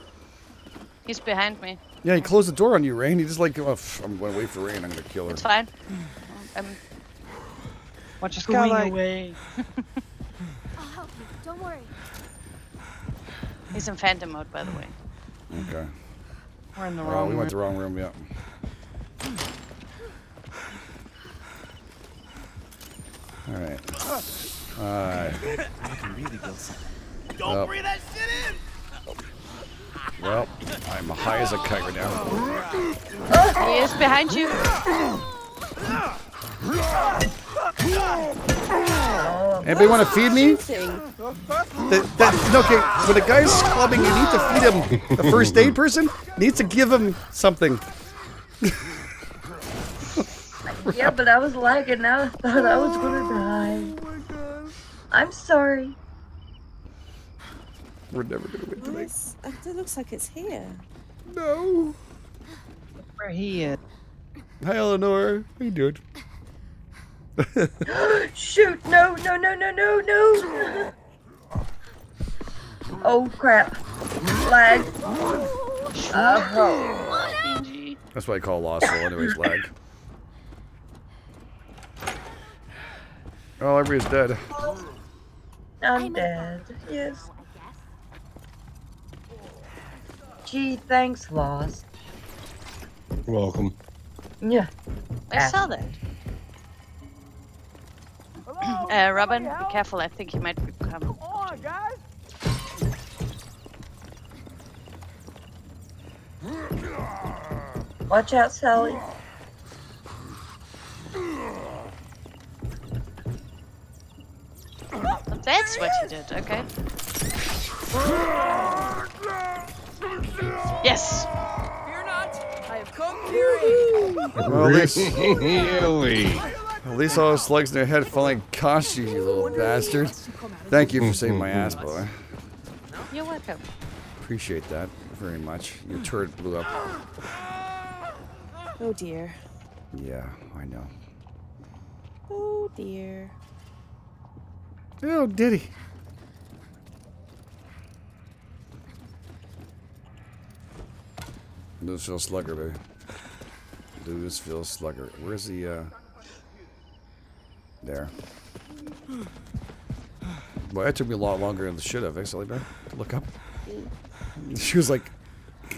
He's behind me. Yeah, he closed the door on you, Rain. He just like, oh, I'm gonna wait for Rain. I'm gonna kill her. It's fine. I'm just going like... away. I'll help you. Don't worry. He's in phantom mode, by the way. Okay. We're in the wrong room. Oh, we went the wrong room, yeah. Alright. Alright. I can really go. Don't breathe that shit in! Well, I'm high as a kite right now. He is behind you. Anybody want to feed me? That, that, no, okay, when a guy's clubbing, you need to feed him. The first aid person needs to give him something. Yeah, but I was lagging. I thought I was gonna die. Oh, I'm sorry. We're never gonna win tonight. It looks like it's here. No. Where he is. Hi, Eleanor. How you doing? Shoot! No! No! No! No! No! No! Oh crap! Lag. Uh-huh. That's what I call lost soul. Anyways, lag. Oh, everybody's dead. I'm dead. Yes. Gee, thanks, Lost. You're welcome. Yeah. I ah. saw that. Uh, Robin, be careful. I think he might be coming. Come on, guys. Watch out, Sally. That's what you did. Okay. Yes. Well, at least, really? At least all those slugs in their head falling cost you, you little bastard. Thank you for saving my ass, boy. You're welcome. Appreciate that very much. Your turret blew up. Oh dear. Yeah, I know. Oh dear. Oh, did he? Louisville Slugger, baby. Louisville Slugger. Where's the, uh... there. Well, that took me a lot longer than it should have, actually, man. To look up. She was like,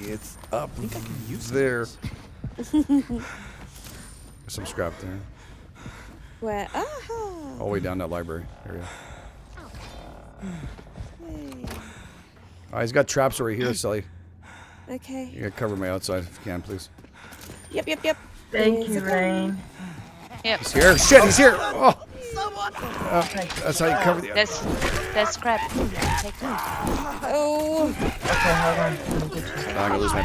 it's up I think I can use there. There's some scrap there. Where? Oh. All the way down that library area. Hey. Oh, he's got traps right here, Sully. Okay. You gotta cover my outside if you can, please. Yep, yep, yep. Thank There's you, Rain. Yep. He's here. Shit, he's here. Oh. Uh, that's how you cover the. That's that's crap. Take that. Oh. Okay, hold on. I'm gonna lose my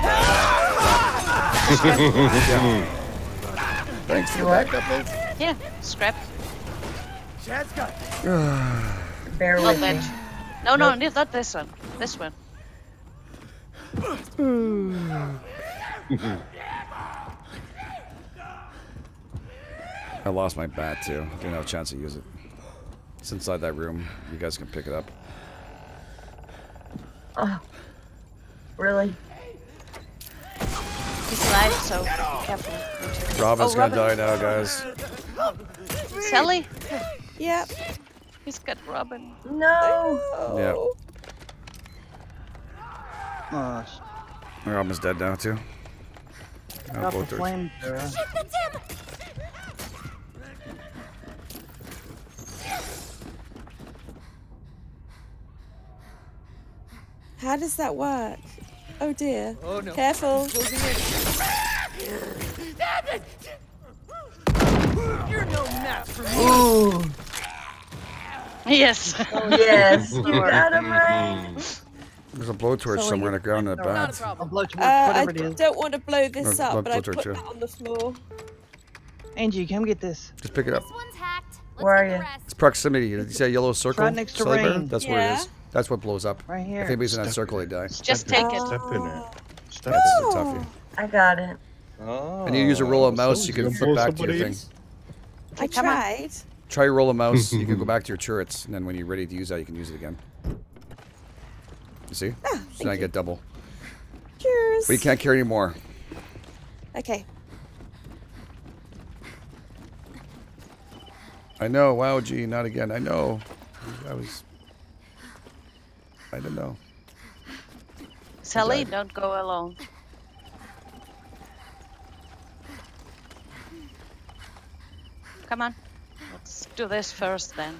yeah. Thanks for the backup, mate. Yeah, scrap. Bear with me. No, no, nope. Not this one. This one. I lost my bat too. I didn't have a chance to use it. It's inside that room. You guys can pick it up. Oh, really? He's alive, so be careful. Robin's oh, Robin. gonna die now, guys. Sally? Yep. He's got Robin. No! Oh. Yep. Gosh. We're almost dead now, too. Oh, got the flame. Shit, that's him! How does that work? Oh dear. Oh, no. Careful. You're no match for me. Yes. Oh, yes. You got him right. There's a blowtorch so somewhere in the ground in the back. Uh, I don't want to blow this no, up, but I put that on the floor. Angie, come get this. Just pick it up. This one's hacked. Let's where are you? It's proximity. Did you see a yellow circle? Right next to rain. That's yeah. where it is. That's what blows up. Right here. If anybody's in that circle, they die. Just take it. Step in it. Step in it. I got it. Oh. And you use a roll of mouse, you can flip back to your thing. I tried. Try your roll of mouse, you can go back to your turrets, and then when you're ready to use that, you can use it again. You see? Ah, so now I get double. Cheers. But you can't carry any more. Okay. I know. Wow, gee, not again. I know. I was... I don't know. Sally, I... don't go alone. Come on. Let's do this first then.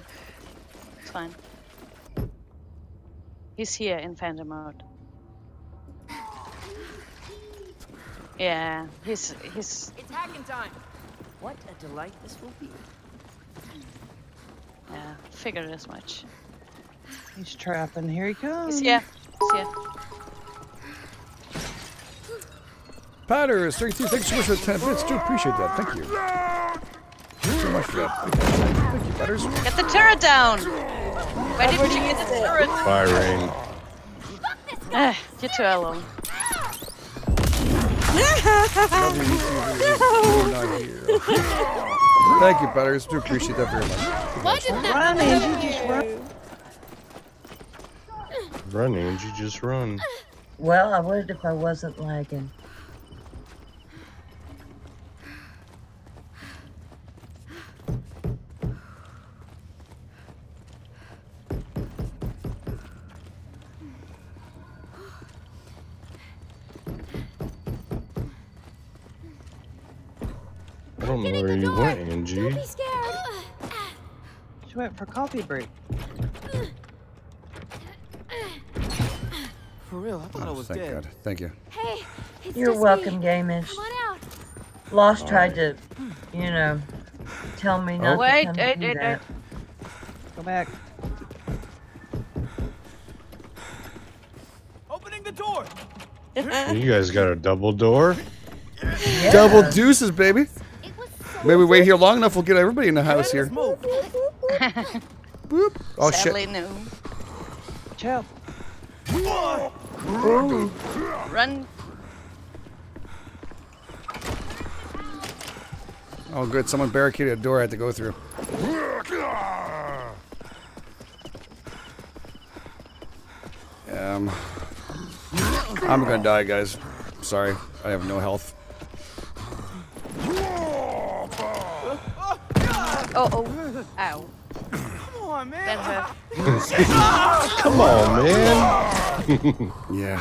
It's fine. He's here in Phantom mode. Yeah, he's he's it's hacking time. What a delight this will be. Yeah, figured as much. He's trapping. Here he comes. Yeah. Yeah. Powder is thirty-two. Thanks so much for ten bits. Do appreciate that. Thank you. Thanks so much for that. Thank you, Butters. Get the turret down. Where did you get the turret? Fire rain. Ah, you're too alone. No. Thank you, Butters. Do appreciate that very much. Why didn't that run? You just run. Run, Angie, just run. Well, I would if I wasn't lagging. I don't know where you went, Angie. Don't be scared. She went for coffee break. For real, I thought oh, I was thank dead. God. Thank you. Hey, it's you're welcome, Gameish. Lost all tried right. to, you know, tell me not oh, wait, to come wait, do wait, that. Wait. Go back. Opening the door. You guys got a double door. Yeah. Double deuces, baby. So maybe we wait here long enough, we'll get everybody in the house here. Boop, boop, boop. Oh sadly, shit. No. Chill. Run. Run. Oh, good. Someone barricaded a door I had to go through. Um, I'm gonna die, guys. Sorry. I have no health. Oh, oh. Ow. Come on, man. That hurt. Come on, man. Yeah.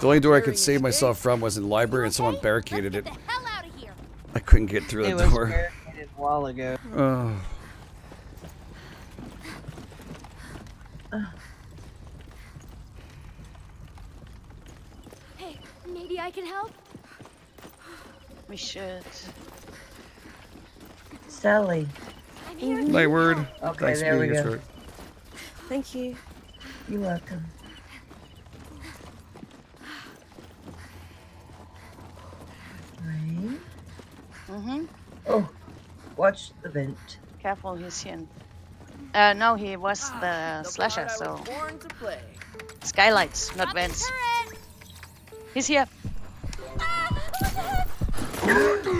The only door I could save myself from was in the library, and someone barricaded it. I couldn't get through the door. It was barricaded a while ago. Oh. Hey, maybe I can help. We should. Sally. My word. Okay, thanks there for we go. Through. Thank you. You're welcome. Right. Mm-hmm. Oh, watch the vent. Careful, he's in. Uh, no, he was the slasher, so. Skylights, not vents. He's here.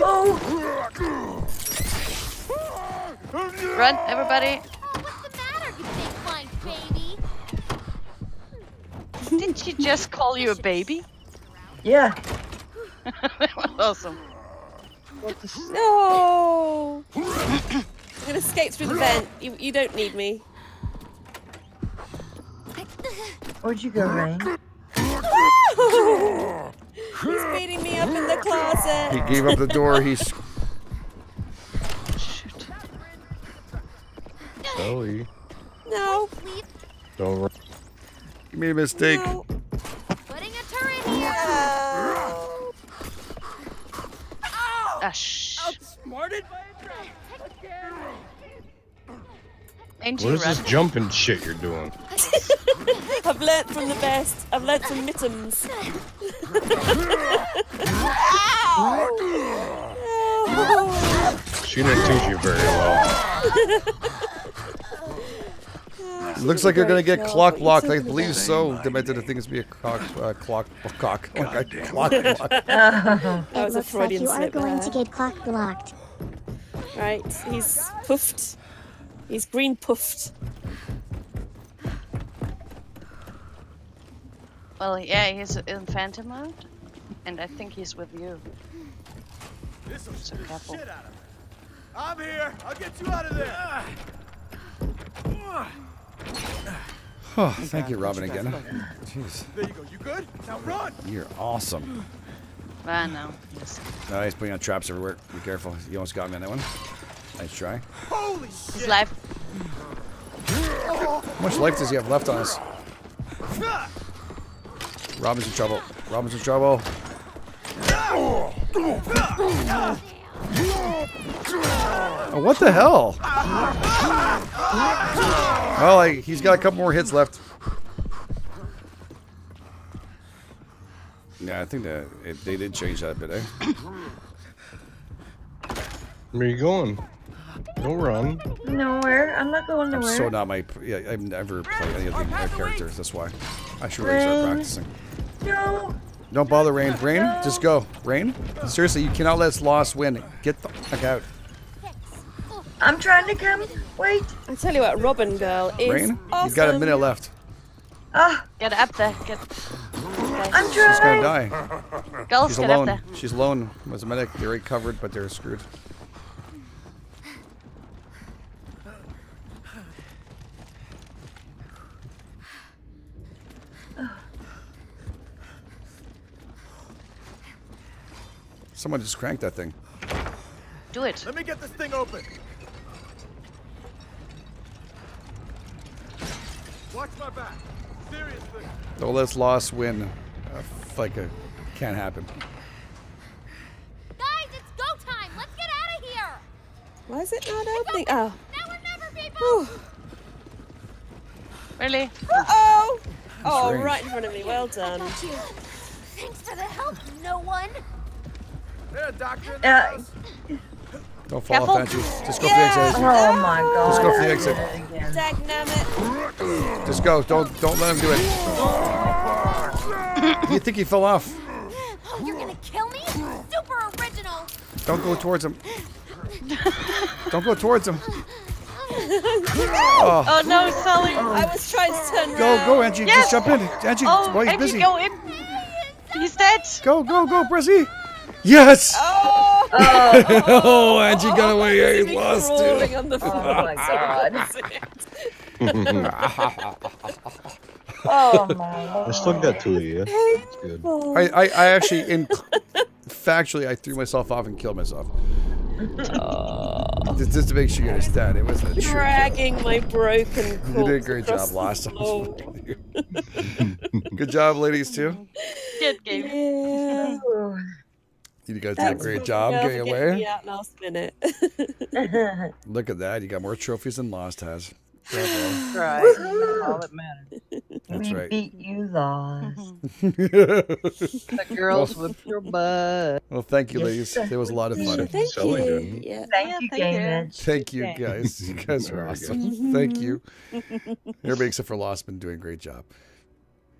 Oh. Run, everybody! Oh, what's the matter, you big blind baby? Didn't she just call you a baby? Yeah. That was awesome. What the f- No! I'm gonna skate through the vent. You, you don't need me. Where'd you go, Rain? He's beating me up in the closet. He gave up the door. He's. Shoot. Ellie. No. Don't. You made a mistake. No. Putting a turret here. No. Oh. Ah, shh. Outsmarted by a drone. Again. What is this jumping shit you're doing? I've learnt from the best. I've learnt from mittens. She didn't teach you very well. Oh, looks like you're gonna get clock blocked. I believe so. Demented to think it's be a cock, uh, clock, uh, cock, oh, God, clock blocked. That was a Freudian slip. It looks like you are going to get clock blocked. Right, he's poofed. He's green puffed. Well, yeah, he's in phantom mode, and I think he's with you. This'll so scare the shit out of me. I'm here. I'll get you out of there. Oh, thank you, Robin, again. Jeez. There you go. You good? Now run. You're awesome. I know. Yes. No, he's putting on traps everywhere. Be careful. You almost got me on that one. Nice try. Holy shit. He's live. How much life does he have left on us? Robin's in trouble. Robin's in trouble. Oh, what the hell? Well, I, he's got a couple more hits left. Yeah, I think that it, they did change that a bit, eh? Where are you going? Don't run. Nowhere. I'm not going nowhere. I'm so not my. Yeah, I've never played any of the other characters. That's why. I should really start practicing. No. Don't bother, Rain. Rain, no. Just go. Rain. Seriously, you cannot let this loss win. Get the fuck out. I'm trying to come. Wait. I tell you what, Robin girl is Rain, awesome. You've got a minute left. Ah, oh. Get up there. Get. I'm trying. She's gonna die. Girls, she's alone. Get up there. She's alone. Was a medic. They're already covered, but they're screwed. Someone just cranked that thing. Do it. Let me get this thing open. Watch my back. Seriously. Don't let loss win. Uh, like a can't happen. Guys, it's go time. Let's get out of here. Why is it not opening? Oh. Now we're never people. Ooh. Really? Uh oh. That's oh, strange. Right in front of me. Well done. Thanks for the help, no one. Uh, Don't fall off, Angie. Just go yeah. for the exit. Oh my God! Just go for the exit. Dagnabbit. Just go. Don't don't let him do it. You think he fell off? Oh, you're gonna kill me? Super original. Don't go towards him. Don't go towards him. Oh. Oh no, Sully! I was trying to turn Go around. Go, Angie. Yes. Just jump in, Angie. Oh, while you're Angie, busy. Go in. He's dead. Go go go, Brizzy. Yes! Oh, oh, oh, oh Angie oh, got away. I ain't lost it. On the floor. Oh my God! Oh my! I still got two of you. That's good. I, I, I actually, in factually, I threw myself off and killed myself. Oh. Just, just to make sure you understand, it wasn't a dragging true my broken corpse. You did a great job last time. Good job, ladies too. Good game. Yeah. You guys did a great job getting away. Last minute. Look at that. You got more trophies than Lost has. That's right. That's all that matters. That's we right. beat you, Lost. The girls well, whipped your butt. Well, thank you, ladies. It was a lot of fun. Thank so you. Yeah. Thank, yeah, you thank, thank you, guys. You guys are awesome. Thank you. Everybody except for Lost has been doing a great job.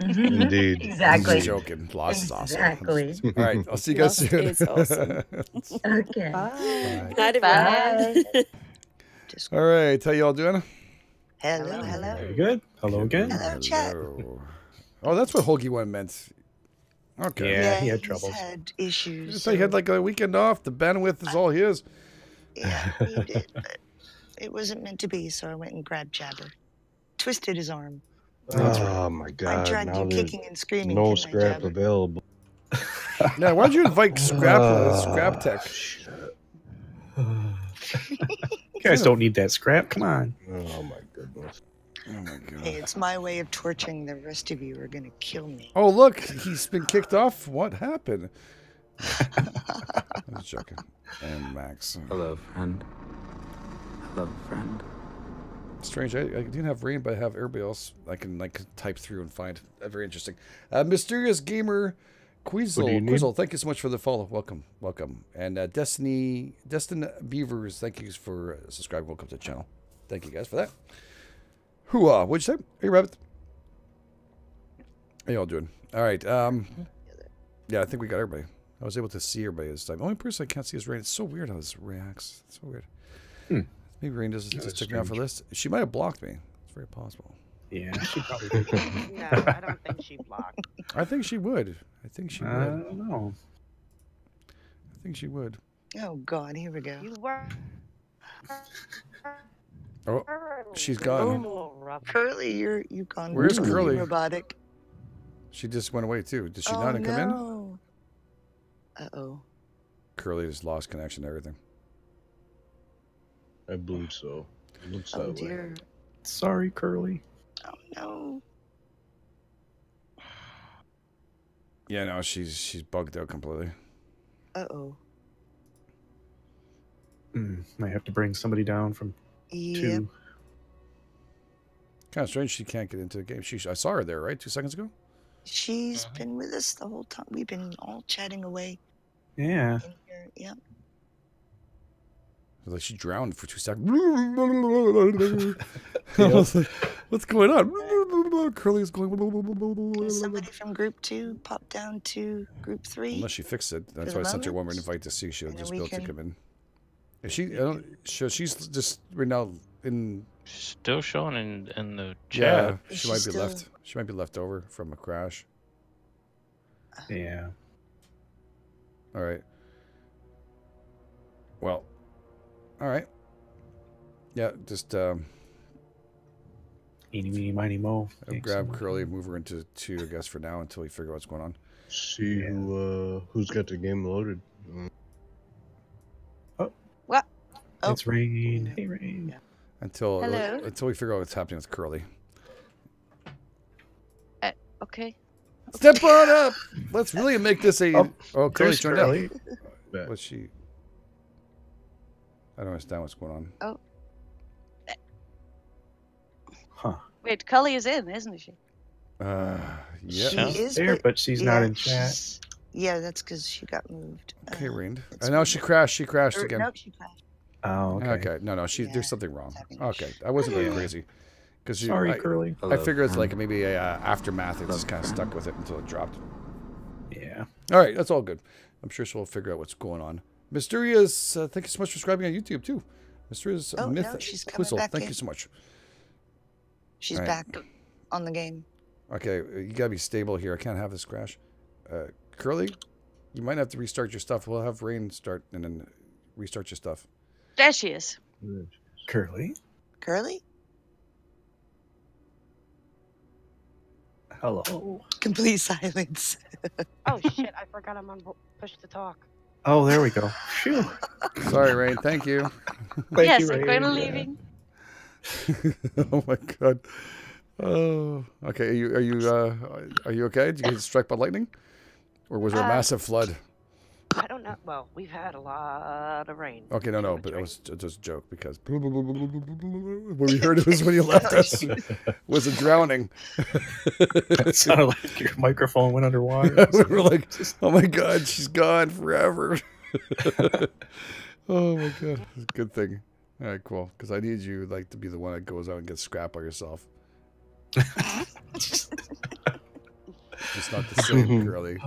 Indeed. Exactly. I'm joking. Lost is awesome. Exactly. All right. I'll see you guys soon. Lost is awesome. Okay. Bye. Bye. Bye. Bye. All right. How y'all doing? Hello. Hello. Very good. Hello again. Hello, chat. Oh, that's what Hoagie One meant. Okay. Yeah, yeah he had troubles. Had issues. So he had like a weekend off. The bandwidth is I, all his. Yeah, he did. But it wasn't meant to be, so I went and grabbed Jabber. Twisted his arm. That's oh, right. my God. I dragged now you kicking and screaming. No scrap available. Now, why'd you invite Scrap uh, Scrap Tech? You guys don't need that scrap. Come on. Oh, my goodness. Oh, my God. Hey, it's my way of torturing the rest of you. Are going to kill me. Oh, look. He's been kicked off. What happened? I was joking. And Max. Hello, friend. Hello, friend. Strange. I, I didn't have rain, but I have everybody else. I can like type through and find. Uh, very interesting. Uh, Mysterious Gamer Queasel. Queasel, thank you so much for the follow. Welcome. Welcome. And uh, Destiny, Destin Beavers, thank you for subscribing. Welcome to the channel. Thank you guys for that. Hooah. What'd you say? Hey, Rabbit. How y'all doing? All right. Um, yeah, I think we got everybody. I was able to see everybody this time. The only person I can't see is Rain. It's so weird how this reacts. It's so weird. Hmm. Maybe Rain just, just took me off her list. She might have blocked me. It's very possible. Yeah, she probably did. No, I don't think she blocked. I think she would. I think she would. I don't know. I think she would. Oh, God, here we go. You were... Oh, she's gone. Oh, Curly, you're you gone. Where's really Curly? Robotic. She just went away, too. Did she oh, not no. come in? Uh-oh. Curly has lost connection to everything. I believe so. It looks oh, that dear. way. Sorry, Curly. Oh no. Yeah, no, she's she's bugged out completely. Uh oh. Mm, might have to bring somebody down from yep. two. Kind of strange. She can't get into the game. She I saw her there, right, two seconds ago. She's uh-huh. been with us the whole time. We've been all chatting away. Yeah. In here. Yep. Like she drowned for two seconds. I was like, what's going on? Curly's going. Somebody from group two popped down to group three. Unless she fixed it. That's why I sent her one more invite to see. She was just built to come in. Is she, I don't, so she's just right now in. Still showing in, in the chat. Yeah, she might be left. She might be left over from a crash. Yeah. All right. Well. All right. Yeah, just um, eeny, meeny, miny, mo. Grab Curly and move her into two, I guess, for now until we figure out what's going on. See yeah. who uh, who's got the game loaded. Oh, what? Oh. It's Rain. Hey, Rain. Yeah. Until Hello. until we figure out what's happening with Curly. Uh, okay. Step on up. Let's really make this a. Oh, oh Curly turned Curly. out. What's she? I don't understand what's going on. Oh. Huh. Wait, Cully is in, isn't she? Uh, yeah. She is there, but she's yeah, not in chat. Yeah, that's because she got moved. Okay, uh, Rain. I know she crashed. She crashed or, again. No, she crashed. Oh, okay. Okay. No, no, she, yeah, there's something wrong. Okay, I wasn't really crazy. Cause she, Sorry, I, Curly. I figure it's like maybe a uh, aftermath. It's just kind of stuck with it until it dropped. Yeah. All right, that's all good. I'm sure she'll figure out what's going on. Mysterious, uh, thank you so much for subscribing on YouTube too. Mysterious oh, Myth no, she's coming Whistle, back thank in. you so much. She's right. back on the game. Okay, you gotta be stable here. I can't have this crash. Uh, Curly, you might have to restart your stuff. We'll have Rain start and then restart your stuff. There she is. Curly? Curly? Hello. Oh. Complete silence. Oh shit, I forgot I'm on push to talk. Oh, there we go. Phew. Sorry, Rain. Thank you. Thank yes, you, I'm kind of leaving. Oh my God. Oh, okay. Are you are you uh, are you okay? Did you get struck by lightning, or was there a uh, massive flood? I don't know. Well, we've had a lot of rain. Okay, no, no, but it was just a joke because when we heard it was when you left us was a drowning. It sounded like your microphone went underwater. Yeah, we were like, oh my God, she's gone forever. Oh my God, it's a good thing. All right, cool. Because I need you like to be the one that goes out and gets scrapped by yourself. It's not the same, Curly.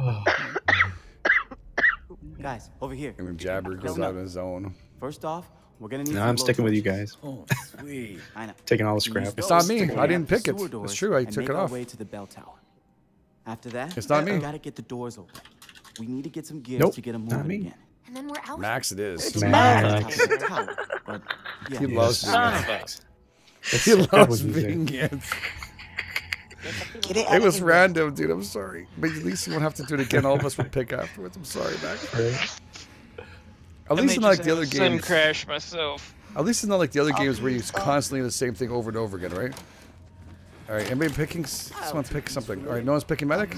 Guys, over here. And Jabber goes out on his own. First off, we're gonna need. No, I'm sticking with you guys. Oh, sweet. I know. Taking all the scrap. It's not me. I didn't pick it. It's true. I took it off. Way to the bell tower. After that, it's not me. We gotta get the doors open. We need to get some gears nope. to get them moving again. And then we're out. Max, it is. It's Max. Max. But, yeah. He loves Max. He loves vinegans. It was random, dude. I'm sorry, but at least you won't have to do it again. All of us will pick afterwards. I'm sorry, Max. Right. At least not like the other games. Crash myself. At least it's not like the other games where you constantly do the same thing over and over again, right? All right, anybody picking? Someone's picking something. All right, no one's picking medic.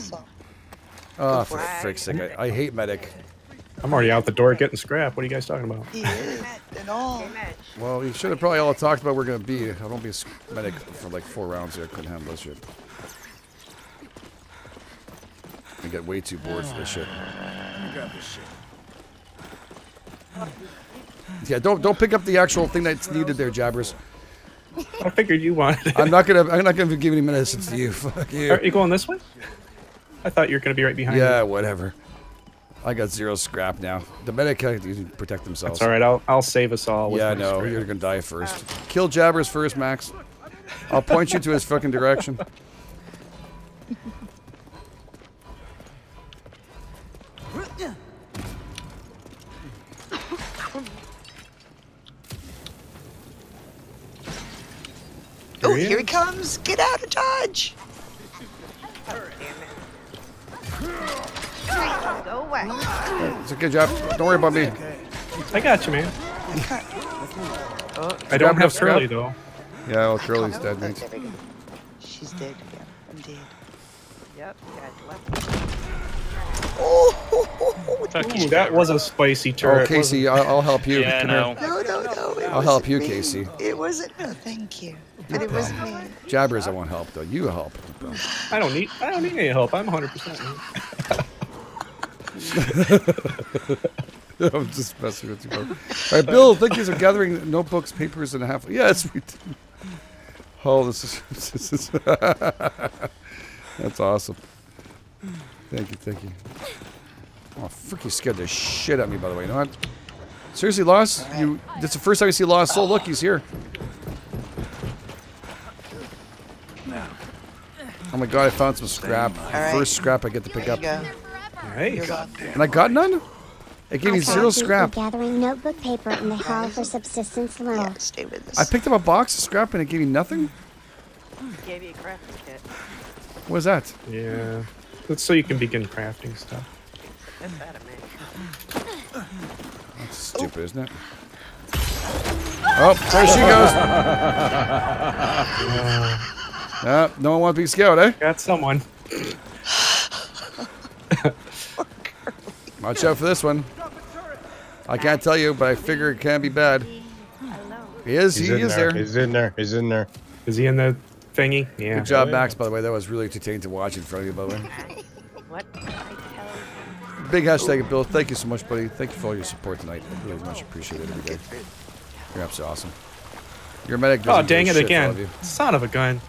Oh, for frick's sake! I, I hate medic. I'm already out the door getting scrap. What are you guys talking about? Well, you should have probably all talked about where we're gonna be. I don't be a medic for like four rounds here. I couldn't handle this shit. I get way too bored for this shit. Grab this shit. Yeah, don't don't pick up the actual thing that's needed there, Jabbers. I figured you wanted it. I'm not gonna I'm not gonna give any medicines to you. Fuck you. Are you going this way? I thought you were gonna be right behind. Yeah, me. Whatever. I got zero scrap now. The medic can protect themselves. That's all right, I'll I'll save us all. With yeah, no, scrap. You're gonna die first. Kill Jabbers first, Max. I'll point you to his fucking direction. Oh, he here he comes! Get out of Dodge! Oh, damn it. Go away. Right, it's a good job. Don't worry about me. I got you, man. uh, I don't have Curly, though. Yeah, well, Curly's dead, mate. She's dead. Yeah, I'm dead. Yep, dead. Oh, oh, oh, oh. Ooh, that was a spicy turret. Oh, Casey, I'll, I'll help you. Yeah, no. no, no, no. It I'll help you, me. Casey. It wasn't. No, thank you. But it wasn't me. Jabbers, I won't help though. You help. Bro. I don't need. I don't need any help. I'm one hundred percent. I'm just messing with you, bro. All right, Bill. Thank you for gathering notebooks, papers, and a half. Yes, we did. Oh, this is. This is that's awesome. Thank you, thank you. Oh, frick, you scared the shit out of me, by the way. You know what? Seriously, Lost? You, that's the first time you see Lost Soul. Look, he's here. Oh my god, I found some scrap. Right. First scrap I get to pick up. Hey, and I got none? It gave me zero scrap. Gathering notebook paper in the hall for subsistence alone. Yeah, stay with us. I picked up a box of scrap and it gave me nothing? It gave you a crafting kit. What is that? Yeah. That's so you can begin crafting stuff. That's bad at me. That's stupid, oh. isn't it? Oh, there she goes. uh, uh, no one wants to be scared, eh? Got someone. Watch out for this one. I can't tell you, but I figure it can be bad. He is. He's he is there. there. He's in there. He's in there. Is he in the thingy? Yeah. Good job, Max, by the way. That was really entertaining to watch in front of you, by the way. What did I tell you? Big hashtag, Bill. Thank you so much, buddy. Thank you for all your support tonight. I really much appreciate it every day. You're absolutely awesome. Your medic doesn't oh, dang it again. Son of a gun.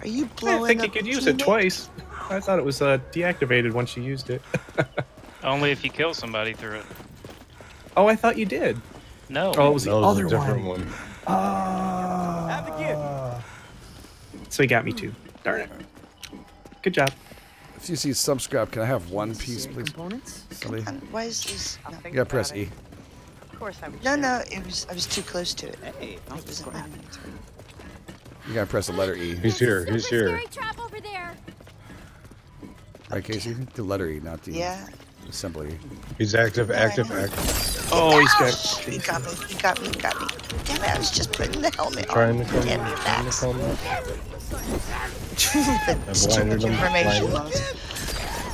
Are you blowing I think you could use it twice. I thought it was uh, deactivated once you used it. Only if you kill somebody through it. Oh, I thought you did. No. Oh, it was no, the other was different one. one. Uh, Have a gift. So he got me too. Darn it. Good job. If you see some scrap, can I have one piece, please? Components? Somebody? Why is this? No. You gotta press E. Of course I would. No, no, it was, I was too close to it. Hey, it wasn't happening. You gotta press the letter E. He's here, he's here. Trap over there. Right, Casey? The letter E, not the yeah. assembly. He's active, active, active. Oh, he's got He got me, he got me, he got me. Damn it, I was just putting the helmet on. Trying to come out. Trying to come out. Stupid information loss.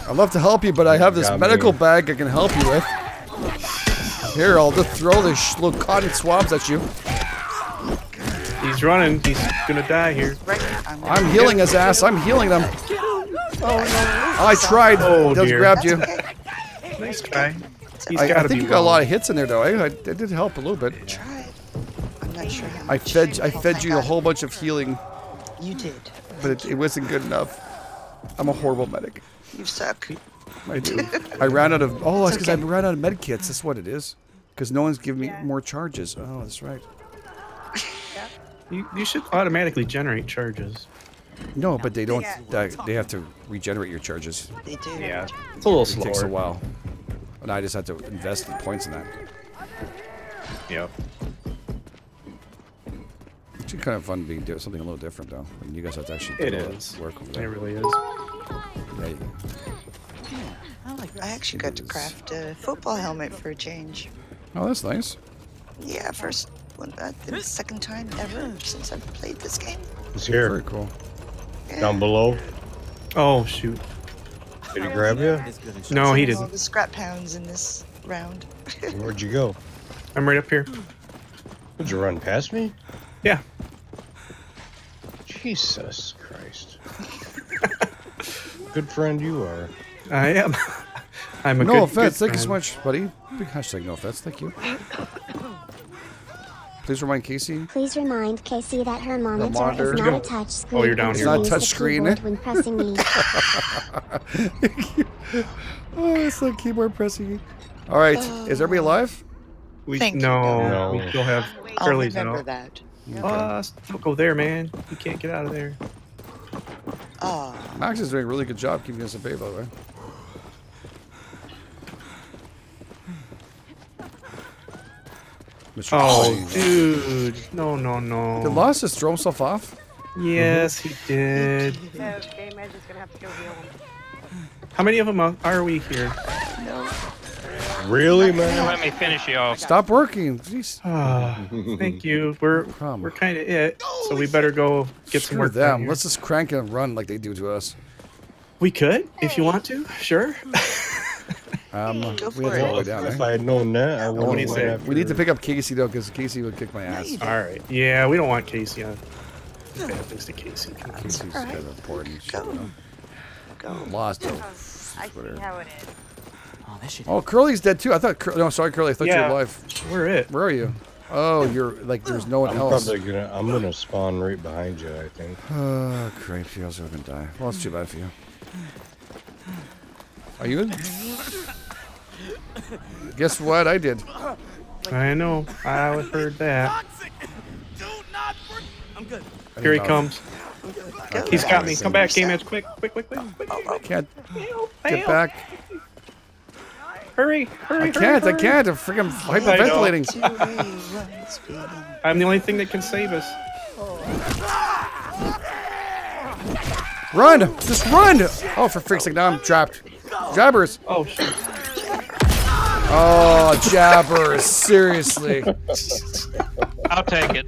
I'd love to help you, but I have this God, medical man. bag I can help you with. Here, I'll just throw this little cotton swabs at you. He's running. He's gonna die here. I'm healing his ass. I'm healing them. Oh, no. I tried. Oh, dear. Just grabbed you. Okay. Nice guy. He's I, I think you got wrong. a lot of hits in there, though. I, I, I did help a little bit. Try. I'm not sure how I fed. I fed you a whole bunch of healing. You did. But it, it wasn't good enough. I'm a horrible medic. You suck. I do. I ran out of... Oh, that's because okay. I ran out of med kits. That's what it is. Because no one's giving me yeah. more charges. Oh, that's right. Yeah. You, you should automatically generate charges. No, but they don't. Uh, they have to regenerate your charges. They do. Yeah, it's a little slower. It takes a while, and I just have to invest the points in that. Yep. It's kind of fun being do something a little different, though. I mean, you guys have to actually. It is. Work with that. It really is. Yeah. I actually got to craft a football helmet for a change. Oh, that's nice. Yeah, first, well, that's the second time ever since I've played this game. It's here. Very cool. Yeah. Down below. Oh, shoot. Did he grab you? No, he didn't. All the scrap pounds in this round. Where'd you go? I'm right up here. Did you run past me? Yeah. Jesus Christ. Good friend you are. I am. I'm a no good, offense. Good Thank you so much, buddy. Big hashtag no offense. Thank you. Please remind Casey. Please remind Casey that her monitor, monitor. is not a touch screen. Oh, you're down here. It's not touch screen. When pressing E. Oh, it's like keyboard pressing E. All right. Uh, is everybody alive? We Thank no, you. no. We still have Curly's now. Remember that. Okay. Uh, don't go there, man. You can't get out of there. Oh. Max is doing a really good job keeping us at bay, by the way. Oh, dude. No, no, no. Did Lost just throw himself off? Yes, he did. No, GameEdge is gonna have to go heal him. How many of them are we here? No. Really, man? Let me finish you off. Stop working. Jeez. Oh, thank you. We're Problem. we're kind of it, so we better go get Screw some work done. Let's just crank and run like they do to us. We could, hey. if you want to. Sure. Um, we have well, down, if eh? I had known that, I wouldn't have said. We need to pick up Casey, though, because Casey would kick my ass. No, all right. Yeah, we don't want Casey on. No. Bad things to Casey. Casey's kind right. of important. Go. Shit, Go. Go. Lost, though. I see how it is. Oh, that should oh, Curly's dead, too. I thought Curly... No, sorry, Curly. I thought yeah. you were alive. Where it? Where are you? Oh, you're... Like, there's no one I'm else. Probably gonna, I'm going to spawn right behind you, I think. Oh, crap. You guys are going to die. Well, it's too bad for you. Are you in? Guess what I did. I know. I heard that. Here he comes. Okay. He's got me. Come back, GameEdge. Quick, quick, quick, quick. I can't get back. Hurry, hurry, I can't. Hurry. I can't. I'm freaking hyperventilating. I'm the only thing that can save us. Run! Just run! Oh, for freak's sake, now I'm trapped. Jabbers! Oh, shit. Oh, Jabbers, seriously. I'll take it.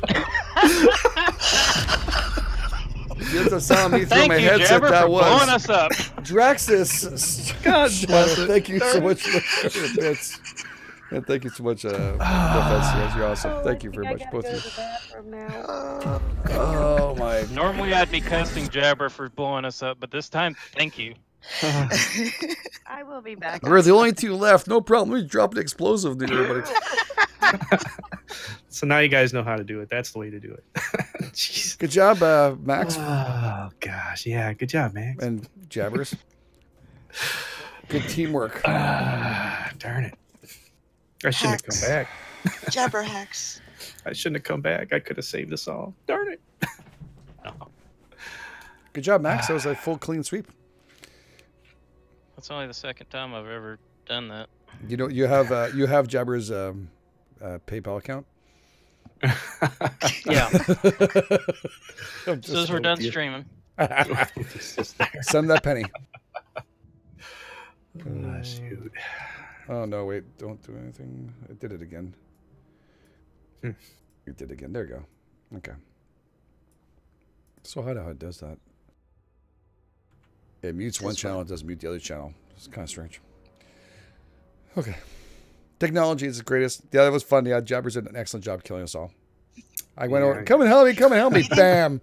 You have to sound me through my headset Jabber, that was. Blowing us up. Draxus. God bless it. Thank you so much for this. And thank you so much, uh, Professor. You're awesome. Thank you very much, both of you. Oh, my. Normally, I'd be cussing Jabber for blowing us up, but this time, thank you. I will be back. We're the only two left. No problem. We dropped an explosive, dude. Everybody. So now you guys know how to do it. That's the way to do it. Jeez. Good job, uh, Max. Oh, gosh. Yeah, good job, Max. And Jabbers. Good teamwork. Ah, darn it. I shouldn't hacks. have come back. Jabber hacks. I shouldn't have come back. I could have saved us all. Darn it. No. Good job, Max. That was a full clean sweep. That's only the second time I've ever done that. You know, you have uh, you have Jabber's um, uh, PayPal account. Yeah. Since we're done streaming. Send that penny. Oh, shoot. Oh, no, wait. Don't do anything. I did it again. Hmm. It did it again. There you go. Okay. So I don't know how it does that. It mutes one channel. It doesn't mute the other channel. It's kind of strange. Okay. Technology is the greatest. Yeah, that was fun. Yeah, Jabbers did an excellent job killing us all. I went yeah, over. Come and help me. Come and help me. Bam.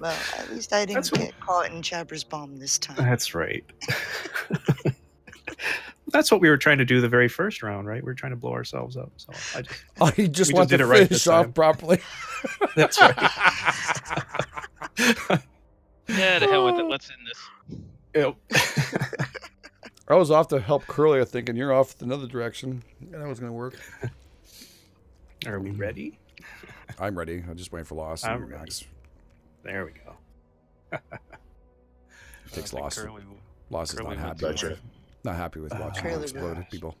Well, at least I didn't That's get what... caught in Jabbers' bomb this time. That's right. That's what we were trying to do the very first round, right? We were trying to blow ourselves up. So I just, oh, you just wanted to finish right off properly. That's right. Yeah, to hell with it. Let's end this. Yep. I was off to help Curly, I think, and you're off in another direction. Yeah, that was going to work. Are we ready? I'm ready. I'm just waiting for Lost. I'm ready. There we go. Takes loss. Curly, loss is not happy. Gotcha. Not happy with watching uh, exploded people.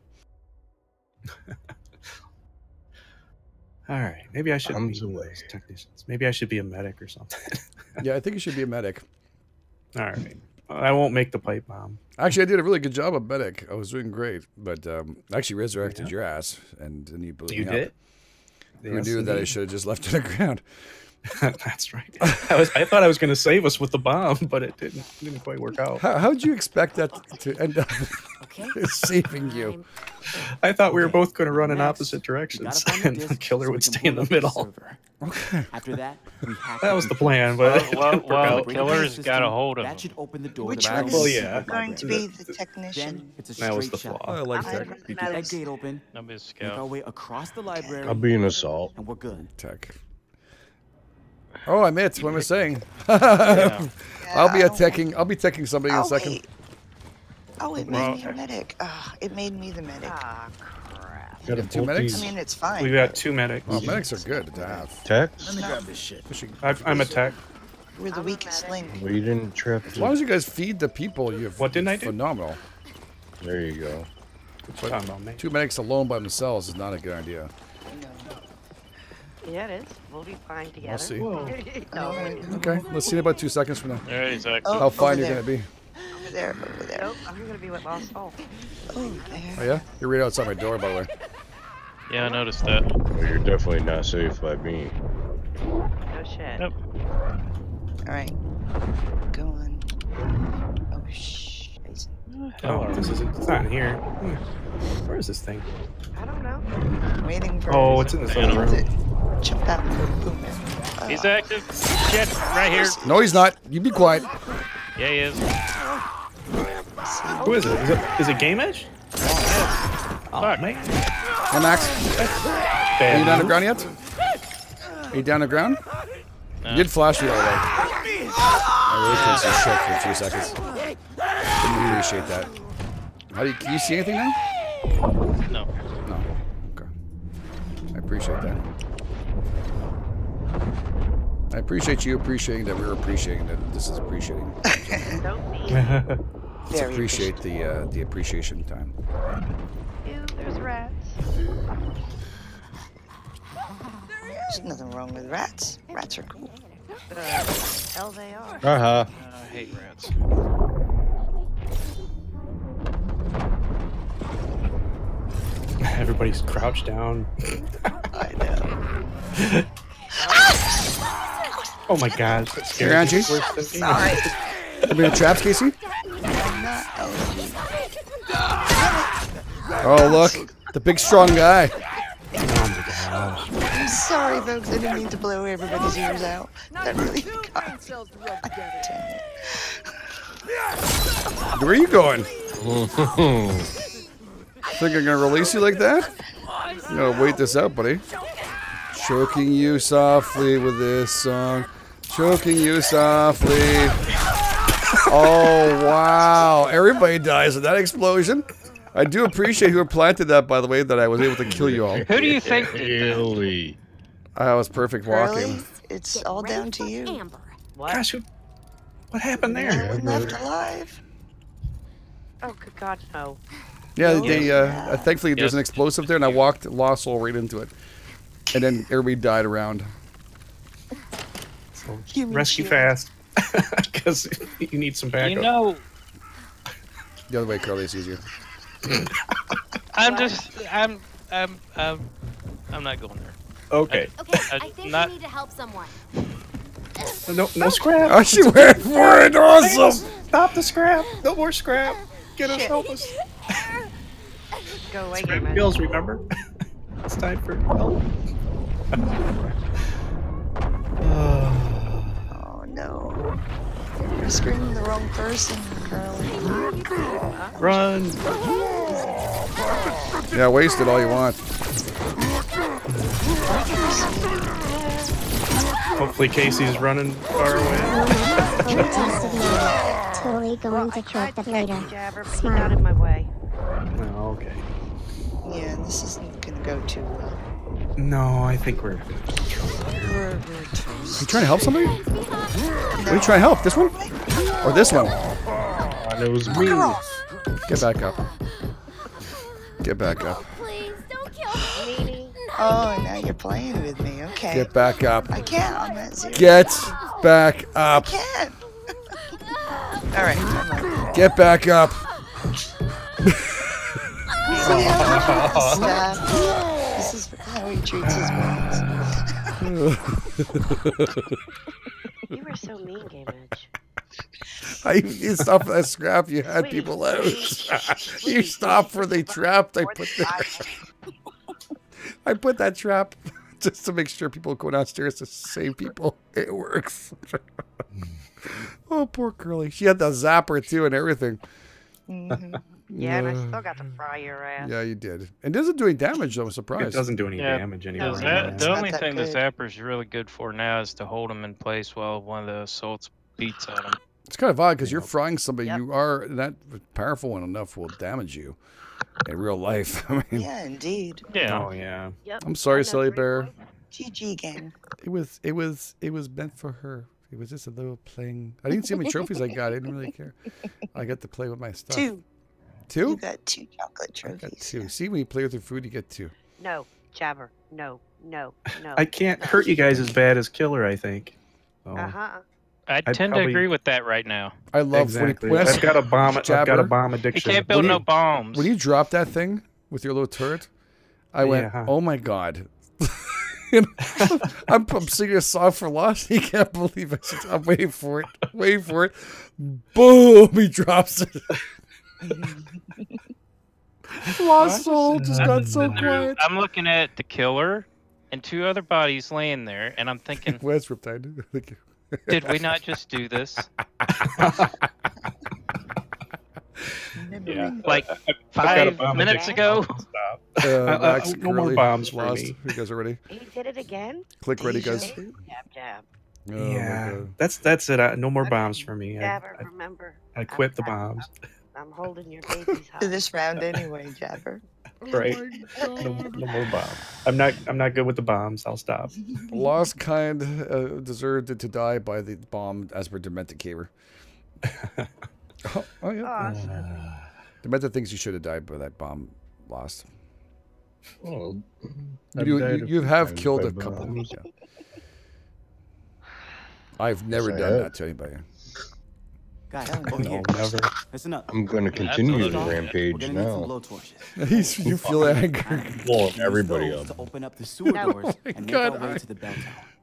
All right, maybe I should um, be away. technicians. Maybe I should be a medic or something. Yeah, I think you should be a medic. All right, I won't make the pipe bomb. Actually, I did a really good job of medic. I was doing great, but um, actually resurrected yeah. your ass, and didn't you believe you me did? Up. You yes, knew indeed. that I should have just left it on the ground. That's right. I was. I thought I was going to save us with the bomb, but it didn't. Didn't quite work out. How how'd you expect that to end up okay. saving you? I thought we were okay. both going to run Next, in opposite directions, and the killer so would stay in the middle. The okay. After that, we have that was the plan, but well, well, well, the killer's got a hold of him. That should open the door. Which to the well, yeah. going to be the technician? Then it's a straight that was the flaw. Oh, I like I that. That, that gate open. I'm a scout. Make our way across the library. I'll be an assault. And we're good. Tech. Oh, I missed what I was saying. yeah. I'll be attacking. I'll be attacking somebody in a second. Wait. Oh, it made well, me a medic. Oh, it made me the medic. Ah, oh, crap. You got two medics? I mean, it's fine. We got two medics. Well, medics are good to have. Tech? Let me grab this shit. I've, I'm a tech. We're the weakest link. We didn't trip. As long as you guys feed the people, you have what didn't I do? Phenomenal. There you go. But two medics alone by themselves is not a good idea. Yeah, it is. We'll be fine together. We'll see. no, okay, let's see in about two seconds from now. There he's like, oh, how fine you're going to be. Over there, over there. Nope, I'm going to be with Lost. Oh. Oh, there. Oh, yeah? You're right outside my door, by the way. Yeah, I noticed that. Well, you're definitely not safe by me. No shit. Nope. Alright. Go on. Oh, shit. Oh, this isn't. It's not here. Where is this thing? I don't know. I'm waiting for. Oh, it's in this other room. Jump out uh, he's active. Shit, right here. No, he's not. You be quiet. Yeah, he is. Who is it? Is it, is it GameEdged? Oh, oh, fuck, mate. Hey, Max. Are you down the ground yet? Are you down the ground? No. You did flash the other way. I really took some shit for two seconds. Didn't appreciate that. How do you, can you see anything now? No. No. Okay. I appreciate that. I appreciate you appreciating that we were appreciating that this is appreciating. Let's appreciate the uh, the appreciation time. Ew, there's rats. There's nothing wrong with rats. Rats are cool. Uh, hell they are. Uh huh. Uh, I hate rats. Everybody's crouched down. I know. Oh my God! You're on you. Sorry. Have you been trapped, Casey? Oh look, the big strong guy. Oh my gosh. I'm sorry, folks. I didn't mean to blow everybody's ears out. That really got me. Where are you going? Think I'm gonna release you like that? I'm gonna wait this out, buddy. Choking you softly with this song. Choking you softly. Oh, wow. Everybody dies in that explosion. I do appreciate who planted that, by the way, that I was able to kill you all. Who do you think really? I was perfect walking. Really? It's all down to you. Amber. What? Gosh, who, what happened there? No one left alive. Oh, good God, no. Yeah, no. They, uh, yeah. thankfully there's an explosive there, and I walked Lost Soul right into it. And then everybody died around. So rescue shield. fast, because you need some backup. You know, the other way, Carly, is easier. I'm just, I'm, I'm, I'm, I'm not going there. Okay. Okay. I, I think not... we need to help someone. No, no scrap. Oh, she went for it. Awesome. Stop the scrap. No more scrap. Get us, help us. Go away, scrap bills, remember? It's time for help. Oh no. You're screaming the wrong person, Carly. Run! Yeah, waste it all you want. Hopefully Casey's running far away. Totally going to kill them later. Smart. No, okay. Yeah, this isn't gonna go too well. No, I think we're... We're, we're toast. You trying to help somebody? No. What are you trying to help? This one? Or this one? Oh, and it was me. Get back up. Get back up. Please, don't kill me. Oh, now you're playing with me. Okay. Get back up. I can't on that zero. Get back up. I can't. All right. Get back up. Stop. This is how he treats his boys. You were so mean, GameEdge. I you stop that scrap. You had wait, people out. You stop where they trapped. I put that. I put that trap just to make sure people go downstairs to save people. It works. Oh, poor Curly. She had the zapper too and everything. Mm-hmm. Yeah, and I still got to fry your ass. Yeah, you did. And doesn't do any damage, though. I'm surprised. It doesn't do any yeah. damage anymore. That, the only thing good. the zapper's really good for now is to hold them in place while one of the assaults beats at them. It's kind of odd because you're frying somebody. Yep. You are that powerful and enough will damage you in real life. I mean, yeah, indeed. Yeah. Oh yeah. Yep. I'm sorry, Silly Bear. G G game. It was. It was. It was meant for her. It was just a little playing. I didn't see how many trophies I got. I didn't really care. I got to play with my stuff. Two. Two? You got two chocolate trophies. I got two. See, when you play with your food, you get two. No, Jabber. No, no, no. I can't no. hurt you guys as bad as Killer, I think. Oh. Uh-huh. I tend probably... to agree with that right now. I love exactly. When he... I've got a bomb. Jabber. I've got a bomb addiction. You can't build you... no bombs. When you drop that thing with your little turret, I went, yeah. "Oh my god." You know, I'm, I'm singing a song for loss. He can't believe it. I'm waiting for it. Waiting for it. Boom! He drops it. Lost soul just got so quiet. I'm looking at the Killer and two other bodies laying there, and I'm thinking, "Where's Riptide?" Did we not just do this? Yeah. Like five minutes ago. Uh, uh, no more bombs lost. You guys are ready? He did it again. Click ready, guys. Jab, jab. Oh, yeah, that's that's it. I, no more okay. bombs for me. Jabber, I, I, remember. I quit I'm, the bombs. I'm, I'm holding your baby's hot. This round anyway, Jabber. Right. Oh no, no more bombs. I'm not. I'm not good with the bombs. I'll stop. Lost kind uh, deserved to die by the bomb, as per Dementicator. Oh, oh yeah. Awesome. Uh, Dementor thinks you should have died by that bomb. Lost. Well, you, do, you, you have killed a couple. Yeah. I've never done that to anybody. God, oh, no, never. I'm going to continue the rampage now. He's, you feel anger. Blowing everybody up. Oh my God.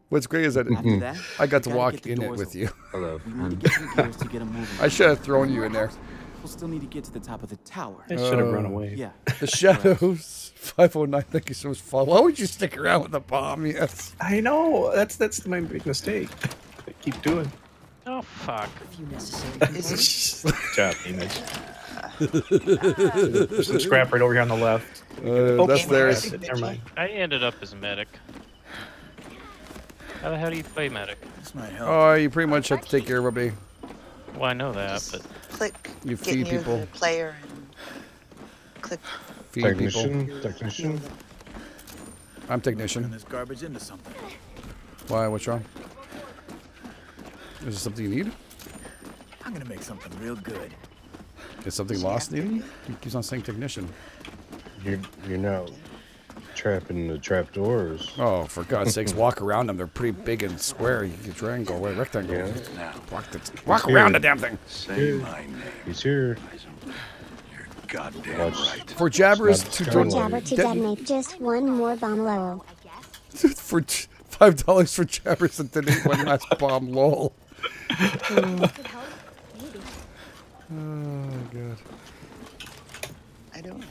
What's great is that mm-hmm. I got to walk in it with you. Hello. I should have thrown you in there. We'll still need to get to the top of the tower. I should have uh, run away. Yeah. The Shadows five oh nine. Thank you so much. Why would you stick around with the bomb? Yes. I know. That's that's my big mistake. I keep doing. Oh fuck. If you necessary. Good job, image. There's some scrap right over here on the left. Uh, okay, that's theirs. Never mind. I ended up as a medic. How the hell do you play medic? This might help. Oh, you pretty much have to take care of everybody. Well, I know that, just but click. You feed get people. The player and click. Feed technician, people. Technician. I'm technician. This garbage into something. Why? What's wrong? Is there something you need? I'm gonna make something real good. Is something lost, needed? He keeps on saying technician. You're you're now trapping the trap doors. Oh, for God's sakes, walk around them. They're pretty big and square. You can triangle, rectangle. Yeah. Now, walk the, walk around the damn thing. Say my name. He's here. You're goddamn right. For Jabber is to detonate just one more bomb, lol. For five dollars for Jabber to detonate one last bomb, lol. Oh God. I don't.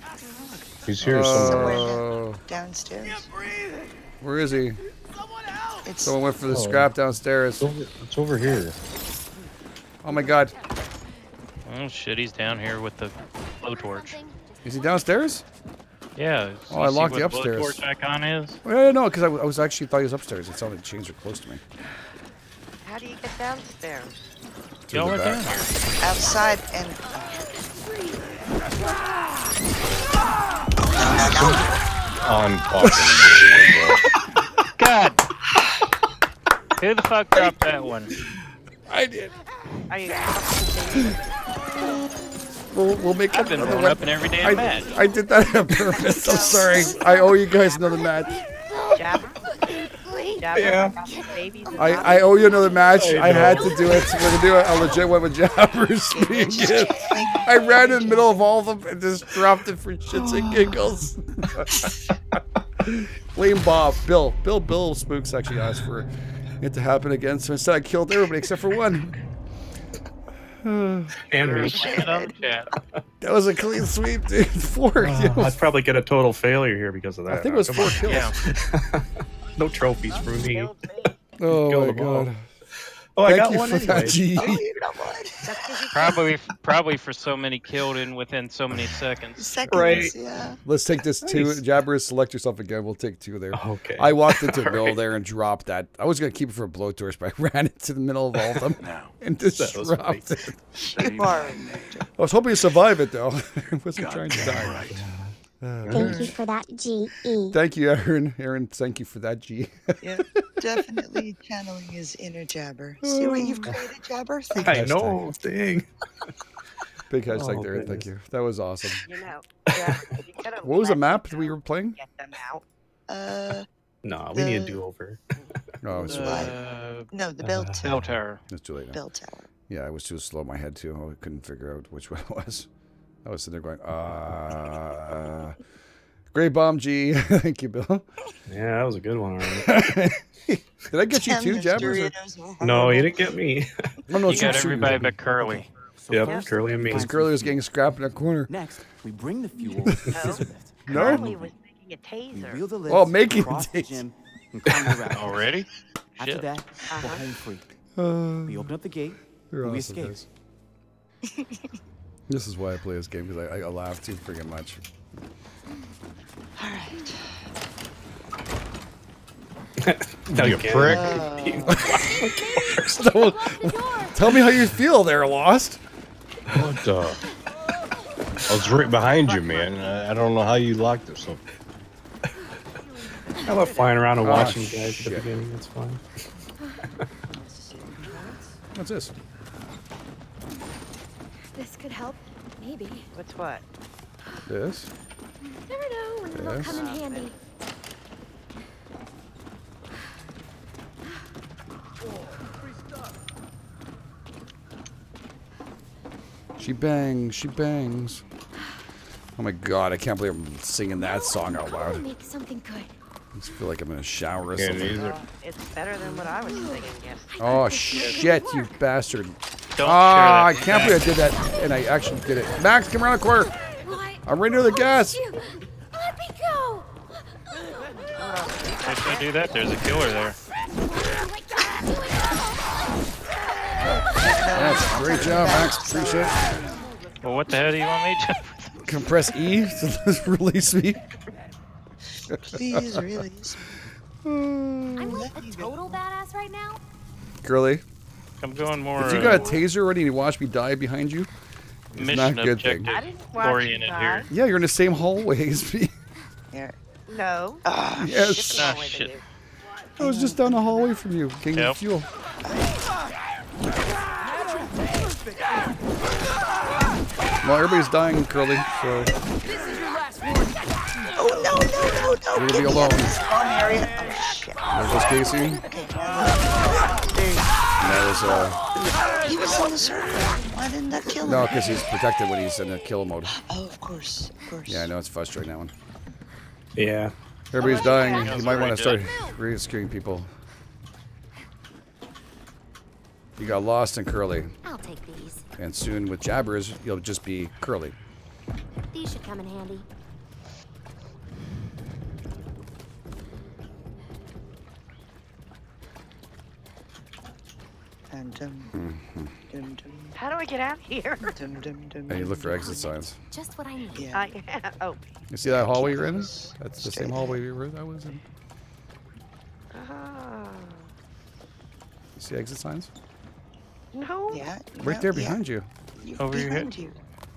He's here uh, somewhere. Downstairs. Where is he? Someone else. It's Someone went for the oh, scrap downstairs. It's over, it's over here. Oh my God. Oh shit, he's down here with the blowtorch. Is he downstairs? Yeah. Oh, I locked the upstairs. Blowtorch icon is? Well, yeah, no, because I, I was actually thought he was upstairs. It sounded chains are close to me. How do you get downstairs? Y'all are down here. Outside and. Ah! Ah! Ah! Ah! Ah! On fucking God. Who the fuck dropped that one? I did. I We'll, we'll make I've been another one up in every damn I, match. I did that on purpose. I'm sorry. I owe you guys another match. Jabber. Jabber. Yeah. I, I owe you another match. Oh, I no. had to do it. So we're gonna do a legit one with Jabber's being it. I ran in the middle of all of them and just dropped it for shits and giggles. Blame Bob. Bill. Bill. Bill Spooks actually asked for it to happen again, so instead I killed everybody except for one. Andrew, that was a clean sweep, dude. Four uh, kills. I'd probably get a total failure here because of that. I think it was oh, four kills. Yeah. No trophies for me. me. Oh Kill my god. All. Oh, Thank I got one anyway. Oh, you got one. probably, probably for so many killed in within so many seconds. seconds right. Yeah. Let's take this nice. two. Jabber, select yourself again. We'll take two there. Okay. I walked into the middle right. there and dropped that. I was gonna keep it for a blowtorch, but I ran into the middle of all of them now and just dropped it. I was hoping to survive it though. I wasn't god trying to die. Right. Uh, thank you for that, G. E. Thank you, Aaron. Aaron, thank you for that, G. Yeah, definitely channeling his inner Jabber. See what you've created, Jabber? Thank I you. know, dang. Big hashtag oh, there, goodness. thank you. That was awesome. You know, yeah, you what was the map that we were playing? Get them out. Uh, no, we the, need a do-over. No, it's uh, no, the bell uh, tower. Bell tower. It's too late now. Bell tower. Yeah, I was too slow in my head, too. I couldn't figure out which one it was. I was sitting there going, uh, great bomb, G. Thank you, Bill. Yeah, that was a good one. Right? Did I get you two, Jabber? No, you didn't get me. Oh, no, you got everybody but Curly. So yep, Curly and me. Because Curly was getting scrapped in a corner. Next, we bring the fuel. No. Curly was making a taser. Oh, making a taser. Already? After Shit. that, uh-huh. we're home free. Uh, we open up the gate, and awesome, we escape. This is why I play this game, because I, I laugh too freaking much. Alright. No, you prick. Uh... tell, tell me how you feel there, Lost. What the? I was right behind you, man. I, I don't know how you locked it. So. I love flying around and watching oh, guys shit. at the beginning. That's fine. What's this? This could help, maybe. What's what? This? Never know when it'll come in handy. She bangs, she bangs. Oh my god, I can't believe I'm singing that song out loud. Make something good. I just feel like I'm in a shower or something. Well, it's better than what I was thinking yesterday. Oh shit, you bastard. Don't ah, I can't believe I did that, and I actually did it. Max, come around the corner. What? I'm right near the gas. Let me go. I should do that. There's a killer there. That's a great job, Max. Appreciate it. Well, what the hell do you want me to? Compress E to release me. Please release. Mm. I'm like a total badass right now. Girly. I'm going more. If you got a taser already and you watched me die behind you, it's mission not a good objective. thing. I didn't watch you die. Yeah, you're in the same hallway as me. Yeah. No. Oh, yes. Oh, shit. I was just down the hallway from you, getting yep. the fuel. Well, everybody's dying, Curly, so. Oh, no, no, no, no. You're going to be alone. Oh, shit. There's this Casey. Okay. That was, uh... He was on the server. Why didn't that kill him? No, because he's protected when he's in a kill mode. Oh, of course, of course. Yeah, I know it's frustrating, that one. Yeah. Everybody's dying. You might want to start rescuing people. You got Lost and Curly. I'll take these. And soon with Jabbers, you'll just be Curly. These should come in handy. Dum, dum, mm-hmm. dum, dum. How do I get out of here? Dum, dum, dum, and you look for exit signs. Just what I need. Yeah. Uh, yeah. Oh. You see that hallway you're in? That's the same hallway we were. I was in. Oh. You see exit signs? No. Yeah. Right no, there behind yeah. you. you. Over your head. You.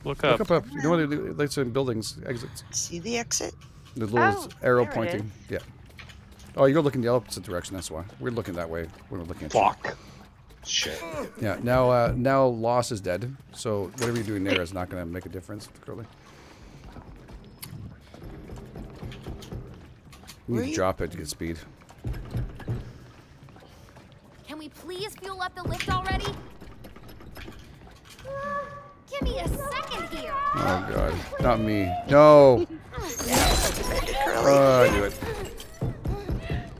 Look up. Look up. up. You know what they do? Like in buildings, exits. See the exit? The little oh, arrow pointing. Yeah. Oh, you're looking the opposite direction, that's why. We're looking that way when we're looking at Fuck. You. Shit. Yeah, now uh, now Loss is dead, so whatever you're doing there is not going to make a difference, Curly. You need to drop it to get speed. Can we please fuel up the lift already? Give me a second here. Oh, God. Not me. No. Oh, I knew it.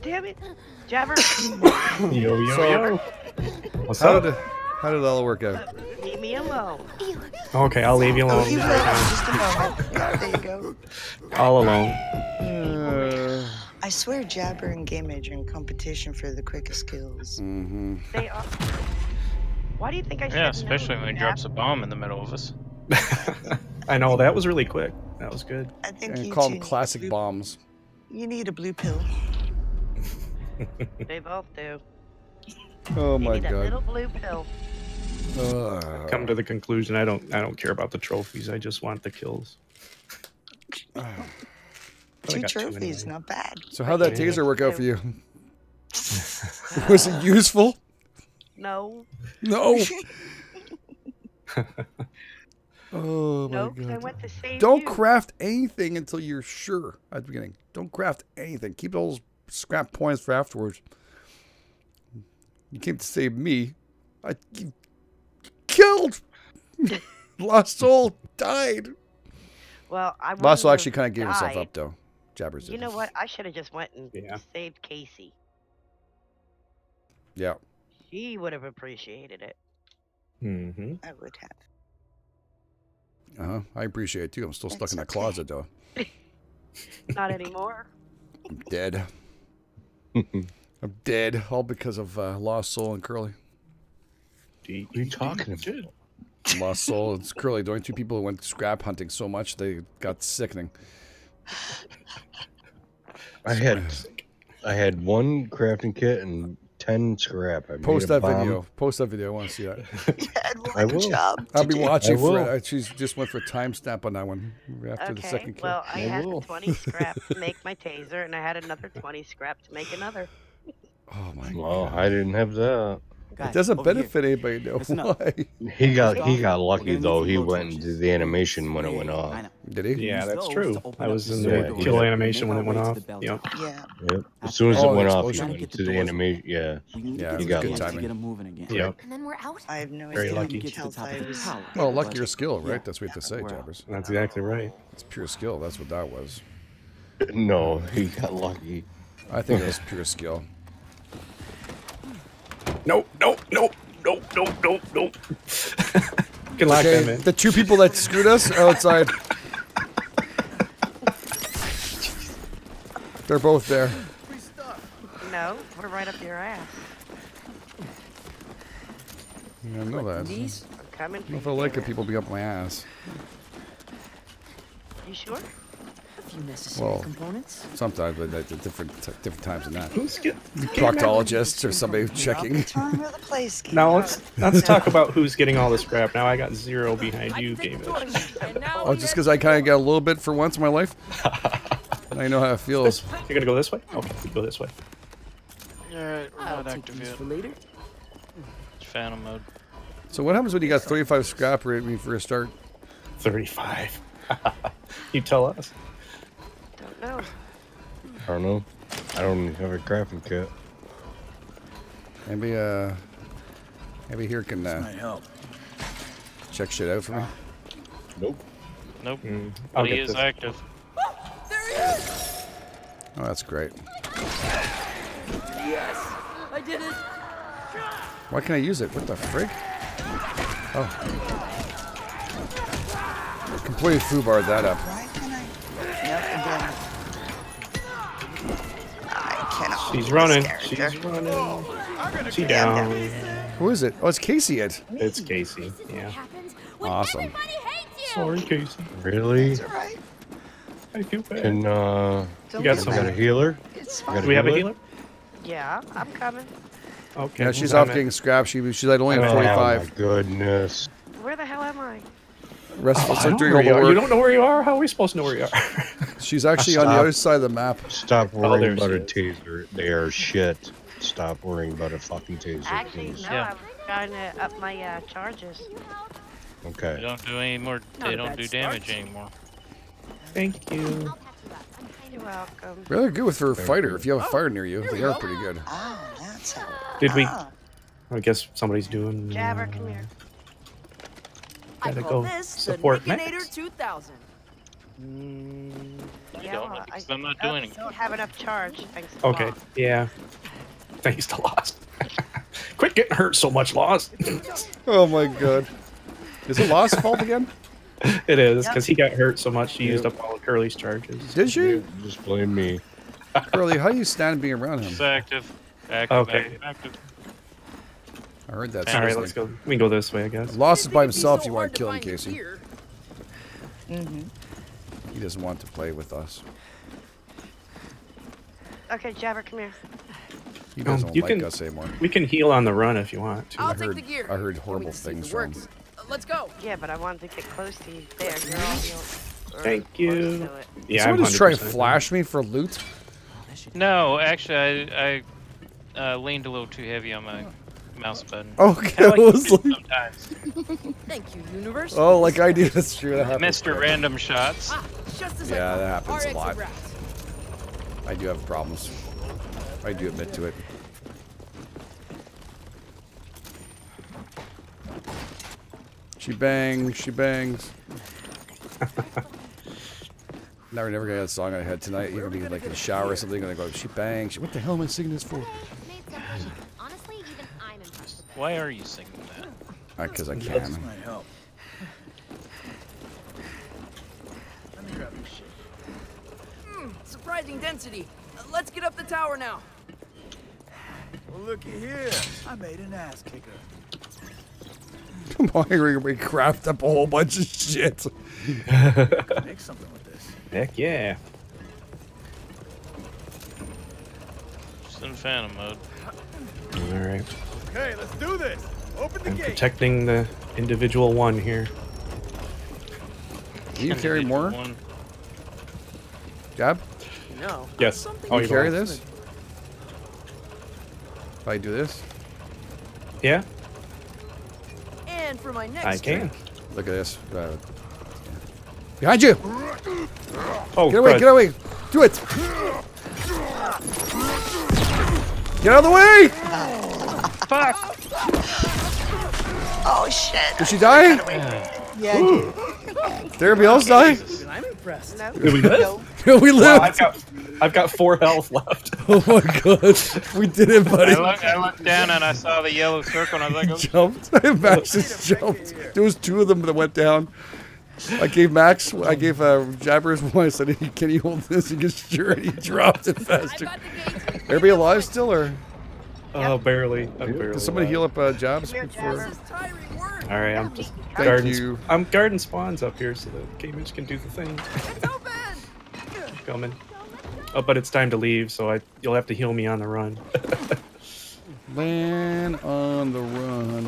Damn it. Jabber. Yo, yo, so, yo. What's how up? Did, how did it all work out? Uh, leave me alone. Okay, I'll leave you alone. Leave alone. Just a moment. There you go. All alone. Uh, I swear Jabber and GameEdged are in competition for the quickest kills. Mm-hmm. They are... Why do you think I should Yeah, especially when he drops a bomb in the middle of us. I know, that was really quick. That was good. I think you call them classic bombs. You need a blue pill. They both do. Oh my god. You need a little blue pill. Uh, Come to the conclusion, I don't I don't care about the trophies, I just want the kills. Two trophies, not bad. So how'd that taser work out for you? Was it useful? No. No. Oh my nope, god. I went to save Don't you. Craft anything until you're sure at the beginning. Don't craft anything. Keep those scrap points for afterwards. You came to save me. I you killed. Lost Soul died. Well, I Lost Soul actually kind of gave died. Herself up though. Jabbers. You know what? I should have just went and yeah. saved Casey. Yeah. He would have appreciated it. Mm-hmm. I would have. Uh-huh. I appreciate it, too. I'm still That's stuck in that okay. closet, though. Not anymore. I'm dead. I'm dead. All because of uh, Lost Soul and Curly. Dude, what are you talking about? Lost Soul and Curly. The only two people who went scrap hunting so much, they got sickening. I had, I had one crafting kit and... ten scrap. I Post that bomb. video. Post that video. I want to see that. Yeah, I will. Job I'll be watching I for will. it. She just went for a timestamp on that one. After okay, the second kill. Well, I, I had will. twenty scrap to make my taser, and I had another twenty scrap to make another. Oh, my well, God. I didn't have that. Guys, it doesn't benefit here. anybody, though. Why? He got, he got lucky, though. He went and did the animation when it went off. Did he? Yeah, that's true. I was in the yeah, kill animation when it went off. Yep. Yeah. Yep. As soon as oh, it went off, he went to the animation. Yeah. Yeah, he got lucky. Yep. And then we're out. I have no Very lucky. Well, luck your skill, right? That's what you have to say, Jabbers. That's exactly right. It's pure skill. That's what that was. No, he got lucky. I think it was pure skill. Nope, nope, nope, nope, nope, nope, nope. Good luck, okay, man. The two people that screwed us are outside. They're both there. No, we're right up your ass. Yeah, I know that. I'm coming. I don't feel like the people be up my ass. You sure? Well, sometimes, but at different different times than that. Who's proctologists or somebody checking? Now let's let's talk about who's getting all this crap. Now I got zero behind you, David. Oh, just because I kind of got a little bit for once in my life. I know how it feels. This, you're gonna go this way? Okay, we go this way. All right, we're not activated. Phantom mode. So what happens when you got thirty-five scrap rate when you first start? thirty-five. You tell us. No. I don't know. I don't have a crafting kit. Maybe uh, maybe here can uh, help. check shit out for me. Nope. Nope. Mm. Well, he is this. active. Oh, there he is. Oh, that's great. Yes, I did it. Why can't I use it? What the frig? Oh, I completely foobarred that up. She's running. She's running. She down. Who is it? Oh, it's Casey. It. It's Casey. Yeah. Awesome. Sorry, Casey. Really? That's all right. I feel bad. Can uh? You got some? Got a healer? It's fine. Do we have a healer? Yeah, I'm coming. Okay. Yeah, she's off getting scrap. She she's like only at forty-five. Oh my goodnest. Where the hell am I? Rest. Oh, I don't know where you are. You don't know where you are. How are we supposed to know where you are? She's actually Stop. on the other side of the map. Stop worrying oh, about it. a taser. They are shit. Stop worrying about a fucking taser. Actually, please. no, yeah. I'm trying to up my uh, charges. Okay. They don't do any more. They don't do damage start. anymore. Thank you. You're welcome. Really good with her Thank fighter. You. If you have a fire near you, they are pretty good. Oh, that's how. Did we? I guess somebody's doing. Jabber, uh, come here. I gotta go this support Max. Mm, yeah, I don't, because I'm not I doing anything. Don't have enough charge. Thanks to okay. Lost. Yeah. Thanks to Lost. Quit getting hurt so much, Lost. Oh my god. Is it Lost's fault again? It is, because yep. he got hurt so much, he yep. used up all of Curly's charges. Did you? Yeah, just blame me. Curly, how do you stand being around him? Just active. Active. Okay. Active. active. I heard that. All right, let's go. We can go this way, I guess. Lost is by himself. So you want to kill him, Casey? Mm-hmm. He doesn't want to play with us. Okay, Jabber, come here. He doesn't um, like can, us anymore. We can heal on the run if you want to. I'll I heard, take the gear. I heard horrible things from him. Uh, let's go. Yeah, but I wanted to get close to you. There, girl. Thank you. Yeah, someone just try to flash me for loot? No, actually, I, I uh, leaned a little too heavy on my mouse button. Okay, I was like... sometimes. Thank you, universe. Oh, like I do, that's true. That happens. Mister Random Shots. Ah, just as yeah, I that happens a lot. I do have problems. I do admit to it. She bangs, she bangs. Now we're never gonna get a song I had tonight. You're gonna be like in the shower or something, and I go, she bangs. What the hell am I singing this for? Why are you singing that? Because uh, I can. This might help. Let me grab this shit. Mm, surprising density. Uh, let's get up the tower now. Well, looky here. I made an ass kicker. Come on, we craft up a whole bunch of shit. Make something with this. Heck yeah. Just in phantom mode. All right. Okay, let's do this. Open the I'm gate. Protecting the individual one here. Do you carry more? One. Gab? No. Yes. Oh, you, you carry this? It. If I do this? Yeah. And for my next I can. Drink. Look at this. Uh, behind you! Oh, get away! Crud. Get away! Do it! Get out of the way! Oh. Fuck. Oh shit! Did she die? Yeah. yeah Did everybody else die? I'm impressed. No. Did we live? No. Yeah, we lived. Wow, I've got, I've got four health left. Oh my god, we did it, buddy! I looked, I looked down and I saw the yellow circle, and I was like, oh. "Jumped!" Max just jumped. There was two of them that went down. I gave Max, I gave uh, Jabbers one. I said, "Can you hold this?" He gets sure, and he dropped it faster. Everybody alive still, or? Oh, yep. barely. I'm barely. Does somebody alive. heal up uh, Jobs? Before... All right, I'm just Thank garden. You. I'm garden spawns up here so that gamers can do the thing. It's open. Coming. Oh, but it's time to leave, so I you'll have to heal me on the run. Land on the run.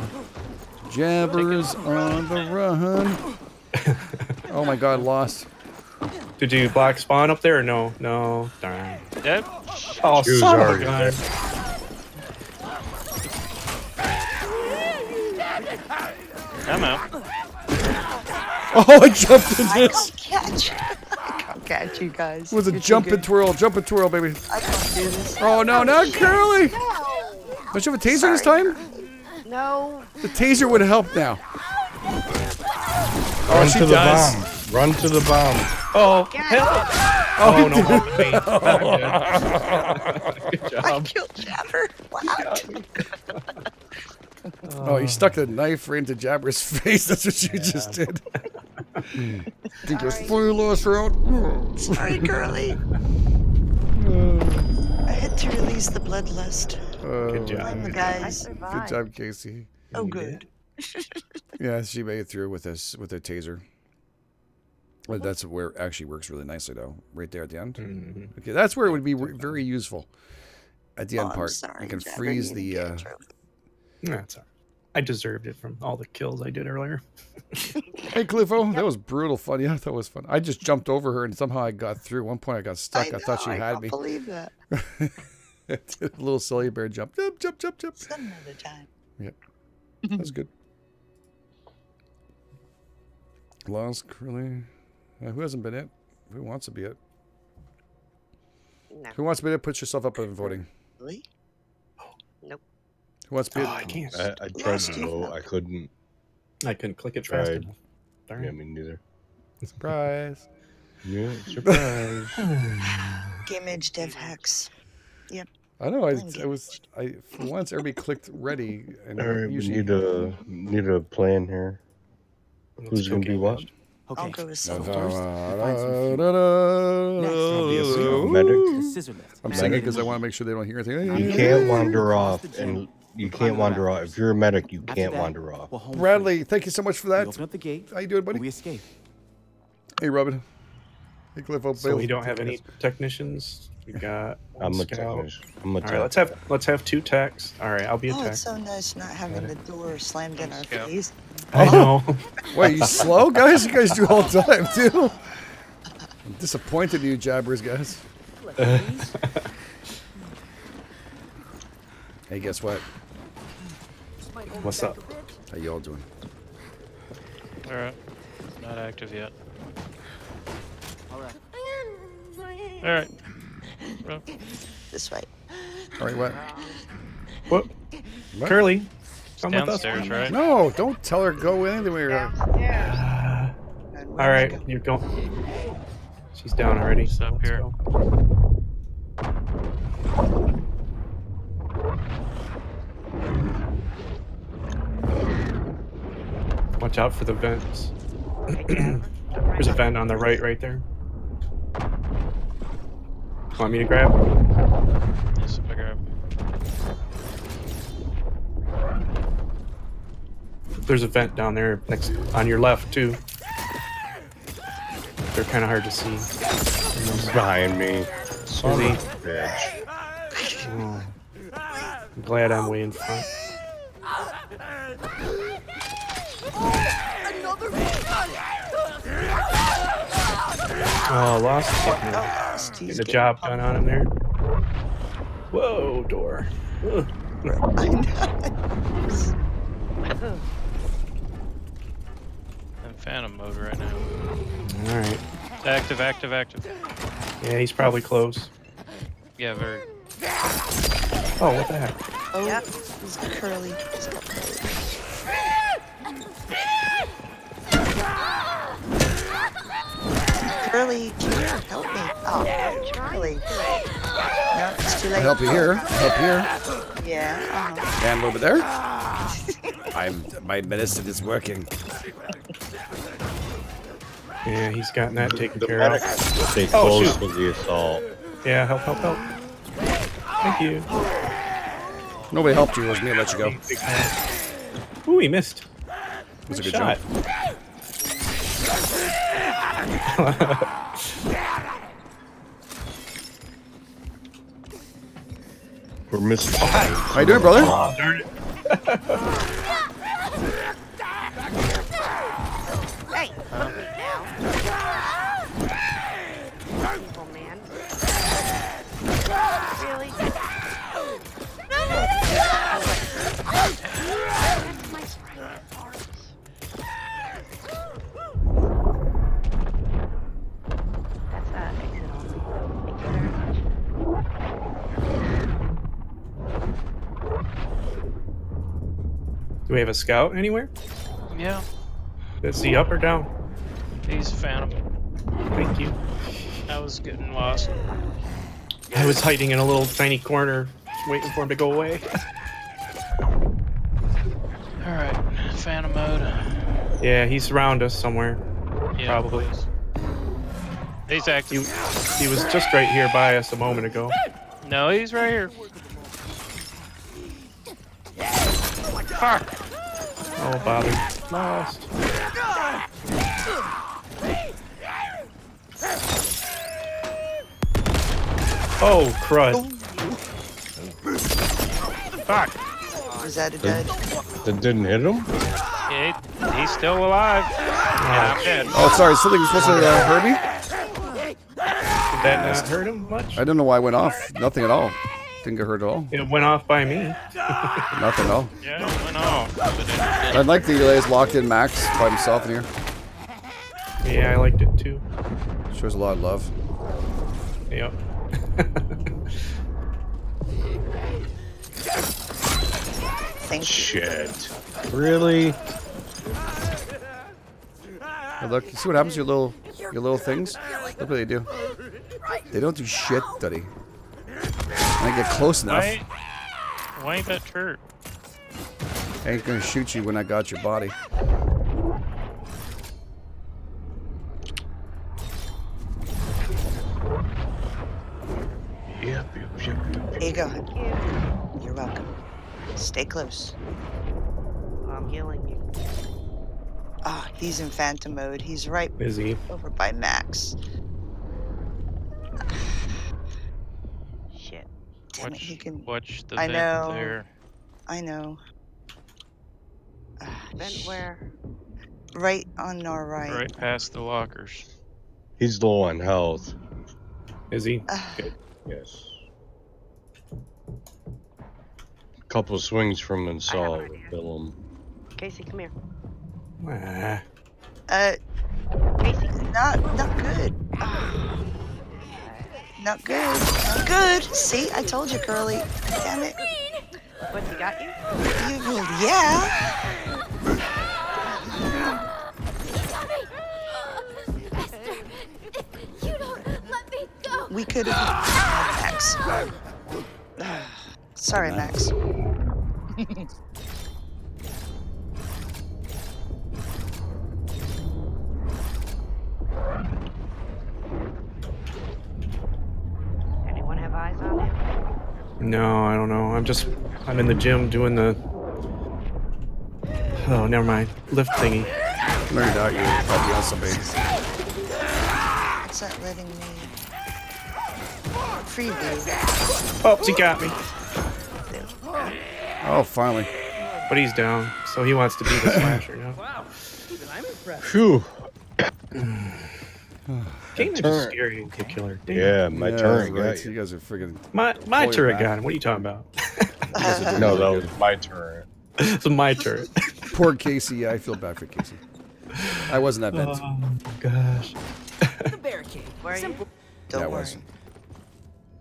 Jabbers on the run. Oh my God, Lost. Did you block spawn up there or no? No, darn. Dead. Oh, sorry. I'm out. Oh, I jumped in this. I can't catch. I can't catch you guys. It was a You're jump and twirl, jump and twirl, baby. I can't do this. Oh no, not oh, Curly! No. Don't you have a taser Sorry. this time? No. The taser would help now. Oh, Run she to does. the bomb. Run to the bomb. Oh, help! Oh, oh no! Oh. Good job. I killed Jabber. Wow. Oh, you stuck the knife right into Jabber's face. That's what you yeah. just did. Did you flew lost route? Sorry, Curly. Uh, I had to release the bloodlust. Oh, good job, guys. Good job, Casey. Oh, good. Yeah, she made it through with us with a taser. Well, that's where it actually works really nicely, though. Right there at the end. Mm-hmm. Okay, that's where it would be very useful. At the oh, end part, sorry, you can Jabber, freeze you the. Uh, No, it's all right. I deserved it from all the kills I did earlier. Hey, Cliffo, yep. That was brutal fun. Yeah, that was fun. I just jumped over her and somehow I got through. At one point I got stuck. I, know, I thought she I had me. I can't believe that. Little silly bear jump. Jump, jump, jump, jump. Some other time. Yeah. That was good. Lost Curly. Uh, who hasn't been it? Who wants to be it? No. Who wants to be it? Put yourself up in voting. Really? Oh, nope. Who wants to be oh, it? I can't. I, I tried to vote. I couldn't. I couldn't click it fast enough. Darn. Yeah, me neither. Surprise. Yeah, surprise. GameEdged dev hacks. Yep. I know. I, I was. I for once everybody clicked ready. And all right, usually... we need a need a plan here. Who's gonna be what? Okay. I'll go with Silver. I'm saying it because I want to make sure they don't hear anything. You can't wander off, and you can't wander off. If you're a medic, you can't wander off. Bradley, thank you so much for that. Open up the gate. How you doing, buddy? We escape. Hey, Robin. Hey, Cliffo. So we don't have any technicians. We got. I'm a technician. I'm a technician. All right, let's have let's have two techs. All right, I'll be a tech. Oh, it's so nice not having the door slammed in our face. I know. Wait, you slow guys? You guys do all the time too. I'm disappointed in you jabbers, guys. Hey, guess what? What's up? How y'all doing? All right. Not active yet. All right. All right. Well. This way. All right. What? What? What? Curly. Come downstairs, with us. Right? No, don't tell her go anywhere. Yeah. Uh, all right, you're going. She's down already. She's up here. Go. Watch out for the vents. There's a vent on the right, right there. Want me to grab? Yes, I grab. There's a vent down there next on your left too. They're kind of hard to see. He's behind me. Son of a bitch. Oh. I'm glad I'm way in front. Oh, lost. Get the job done on him there. Whoa, door. Phantom mode right now. All right. Active, active, active. Yeah, he's probably close. Yeah, very. Oh, what the heck? Oh, yep. He's got Curly. He's got Curly. Curly, can you help me? Oh, Curly. No, it's too late. I'll help you here. Help here. Yeah. Uh-huh. And over there. I'm. My medicine is working. Yeah, he's gotten that taken the care medic. Of. They oh, shoot. With the assault. Yeah, help, help, help. Thank you. Nobody helped you. It was me. I let you go. Ooh, he missed. That was a good shot. Jump. We're missing. Oh, how you doing, brother? Oh, darn it. Do we have a scout anywhere? Yeah. Is he up or down? He's phantom. Thank you. I was getting lost. I was hiding in a little tiny corner, waiting for him to go away. Alright, phantom mode. Yeah, he's around us somewhere. Yeah, probably. Please. He's active. He, he was just right here by us a moment ago. No, he's right here. Fuck! Oh, bother. Lost. Oh, crud. Fuck. Was that a dead? That didn't hit him? It, he's still alive. Oh, I'm dead. Oh, sorry. Something was supposed to uh, hurt me? That uh, hurt him much? I don't know why it went off. Nothing at all. Didn't get hurt at all. It went off by me. Nothing at all. Yeah, it went off. I'd like the delays locked in Max by himself in here. Yeah, I liked it too. Shows a lot of love. Yep. Thank Shit. You. Really? Hey, look, you see what happens to your little, your little things? Look what they do. They don't do shit, Duddy. When I get close enough. Why, why ain't that hurt? I ain't gonna shoot you when I got your body. Yep, yep, yep, yep. There you go. Thank you. You're welcome. Stay close. I'm healing you. Ah, oh, he's in phantom mode. He's right Busy. over by Max. Shit. Damn watch, it, he can... Watch the I know. There. I know. Uh, vent where? Right on our right. Right past the lockers. He's low on health. Is he? Uh, Good. Yes. A couple of swings from Insal would kill him. Casey, come here. Nah. Uh, Casey's not not good. Uh, not good. Not good. See, I told you, Curly. Damn it. What, he got you? you yeah. We could have. Max. Sorry, Max. Anyone have eyes on him? No, I don't know. I'm just. I'm in the gym doing the. Oh, never mind. Lift thingy. Learned out you. Probably also be. What's that letting me? Preview. Oops, he got me. Oh, finally. But he's down, so he wants to be the slasher now. Wow, even I'm impressed. Phew. Game is scary and killer. Damn. Yeah, my yeah, turn. Right. Got you. You guys are friggin' my my turret got him. What are you talking about? you no, that was my turret. It's my turret. Poor Casey. I feel bad for Casey. I wasn't that bad. Oh my gosh. The barricade. Where are you? Don't yeah, worry. Was.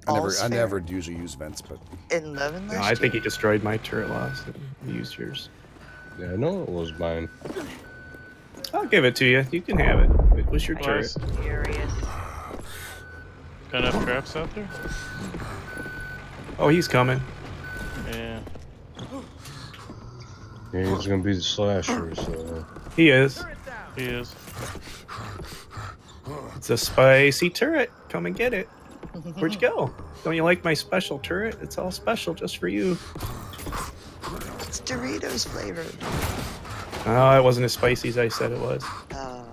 I never, I never usually use vents, but in eleven last no, I think he destroyed my turret last. You used yours. Yeah, I know it was mine. I'll give it to you. You can have it. It was your I turret. Curious. Got enough traps out there? Oh, he's coming. Yeah. Yeah, he's gonna be the slasher. So. He is. He is. It's a spicy turret. Come and get it. Where'd you go? Don't you like my special turret? It's all special just for you. It's Doritos flavored. Oh, it wasn't as spicy as I said it was. Oh.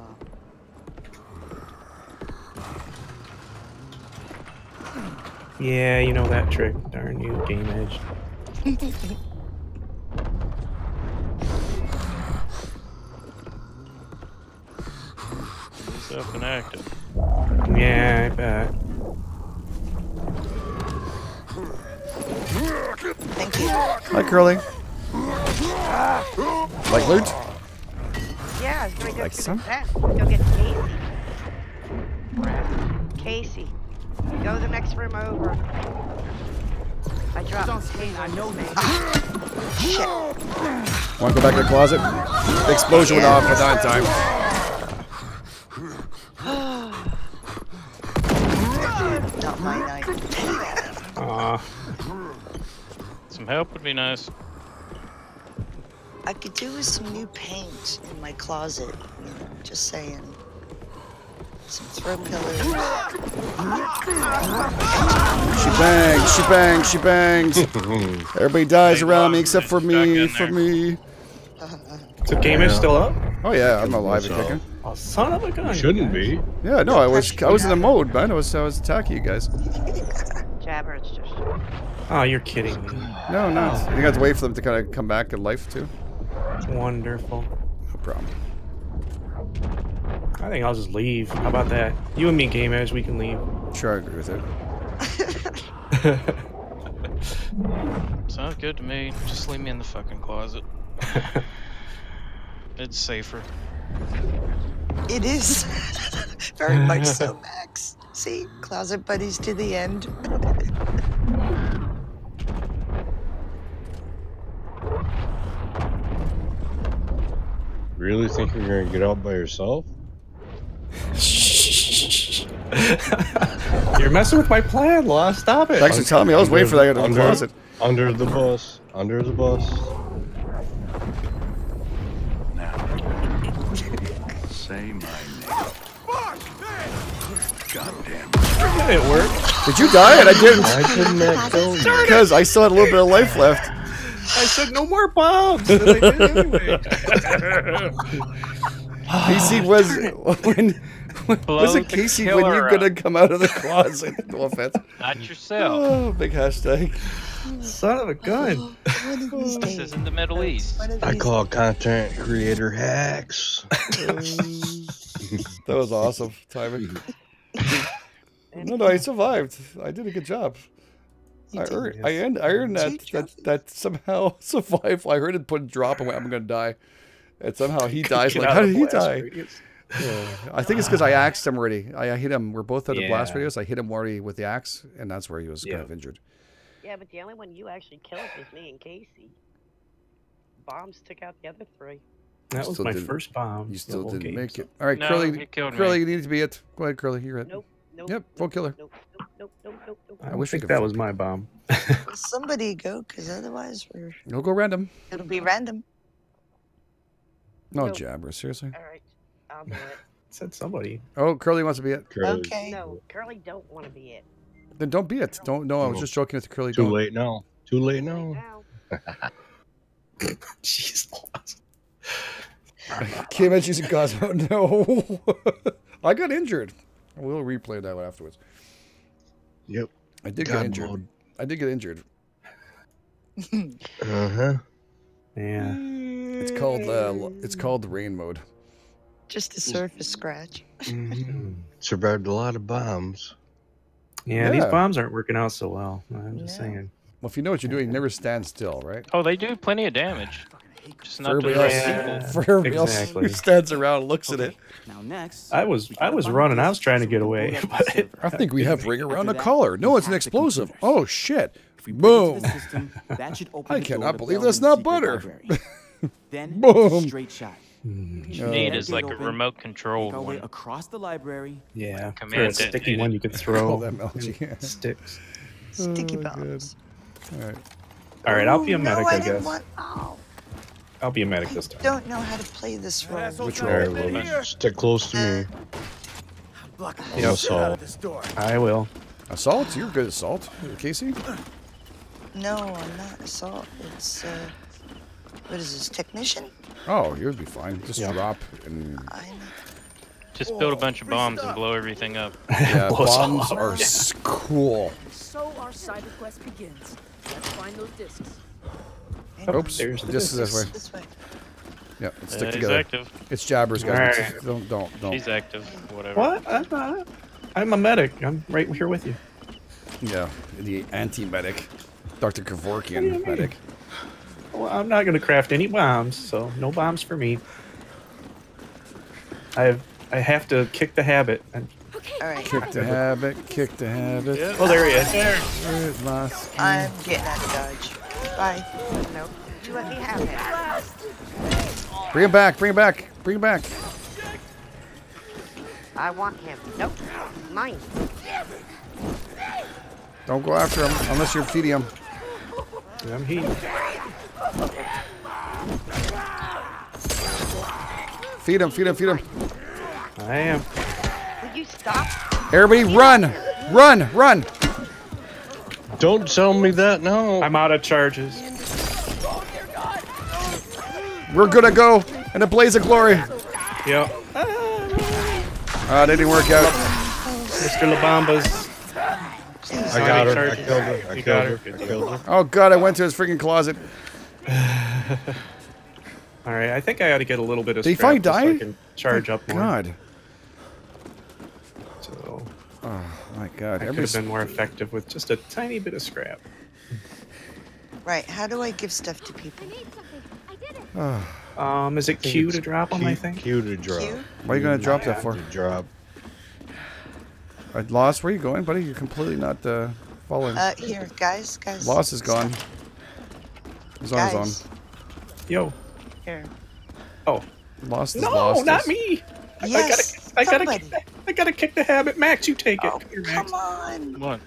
Yeah, you know that trick. Darn you, GameEdged. He's up and active. Yeah, I bet. Thank you. Hi, Curly. Ah. Like loot? Yeah, I was going to go like some? Go get Casey. Casey, go to the next room over. I dropped pain, I know me. Ah. Shit. Want to go back to the closet? The explosion went off at that time. Not my night. Aww. Some help would be nice. I could do with some new paint in my closet. Just saying. Some throw pillows. She bangs, she bangs, she bangs. Everybody dies around me except for me, for me. So game is still up? Oh yeah, I'm alive and kicking. Oh, son of a gun. Shouldn't be. Yeah, no, I was I was in the mode, man. I was I was attacking you guys. Jabber, it's just. Oh, you're kidding me. No, no. You got to wait for them to kind of come back to life, too? Wonderful. No problem. I think I'll just leave. How about that? You and me, GameEdged, we can leave. Sure, I agree with it. Sounds good to me. Just leave me in the fucking closet. It's safer. It is. Very much so, Max. See? Closet buddies to the end. Really think you're going to get out by yourself? You're messing with my plan, Law. Stop it. Thanks for telling me. I was waiting for that to close it. Under the bus. Under the bus. Now, say my name. Goddamn. It worked. Did you die? And I didn't. I couldn't have killed you. Because I still had a little bit of life left. I said no more bombs. And I did anyway. P C was when. Was it Casey when you're gonna come out of the closet? No offense. Not yourself. Oh, big hashtag. Son of a gun. Oh, this isn't the Middle East. I call content creator hacks. That was awesome timing. No, no, I survived. I did a good job. I earned, I earned, I earned that, that that somehow survived. I heard it put a drop and went, I'm gonna die. And somehow he dies. Like, how did he die? Radius. Yeah. I think it's because I axed him already. I, I hit him. We're both at the yeah. blast radius. I hit him already with the axe, and that's where he was yeah. kind of injured. Yeah, but the only one you actually killed was me and Casey. Bombs took out the other three. That was my first bomb. You still didn't make it. All right, no, Curly, Curly, you need to be it. Go ahead, Curly. You're it. Nope. Nope, yep, full nope, killer. Nope, nope, nope, nope, nope, nope. I, I wish think we could that was people. My bomb. Somebody go, because otherwise we're... It'll go random. It'll be random. No, no. Jabber, seriously. All right, I'll do it. Said somebody. Oh, Curly wants to be it. Curly. Okay. No, Curly don't want to be it. Then don't be it. Don't. No, I was just joking with the Curly. Too don't. late now. Too late now. Jeez. Can't mention using Cosmo. No. I got injured. We'll replay that one afterwards. Yep. I did God get injured. Mode. I did get injured. Uh-huh. Yeah. It's called uh, it's called rain mode. Just a surface scratch. Mm-hmm. Survived a lot of bombs. Yeah, yeah, these bombs aren't working out so well. I'm just yeah. saying. Well, if you know what you're doing, you never stand still, right? Oh, they do plenty of damage. Just not for everybody else, yeah, for everybody exactly. else who stands around and looks okay. at it. Now next, I was I was running. I was trying to get away. But it, I think we have ring around the collar. No, it's an explosive. Oh shit! If we boom! System, that should open I cannot believe that's not butter. Then boom! Straight shot. What you need is like a remote control one across the library. Yeah, for a sticky one you can throw. That sticks. Sticky bombs. All right. All right. I'll be a medic, I guess. I'll be a medic this time. I don't know how to play this role. Which role? Stick close to me. Block yeah, assault. I will. Assault? You're good at assault, Casey? No, I'm not assault. It's, uh, what is this, technician? Oh, yours would be fine. Just yeah. drop and... I know. Just build a bunch of bombs and blow everything up. Yeah, bombs are cool. So our side quest begins. Let's find those discs. Oops, there's this is this way. This way. Yeah, let's stick uh, together. Active. It's Jabber's guys. Right. Don't, don't, don't. He's active, whatever. What? I'm not. I'm a medic. I'm right here with you. Yeah, the anti-medic. Doctor Kevorkian medic. Well, I'm not going to craft any bombs, so no bombs for me. I have, I have to kick the habit. And all right. Kick the habit, kick the habit. Yeah. Oh, there he is. There. Where's my skin? I'm getting out of dodge. Bye. Nope. You let me have it. Bring him back. Bring him back. Bring him back. I want him. Nope. Mine. Don't go after him unless you're feeding him. Yeah, I'm heating. Feed him. Feed him. Feed him. I am. Will you stop? Everybody run. Run. Run. Don't tell me that, no. I'm out of charges. We're gonna go in a blaze of glory. Yep. Ah, uh, that didn't work out. Mister Labamba's. I got her. Charges. I killed her. I killed, got her. Her. I killed her. Oh god, I went to his freaking closet. All right, I think I ought to get a little bit of scrap. If I die, so I can charge up more. God. So, oh my God, I could have been more effective with just a tiny bit of scrap. Right. How do I give stuff to people? I need something. I did it. Uh, um, is it Q to drop on my thing? Q to drop. Q? Why are you gonna drop that for? Drop. I lost. Where are you going, buddy? You're completely not uh, following. Uh, here, guys, guys. Loss is gone. His on, on. Yo. Here. Oh. Lost is no, lost. No, not me. Yes, I, I gotta, I gotta, kick the, I gotta kick the habit. Max, you take it. Oh, come here, Max. on. Come on.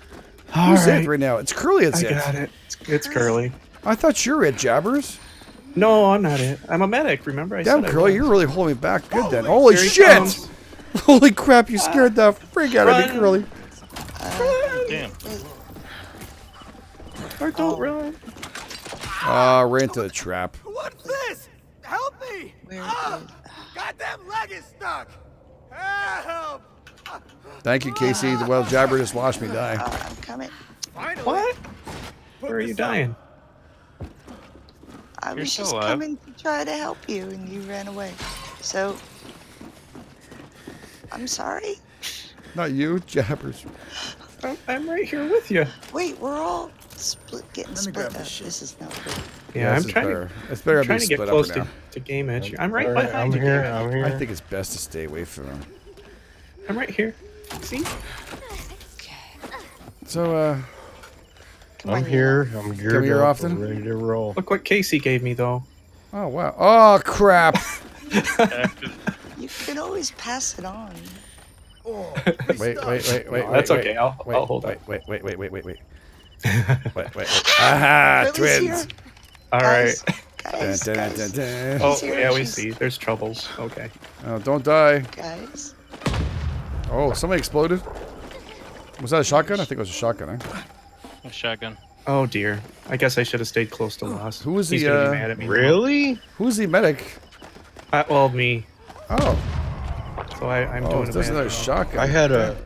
All Who's right. it right now? It's Curly. It's I it. got it. It's Curly. I thought you were it, Jabbers. No, I'm not it. I'm a medic. Remember, I Damn, said. Damn, Curly, you're really holding me back. Good oh, then. Holy shit! Holy crap! You scared uh, the freak out run. of me, Curly. Uh, Damn. Or don't oh. run. Ah, uh, ran into the trap. What's this? Help me! Oh, goddamn leg is stuck! Help! Thank you, Casey. Well, Jabber just watched me die. Uh, I'm coming. Finally. What? Where are you dying? I You're was just alive. coming to try to help you, and you ran away. So, I'm sorry. Not you, Jabbers. I'm, I'm right here with you. Wait, we're all split, getting split up. This, this is not good. Yeah, yeah I'm trying better. to. It's better I'm trying to get close to, to GameEdged. I'm right behind you. I'm here. I think it's best to stay away from him. I'm right here. See? So, uh... Come I'm here. here. I'm geared here often. Ready to roll. Look what Casey gave me, though. Oh, wow. Oh, crap! You can always pass it on. Oh, wait, wait, wait, wait, wait. No, that's wait, okay. Wait, I'll, wait, I'll hold wait, up. Wait, wait, wait, wait, wait, wait. wait, wait, wait. Aha! Twins! Alright. Guys, guys, dun, dun, guys. Dun, dun, dun. Oh, yeah, we see. There's troubles. Okay. Oh, don't die. Guys. Oh, somebody exploded. Was that a shotgun? I think it was a shotgun, eh? A shotgun. Oh dear. I guess I should have stayed close to Lost. Who was the? He's gonna uh, be mad at me really? Now. Who's the medic? Uh, well, me. Oh. So I, I'm oh, doing a there's another shotgun. I had a,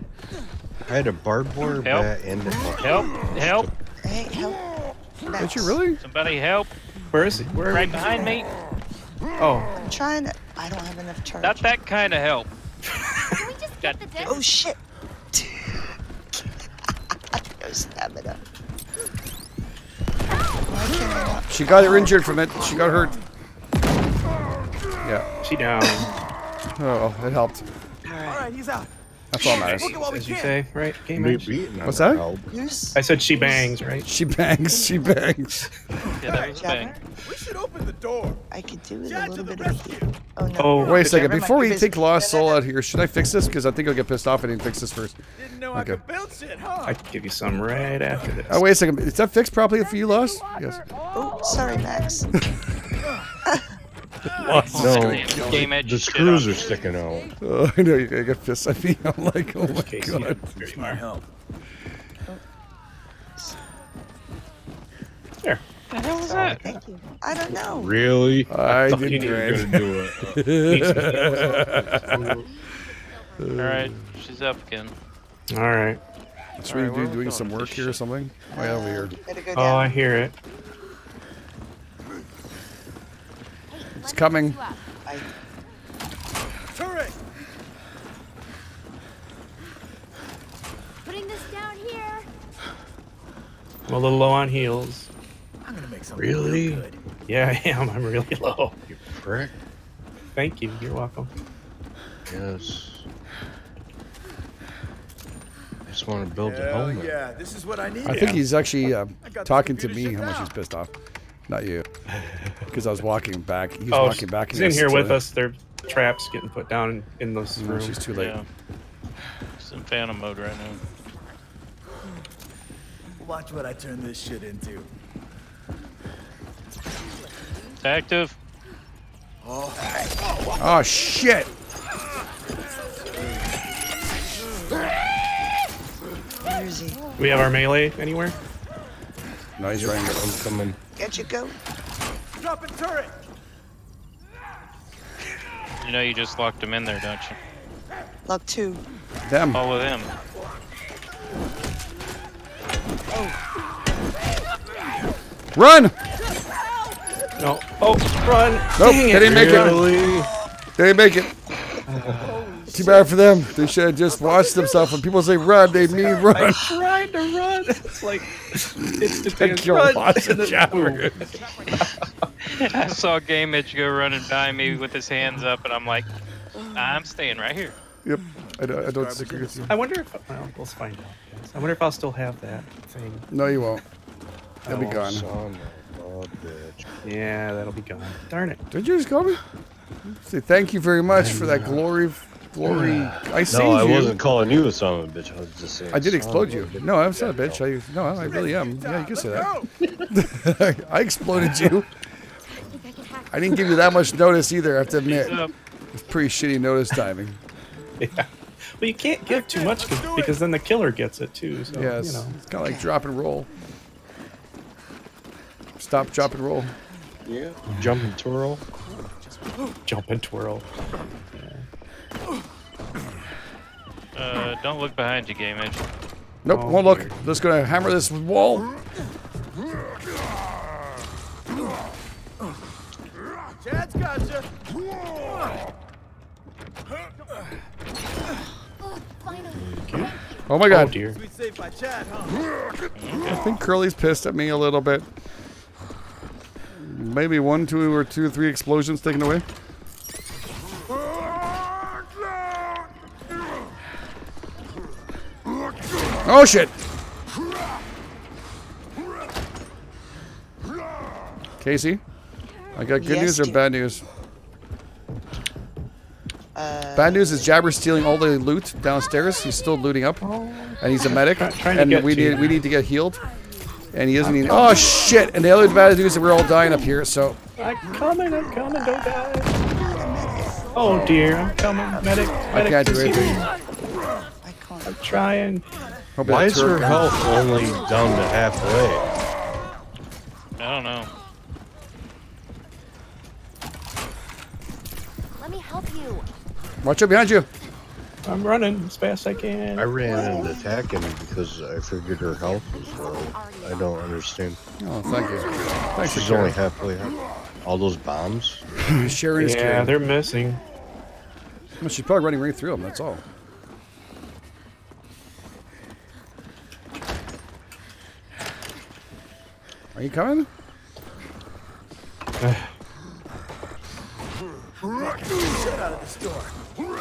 I had a barbed wire bat and a help! Help! Hey, help! Did you really? Somebody help! Where is he? Where right behind me. Oh. I'm trying to. I don't have enough charge. Not that kind of help. Oh shit! Stamina. She got her injured from it. She got hurt. Yeah. She down. Oh, it helped. Alright, he's out. That's all nice. As you say, right? Game What's that? I said she bangs, right? She bangs. She bangs. Yeah, that was bang. We should open the door. I could do it a little bit of here. Oh, no. Oh, wait a second. Before we take Lost Soul out here, should I fix this? Because I think I'll get pissed off if I didn't fix this first. Didn't know I could build shit, huh? I can give you some right after this. Oh, wait a second. Is that fixed properly for you, Lost? Yes. Oh, sorry, Max. Lost. No, the screws are sticking out. Oh, I know, you're gonna get pissed at me. I'm like, oh my god. Here's my help. There. What the hell is that? Thank you. I don't know. Really? I, I didn't you did. gonna do it. Alright, she's up again. Alright. So right, are you do, doing some work here or something? Uh, right over here. Go oh, I hear it. It's coming. I... Turret. Putting this down here. I'm a little low on heals. I'm gonna make something really good. Yeah, I am. I'm really low. You prick. Thank you. You're welcome. Yes. I just want to build Hell a home. Yeah, there. This is what I need. I think he's actually uh, talking to me. How much he's pissed off. Not you, because I was walking back. He was oh, walking back. He's in here with us. There are traps getting put down in those mm, rooms. She's too late. Yeah. She's in phantom mode right now. Watch what I turn this shit into. It's active. Oh, oh shit! Where is he? We have our melee anywhere? No, he's right here. I'm coming. Get you go. Drop a turret. You know you just locked him in there, don't you? Lock two. Them. Follow them. Oh. Run! No. Oh, run! Nope, Dang they didn't it. make really? it. They didn't make it. Too bad for them. They should have just watched themselves. When people say run, they mean run. I tried to run. It's like, it's the thing. Run. I saw GameEdged go running by me with his hands up, and I'm like, I'm staying right here. Yep. I don't, I don't disagree with you. I wonder if my uncle's find out. I wonder if I'll still have that thing. No, you won't. That'll be gone. Son of a bitch. Yeah, that'll be gone. Darn it. Did you just call me? Say thank you very much for that glory. Glory, I saved you. No, I wasn't calling you a son of a bitch. I was just saying. I did explode you. No, I'm not a bitch. I no, I really am. Yeah, you can say that. I exploded you. I didn't give you that much notice either. I have to admit, it's pretty shitty notice timing. Yeah, well, you can't give too much because then the killer gets it too. So, yes, you know. It's kind of like drop and roll. Stop, drop and roll. Yeah, jump and twirl. Jump and twirl. Uh, don't look behind you, GameEdged. Nope, oh, won't look. Weird. Just gonna hammer this wall. Chad's gotcha. Okay. Oh my god. Oh, dear. I think Curly's pissed at me a little bit. Maybe one, two, or two, three explosions taken away. Oh shit! Casey, I got good yes, news or bad news? Uh, bad news is Jabber's stealing all the loot downstairs. He's still looting up, and he's a medic, and we need we need to get healed. And he isn't even. Oh shit! And the other bad news is we're all dying up here. So. I'm coming! I'm coming! Don't die! Oh dear! I'm coming, medic. medic I can't do anything. I'm trying. Why is her health only down to halfway? I don't know. Let me help you. Watch out behind you. I'm running as fast as I can. I ran and attacked him because I figured her health was low. I don't understand. Oh, thank you. Thanks She's only halfway up. All those bombs. Sherry's yeah, kidding. They're missing. Well, she's probably running right through them. That's all. Are you coming? Get out of the store.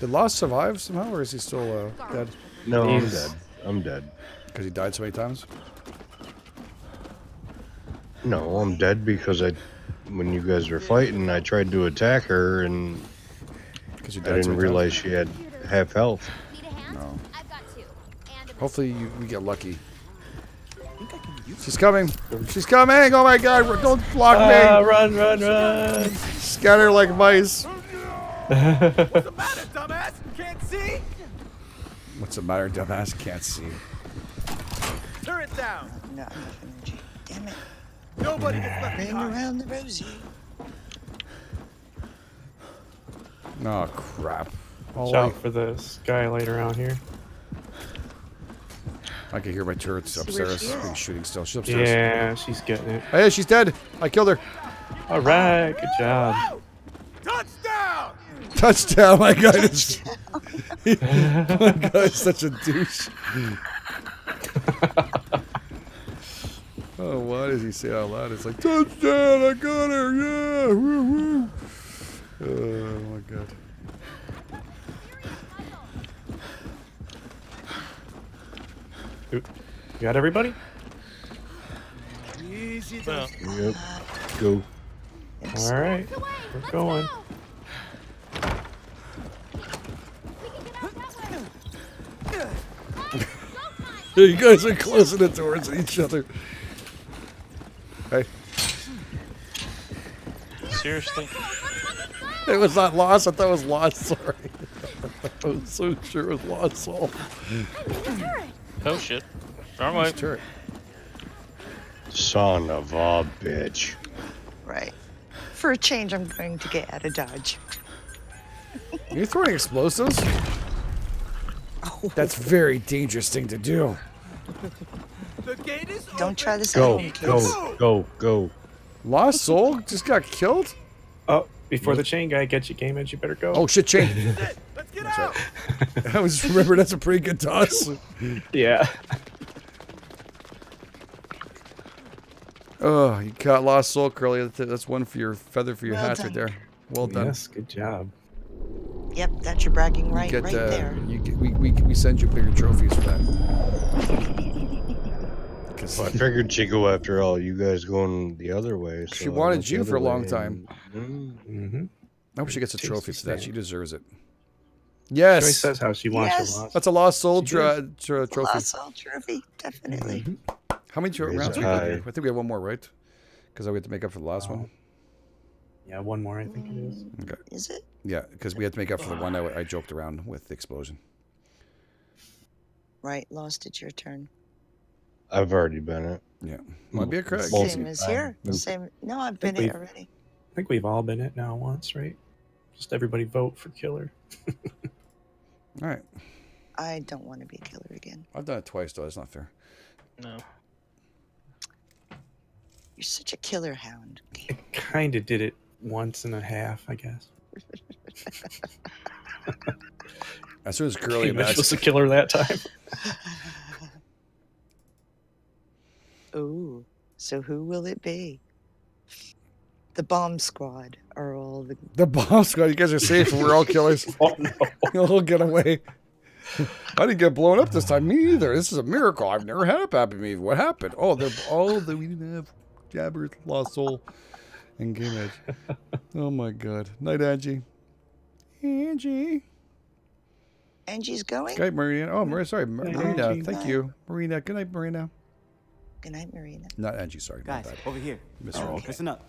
Did Lost survive somehow, or is he still uh, dead? No, I'm dead. I'm dead. Because he died so many times? No, I'm dead because I, when you guys were fighting, I tried to attack her, and you died I didn't realize times. she had half health. Hopefully you, we get lucky. She's coming. She's coming. Oh my god. Don't block me. Uh, run, run, run. Scatter like mice. What's the matter, dumbass? Can't see? What's the matter, dumbass? Can't see. Turret down. No, I'm not energy. Damn it. Nobody gets left behind. Ran around the rosy. Oh, crap. Watch out for the skylight around here. I can hear my turrets upstairs being shooting still. She's upstairs. Yeah, she's getting it. Oh, yeah, she's dead. I killed her. All right, good job. Touchdown! Touchdown! My guy is. My guy is such a douche. Oh, why does he say out loud? It's like touchdown! I got her! Yeah! Woo woo! Oh my god. You got everybody? Easy down. Yep. Go. All right. We're going. You guys are closing it towards each other. Hey. Seriously? It was not Lost. I thought it was Lost. Sorry. I was so sure it was Lost Soul. Oh shit. Wrong way. Turret. Son of a bitch. Right. For a change, I'm going to get out of Dodge. You're throwing explosives? Oh. That's a very dangerous thing to do. The gate is open. Don't try this go, enemy, go, kids. Go, go, go. Lost Soul just got killed? Oh, before the chain guy gets you, GameEdged, you better go. Oh, shit, chain. Let's get out. I was remember that's a pretty good toss. Yeah. Oh, you caught Lost Soul, Curly. That's one for your feather for your well hat done. Right there. Well done. Yes, good job. Yep, that's your bragging right, you get, right uh, there. You get, we, we, we send you bigger trophies for that. Well, I figured she'd go after all you guys going the other way. So she wanted you for a long time. Mm-hmm. I hope she gets a trophy for that. She deserves it. Yes. She says how she wants yes. a lost. That's a lost soul tra tra trophy. Lost soul trophy, definitely. Mm-hmm. How many rounds do we have? I think we have one more, right? Because I we have to make up for the last oh. one. Yeah, one more, I think it is. Okay. Is it? Yeah, because we had to make up for the one I, I joked around with the explosion. Right, Lost, it's your turn. I've already been it. Yeah. Might be a crack. Same as here. Same. No, I've been it already. I think we've all been it now once, right? Just everybody vote for killer. All right. I don't want to be a killer again. I've done it twice, though. That's not fair. No. You're such a killer hound. I kind of did it once and a half, I guess. As soon as Curly was just a killer that time. Ooh, so who will it be? The bomb squad are all the... The bomb squad? You guys are safe and we're all killers. Oh, no. You'll get away. I didn't get blown up this time. Me either. This is a miracle. I've never had it happen to me. What happened? Oh, they're all that we didn't have. Jabber, Lost Soul, and GameEdged. Oh, my God. Night, Angie. Hey, Angie. Angie's going? Good night, Marina. Oh, Marina, sorry. Marina, Angie. Thank you. Marina, good night, Marina. Good night, Marina. Not Angie, sorry. Guys, about that. Over here. Mister Okay. Listen up.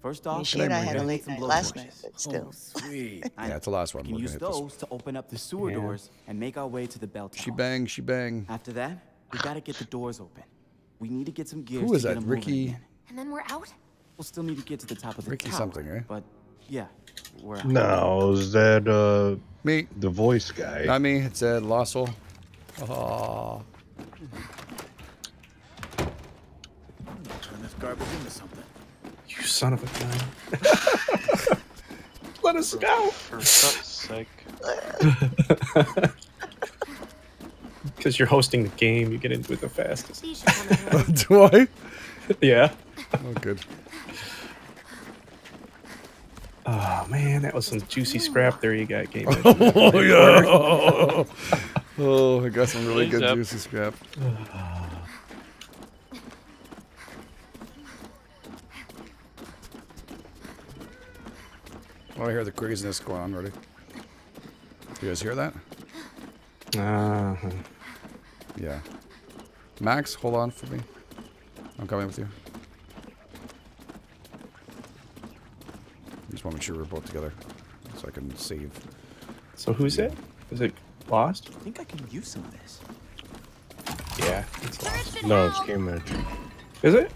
First off, I, mean, I had a late night last night, but still. Oh, sweet. Yeah, it's the last one. We can use those to open up the sewer yeah. doors and make our way to the bell tower. She bang, she bang. After that, we gotta get the doors open. We need to get some gears. Who is to that, Ricky? And then we're out. We'll still need to get to the top of the Ricky tower, something, right? But yeah, we're out. No, is that uh me? The voice guy? Not me. It's Ed Lossell. Oh. Garbage into something. You son of a gun. Let us go. For fuck's sake. Because you're hosting the game, you get into it the fastest. Do I? Yeah. Oh, good. Oh, man, that was some juicy scrap there you got, Game. Oh, yeah. Oh, I got some really He's good up. juicy scrap. Oh, I hear the craziness going on already. You guys hear that? Uh, yeah. Max, hold on for me. I'm coming with you. I just want to make sure we're both together so I can save. So who's yeah. it? Is it Lost? I think I can use some of this. Yeah, it's Lost. No, it's GameEdged. Is it?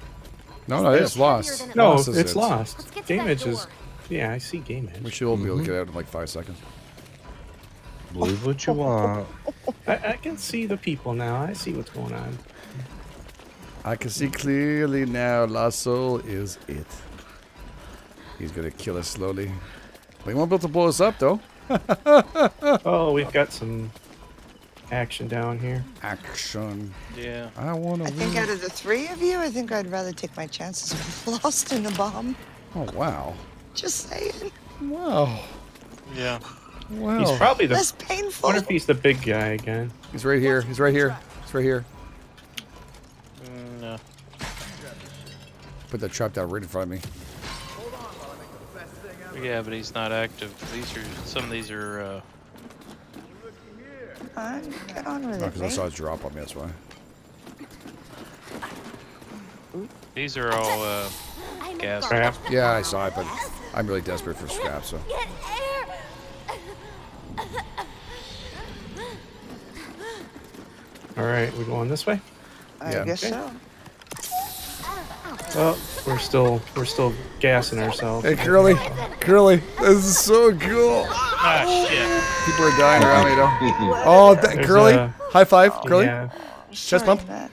No, no, it's Lost. No, it's Lost. It's Lost. GameEdged is... Yeah, I see GameEdged. We should all be able to get out in like five seconds. Believe what you want. I, I can see the people now. I see what's going on. I can see clearly now. Lost Soul is it. He's gonna kill us slowly. We won't be able to blow us up though. Oh, we've got some action down here. Action. Yeah. I want to. I think out of the three of you, I think I'd rather take my chances with Lost in the bomb. Oh wow. Just saying. Wow. Yeah. Wow. He's probably the. That's painful. I wonder if he's the big guy again. He's right here. He's right here. He's right here. Mm, no. Put that trap down right in front of me. Yeah, but he's not active. These are some of these are. Uh... Uh, get on with it. Because I saw a drop on me. That's why. These are all. Uh, gas. Crap. Yeah, I saw it, but. I'm really desperate for scrap, so. Get air. All right, we going this way? I yeah. guess okay. so. Well, we're still we're still gassing ourselves. Hey, Curly, Curly, this is so cool. Ah, shit. People are dying around me, though. Oh, that, Curly, a, high five, Curly. Yeah. Chest bump? That,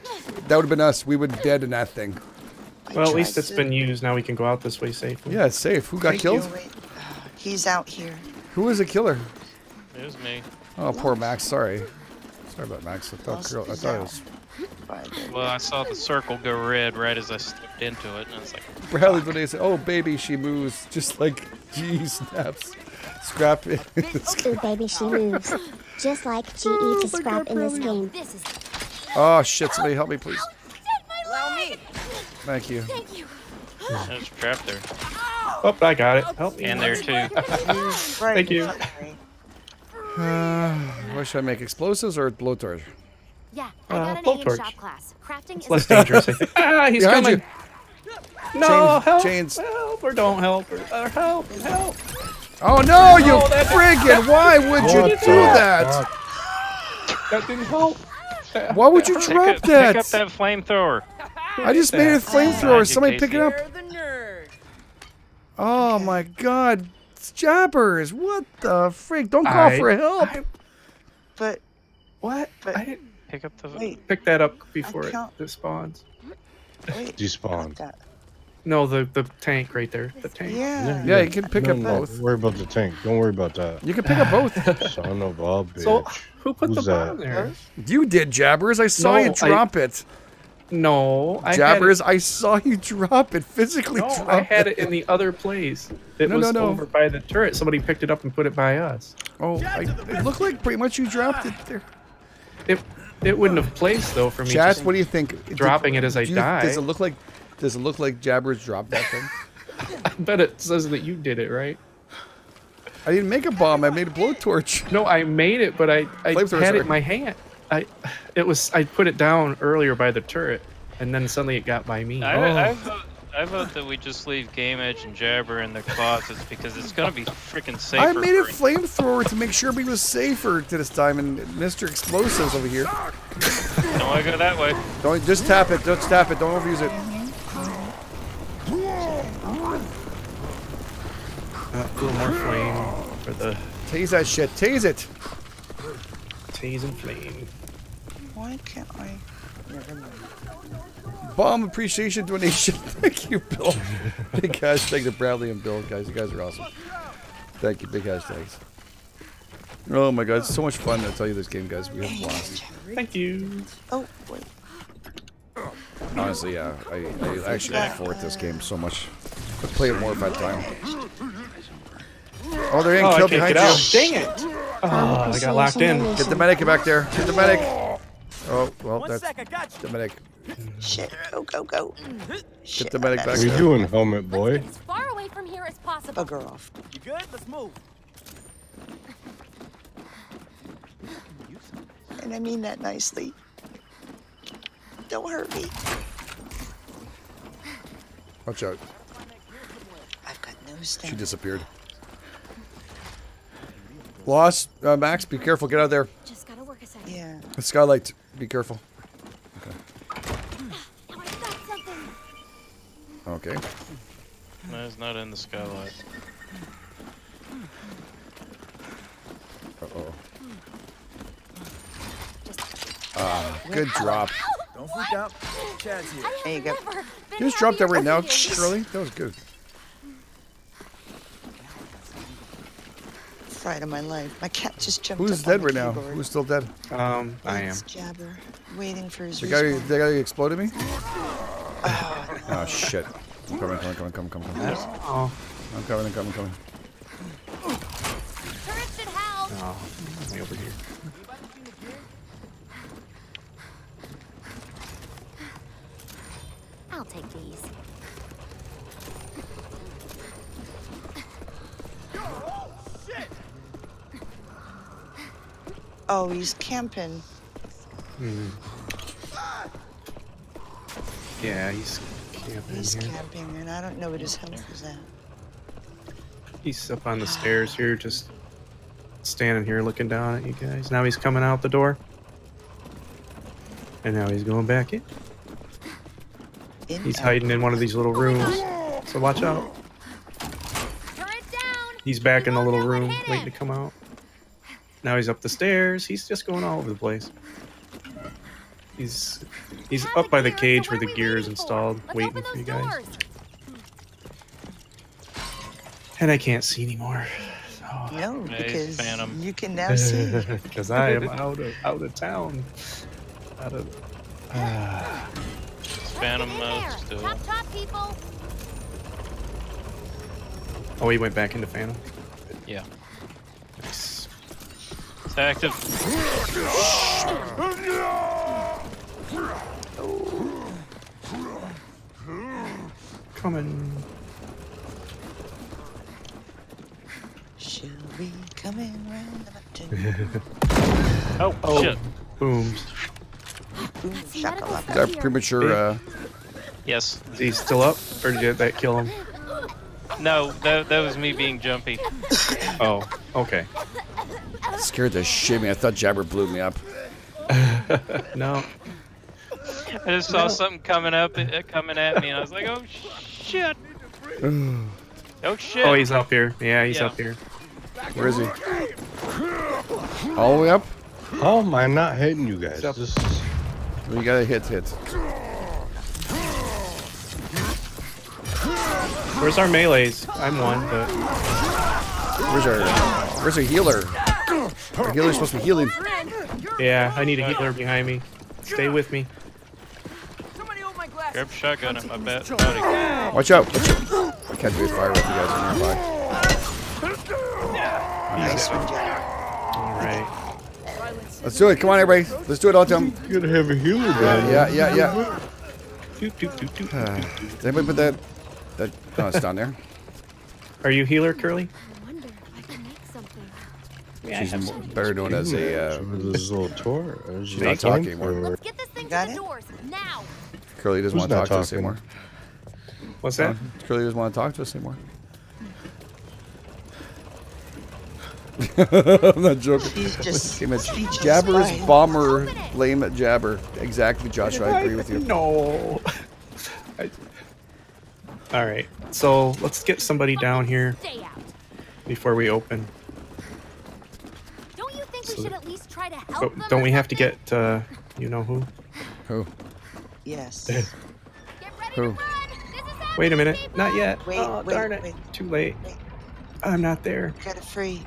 that would have been us. We would have dead in that thing. I well, at least it's to... been used. Now we can go out this way safely. Yeah, it's safe. Who got Thank killed? He's out here. Who was the killer? It was me. Oh, poor Max. Sorry. Sorry about Max. I thought, girl, I thought it was... Well, I saw the circle go red right as I stepped into it, and I was like... Bradley Bonet said, oh, baby, she moves. Just like, geez, snaps. Scrap in this game. Oh, baby, she moves. Just like G E to scrap in this game. Oh, shit. Somebody help me, please. Allow me. Thank you. Thank you. I was trapped there. Oh, I got it. Help me. And there, too. Thank you. Uh, what should I make? Explosives or blowtorch? Yeah, I got uh, an A in shop class. Crafting it's is less dangerous. Ah, he's Behind coming. You. No, Chains. help. Chains. Help or don't help. Or, or help, help. Oh, no, you oh, friggin'. Why would you do that? That didn't help. Why would you drop pick up, that? Pick up that flamethrower. I just made a flamethrower. Somebody pick it up. Oh, my God. Jabbers, what the freak? Don't call I, for help. I, but what? But I didn't pick up the. Wait, pick that up before it, it spawns. Despawn. No, the the tank right there. The tank. Yeah. Yeah, you can pick no, up no, both. Don't worry about the tank. Don't worry about that. You can pick up both. Son of a bitch. So who put Who's the bomb that? there? You did, Jabbers. I saw no, you drop I, it. No, I Jabbers, I saw you drop it. Physically no, drop I had it. it in the other place. It no, was no, no. over by the turret. Somebody picked it up and put it by us. Oh, I, it looked like pretty much you dropped it there. It it wouldn't have placed though for me. Chaz, what do you think? Dropping Did, it as I die. Does it look like does it look like Jabbers dropped that thing? I bet it says that you did it, right? I didn't make a bomb, I made a blowtorch. No, I made it, but I, I had sorry. it in my hand. I, it was. I put it down earlier by the turret, and then suddenly it got by me. I, oh. I, I, vote, I vote that we just leave GameEdged and Jabber in the closets because it's gonna be freaking safer. I made a flamethrower to make sure we was safer to this time, and Mister Explosives over here. Don't wanna go that way. Don't just tap it. Just tap it. Don't overuse it. Uh, a little more flame for the. Tase that shit. Tase it. Tase and flame. Why can't I? Never mind. Bomb appreciation donation. Thank you, Bill. Big hashtag to Bradley and Bill, guys. You guys are awesome. Thank you. Big hashtags. Oh my God, it's so much fun. I tell you, this game, guys, we have lost. Thank you. Oh wait. Honestly, yeah, I, I actually look forward to this game so much. I'd play it more if I had time. Oh, they're in oh, kill behind you. Out. Dang it! Oh, oh, I got locked in. Get the medic back there. Get the medic. Oh, well, that's the medic. Shit, go, go, go. Get the medic back there. What are you doing, helmet boy? Let's get as far away from here as possible. Bugger off. You good? Let's move. And I mean that nicely. Don't hurt me. Watch out. I've got no stamina. She disappeared. Lost, uh, Max, be careful, get out of there. Just gotta work a second. Yeah. The skylight, be careful. Okay. Okay. No, it's not in the skylight. Uh-oh. Ah, uh, good drop. Don't freak out. Chad's here. There you go. Just drop that right now, Shirley. That was good. Fright of my life. My cat just jumped. Who's up dead on right keyboard. now? Who's still dead? Um, I am. Jabber, waiting for his. The guy, the guy who exploded me. Oh, no. Oh shit! I'm coming, coming, coming, coming, coming. Oh. I'm coming, I'm coming, coming. Oh, let me over here. I'll take these. Oh, he's camping. Mm. Yeah, he's camping. He's here. camping, and I don't know what his health is at. He's up on the stairs here, just standing here looking down at you guys. Now he's coming out the door. And now he's going back in. in he's hiding in one of these little rooms. So watch out. He's back in the little room, waiting to come out. Now he's up the stairs. He's just going all over the place. He's he's up by the cage where the gear is installed, waiting for you guys. And I can't see anymore. So. No, because Phantom. You can now see. Because I am out of out of town. Out of. Uh... Phantom mode still. Top, top, people. Oh, he went back into Phantom. Yeah. Nice. It's active. Coming. She'll be coming round about two. Oh, oh, shit. Booms. Boom, shakalaka. Is that premature, uh... Yes. Is he still up? Or did that kill him? No, that, that was me being jumpy. Oh, okay. It scared the shit out of me. I thought Jabber blew me up. No. I just saw no. something coming up, coming at me, and I was like, oh, shit. Oh, shit. Oh, he's up here. Yeah, he's yeah. up here. Where is he? All the way up? How am I not hitting you guys? Just... We gotta hit, hit. Where's our melees? I'm one, but... Where's our... Where's our healer? Our healer's supposed to be healing. Yeah, I need a healer behind me. Stay with me. Grab shotgun at my back. Watch out! Watch out! I can't do fire with you guys in nearby. Nice. Alright. Let's do it. Come on, everybody. Let's do it all time. You gotta have a healer, man. Yeah, yeah, yeah. Uh, did anybody put that... That, oh, it's down there. Are you healer, Curly? I wonder if I can make something. Yeah, she's better known as a. Uh, this little tour. She's not talking anymore. Let's get this thing to the doors now. Curly doesn't want to talk to us anymore. What's that? Uh, Curly doesn't want to talk to us anymore. I'm not joking. She's just Jabber's bomber, lame Jabber. Exactly, Joshua. I agree with you. No. I, All right, so let's get somebody down here before we open. Don't you think we should at least try to help? Don't we have to get, uh, you know who? Who? Yes. Get ready who? To run. This is wait a minute, people. Not yet. Wait, oh, wait, darn it! Wait. Too late. Wait. I'm not there. We got a free.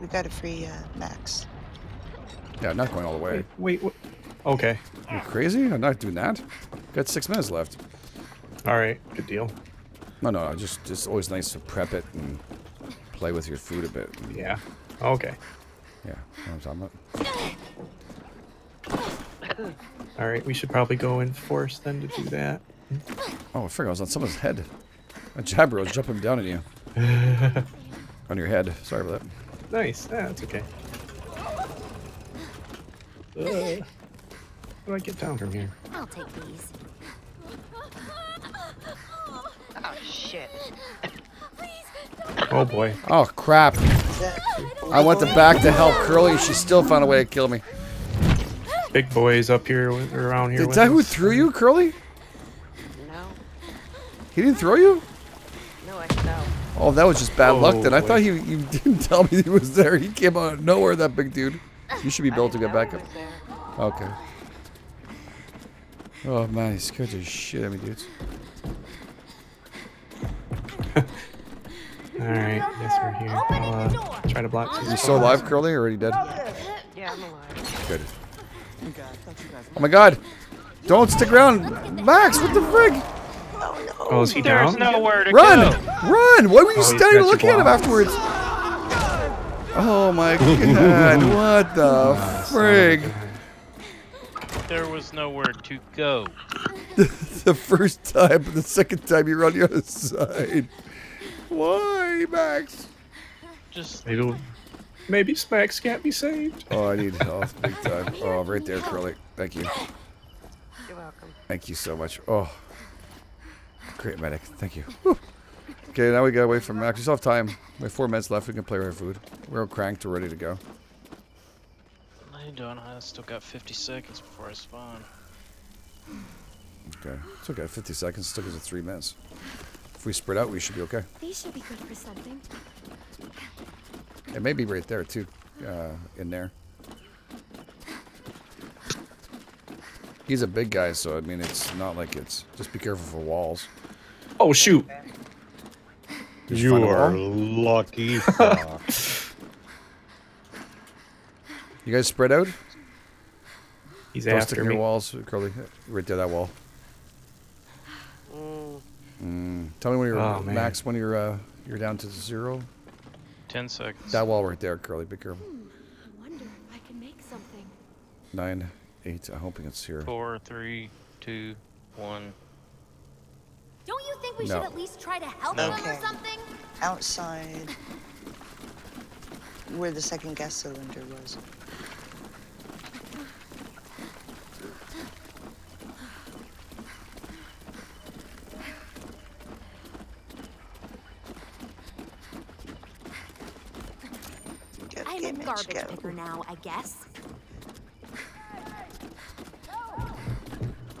We got a free uh, max. Yeah, not going all the way. Wait. wait okay. You're crazy? I'm not doing that. Got six minutes left. All right, good deal. No, no, just it's always nice to prep it and play with your food a bit. Yeah. Okay. Yeah. What I'm talking about. All right, we should probably go and force them to do that. Oh, I figured I was on someone's head. A Jabber was jumping down at you. On your head. Sorry about that. Nice. Yeah, that's okay. Uh, how do I get down from here? I'll take these. Oh, shit. Oh, boy. Oh, crap. I went to back to help Curly. She still found a way to kill me. Big boys up here, with, around here. Is that us. Who threw you, Curly? No. He didn't throw you? No, I fell. Oh, that was just bad oh, luck then. I boy. Thought he, you didn't tell me he was there. He came out of nowhere, that big dude. You should be built to get back up. Okay. Oh, man. He scared the shit out of me, dudes. Alright, yes, we're here. I'll, uh, try to block two. Is he still alive, Curly, or already dead? Yeah, I'm alive. Good. Oh my god! Don't stick around! Max, what the frig? Oh, is he down? There's nowhere to run! Go. Run! Why were you oh, standing looking at him afterwards? Oh my god, what the frig? There was nowhere to go. The first time, but the second time you run the other side. Why, Max? Just maybe, maybe Max can't be saved. Oh, I need health big time. Oh, right there, Curly. Thank you. You're welcome. Thank you so much. Oh, great medic. Thank you. Whew. Okay, now we got away from Max. We still have time. We have four minutes left. We can play with our food. We're all cranked. We're ready to go. I don't know. I still got fifty seconds before I spawn. Okay, still got fifty seconds. Still gives it three minutes. If we spread out, we should be okay. These should be good for something. It may be right there, too. Uh, in there. He's a big guy, so I mean, it's not like it's... Just be careful for walls. Oh, shoot! Did you you are lucky. You guys spread out? He's Don't after me. Your walls, Curly. Right there, that wall. Mm. Mm. Tell me when you're... Oh, max, when you're, uh, you're down to zero. Ten seconds. That wall right there, Curly. Be careful. I wonder if I can make something. Nine, eight. I'm hoping it's here. Four, three, two, one. Don't you think we no. should at least try to help no. them okay. or something? Outside, where the second gas cylinder was. Garbage picker now, I guess.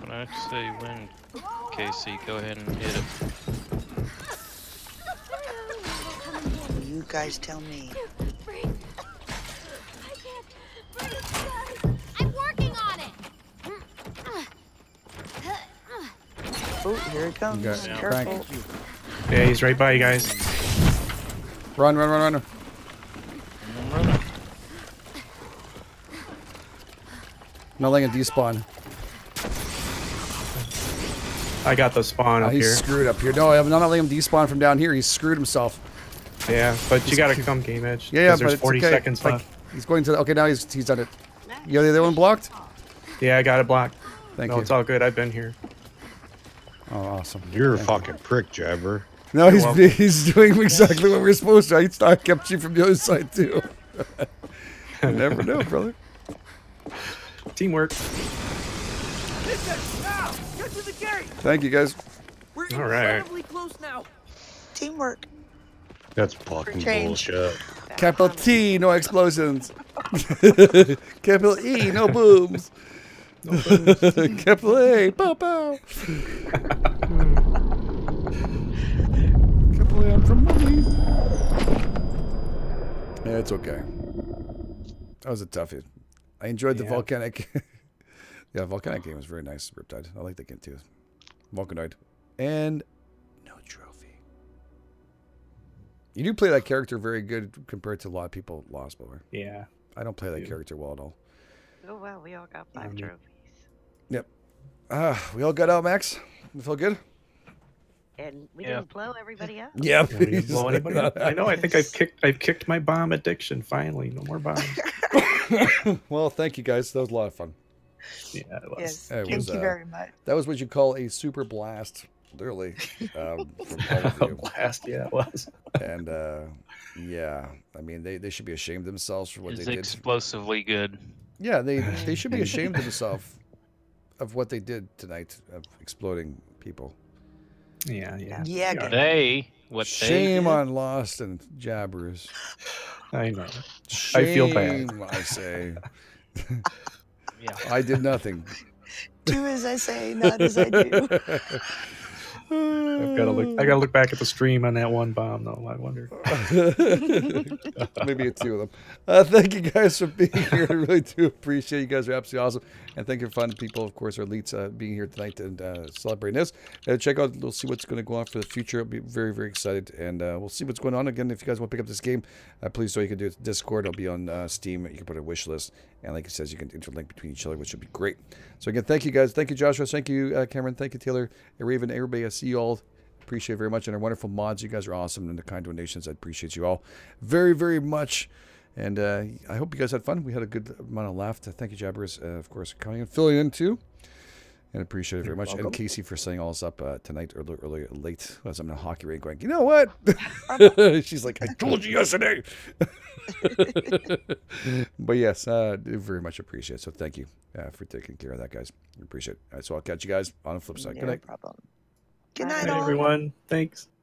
When I say when, Casey, go ahead and hit it. You guys tell me. I'm working on it. Oh, here it comes. Yeah. Careful. Yeah, he's right by you guys. Run, run, run, run. Not letting it despawn. I got the spawn oh, up he's here. He's screwed up here. No, I'm not letting him despawn from down here. He's screwed himself. Yeah, but he's, you gotta come game edge. Yeah, yeah, there's but forty it's okay. seconds left. Like, he's going to. The, okay, now he's he's done it. You got the other one blocked? Yeah, I got it blocked. Thank no, you. No, it's all good. I've been here. Oh, awesome. You're Thank a fucking you. prick, Jabber. No, he's well. he's doing exactly what we're supposed to. I kept you from the other side too. You never know, brother. Teamwork. Now. Get to the gate. Thank you guys. We're All incredibly right. close now. Teamwork. That's fucking bullshit. Capital T, no explosions. Capital E, no booms. No booms. Capital A, pow pow. Capital A, I'm from money. Yeah, it's okay. That was a toughie. I enjoyed the yeah. volcanic. yeah, volcanic game was very nice. Riptide. I like that game too. Volcanite. And no trophy. You do play that character very good compared to a lot of people at Lost Bower. Yeah. I don't play that yeah. character well at all. Oh, wow. We all got five mm-hmm. trophies. Yep. Uh, we all got out, Max. You feel good? And we yeah. didn't blow everybody up. Yeah. We didn't blow anybody up. I know. I think I've kicked, I've kicked my bomb addiction finally. No more bombs. Well, thank you guys. That was a lot of fun. Yeah, it was. Yes, it thank was, you uh, very much. That was what you call a super blast, literally. Um, from blast, yeah, it was. And uh, yeah, I mean, they, they should be ashamed of themselves for what it's they did. It's explosively good. Yeah, they they should be ashamed of themselves of what they did tonight of exploding people. Yeah, yeah, yeah. yeah. They what shame they on Lost and Jabbers. I know. Shame, I feel bad. I say. yeah. I did nothing. Do as I say, not as I do. I've got to look. I got to look back at the stream on that one bomb, though. I wonder. Maybe it's two of them. Uh, thank you guys for being here. I really do appreciate it. You guys are absolutely awesome, and thank you for fun people, of course, our elites uh, being here tonight and uh, celebrating this. Uh, check out. We'll see what's going to go on for the future. I'll be very, very excited, and uh, we'll see what's going on again. If you guys want to pick up this game, uh, please do. You can do it to Discord. It'll be on uh, Steam. You can put a wish list, and like it says, you can interlink between each other, which would be great. So again, thank you guys. Thank you, Joshua. Thank you, uh, Cameron. Thank you, Taylor. Raven. Everybody. See you all. Appreciate it very much. And our wonderful mods, you guys are awesome. And the kind donations, I appreciate you all very, very much. And uh, I hope you guys had fun. We had a good amount of laughter. Thank you, Jabbers, uh, of course, coming and filling in too. And appreciate it very much. And Casey for setting all this up uh, tonight, early, early, late. As I'm in a hockey rink going, you know what? She's like, I told you yesterday. But yes, uh, very much appreciate it. So thank you uh, for taking care of that, guys. Appreciate it. All right, so I'll catch you guys on the flip side. No Good night. Problem. Good night, Good night everyone. Thanks.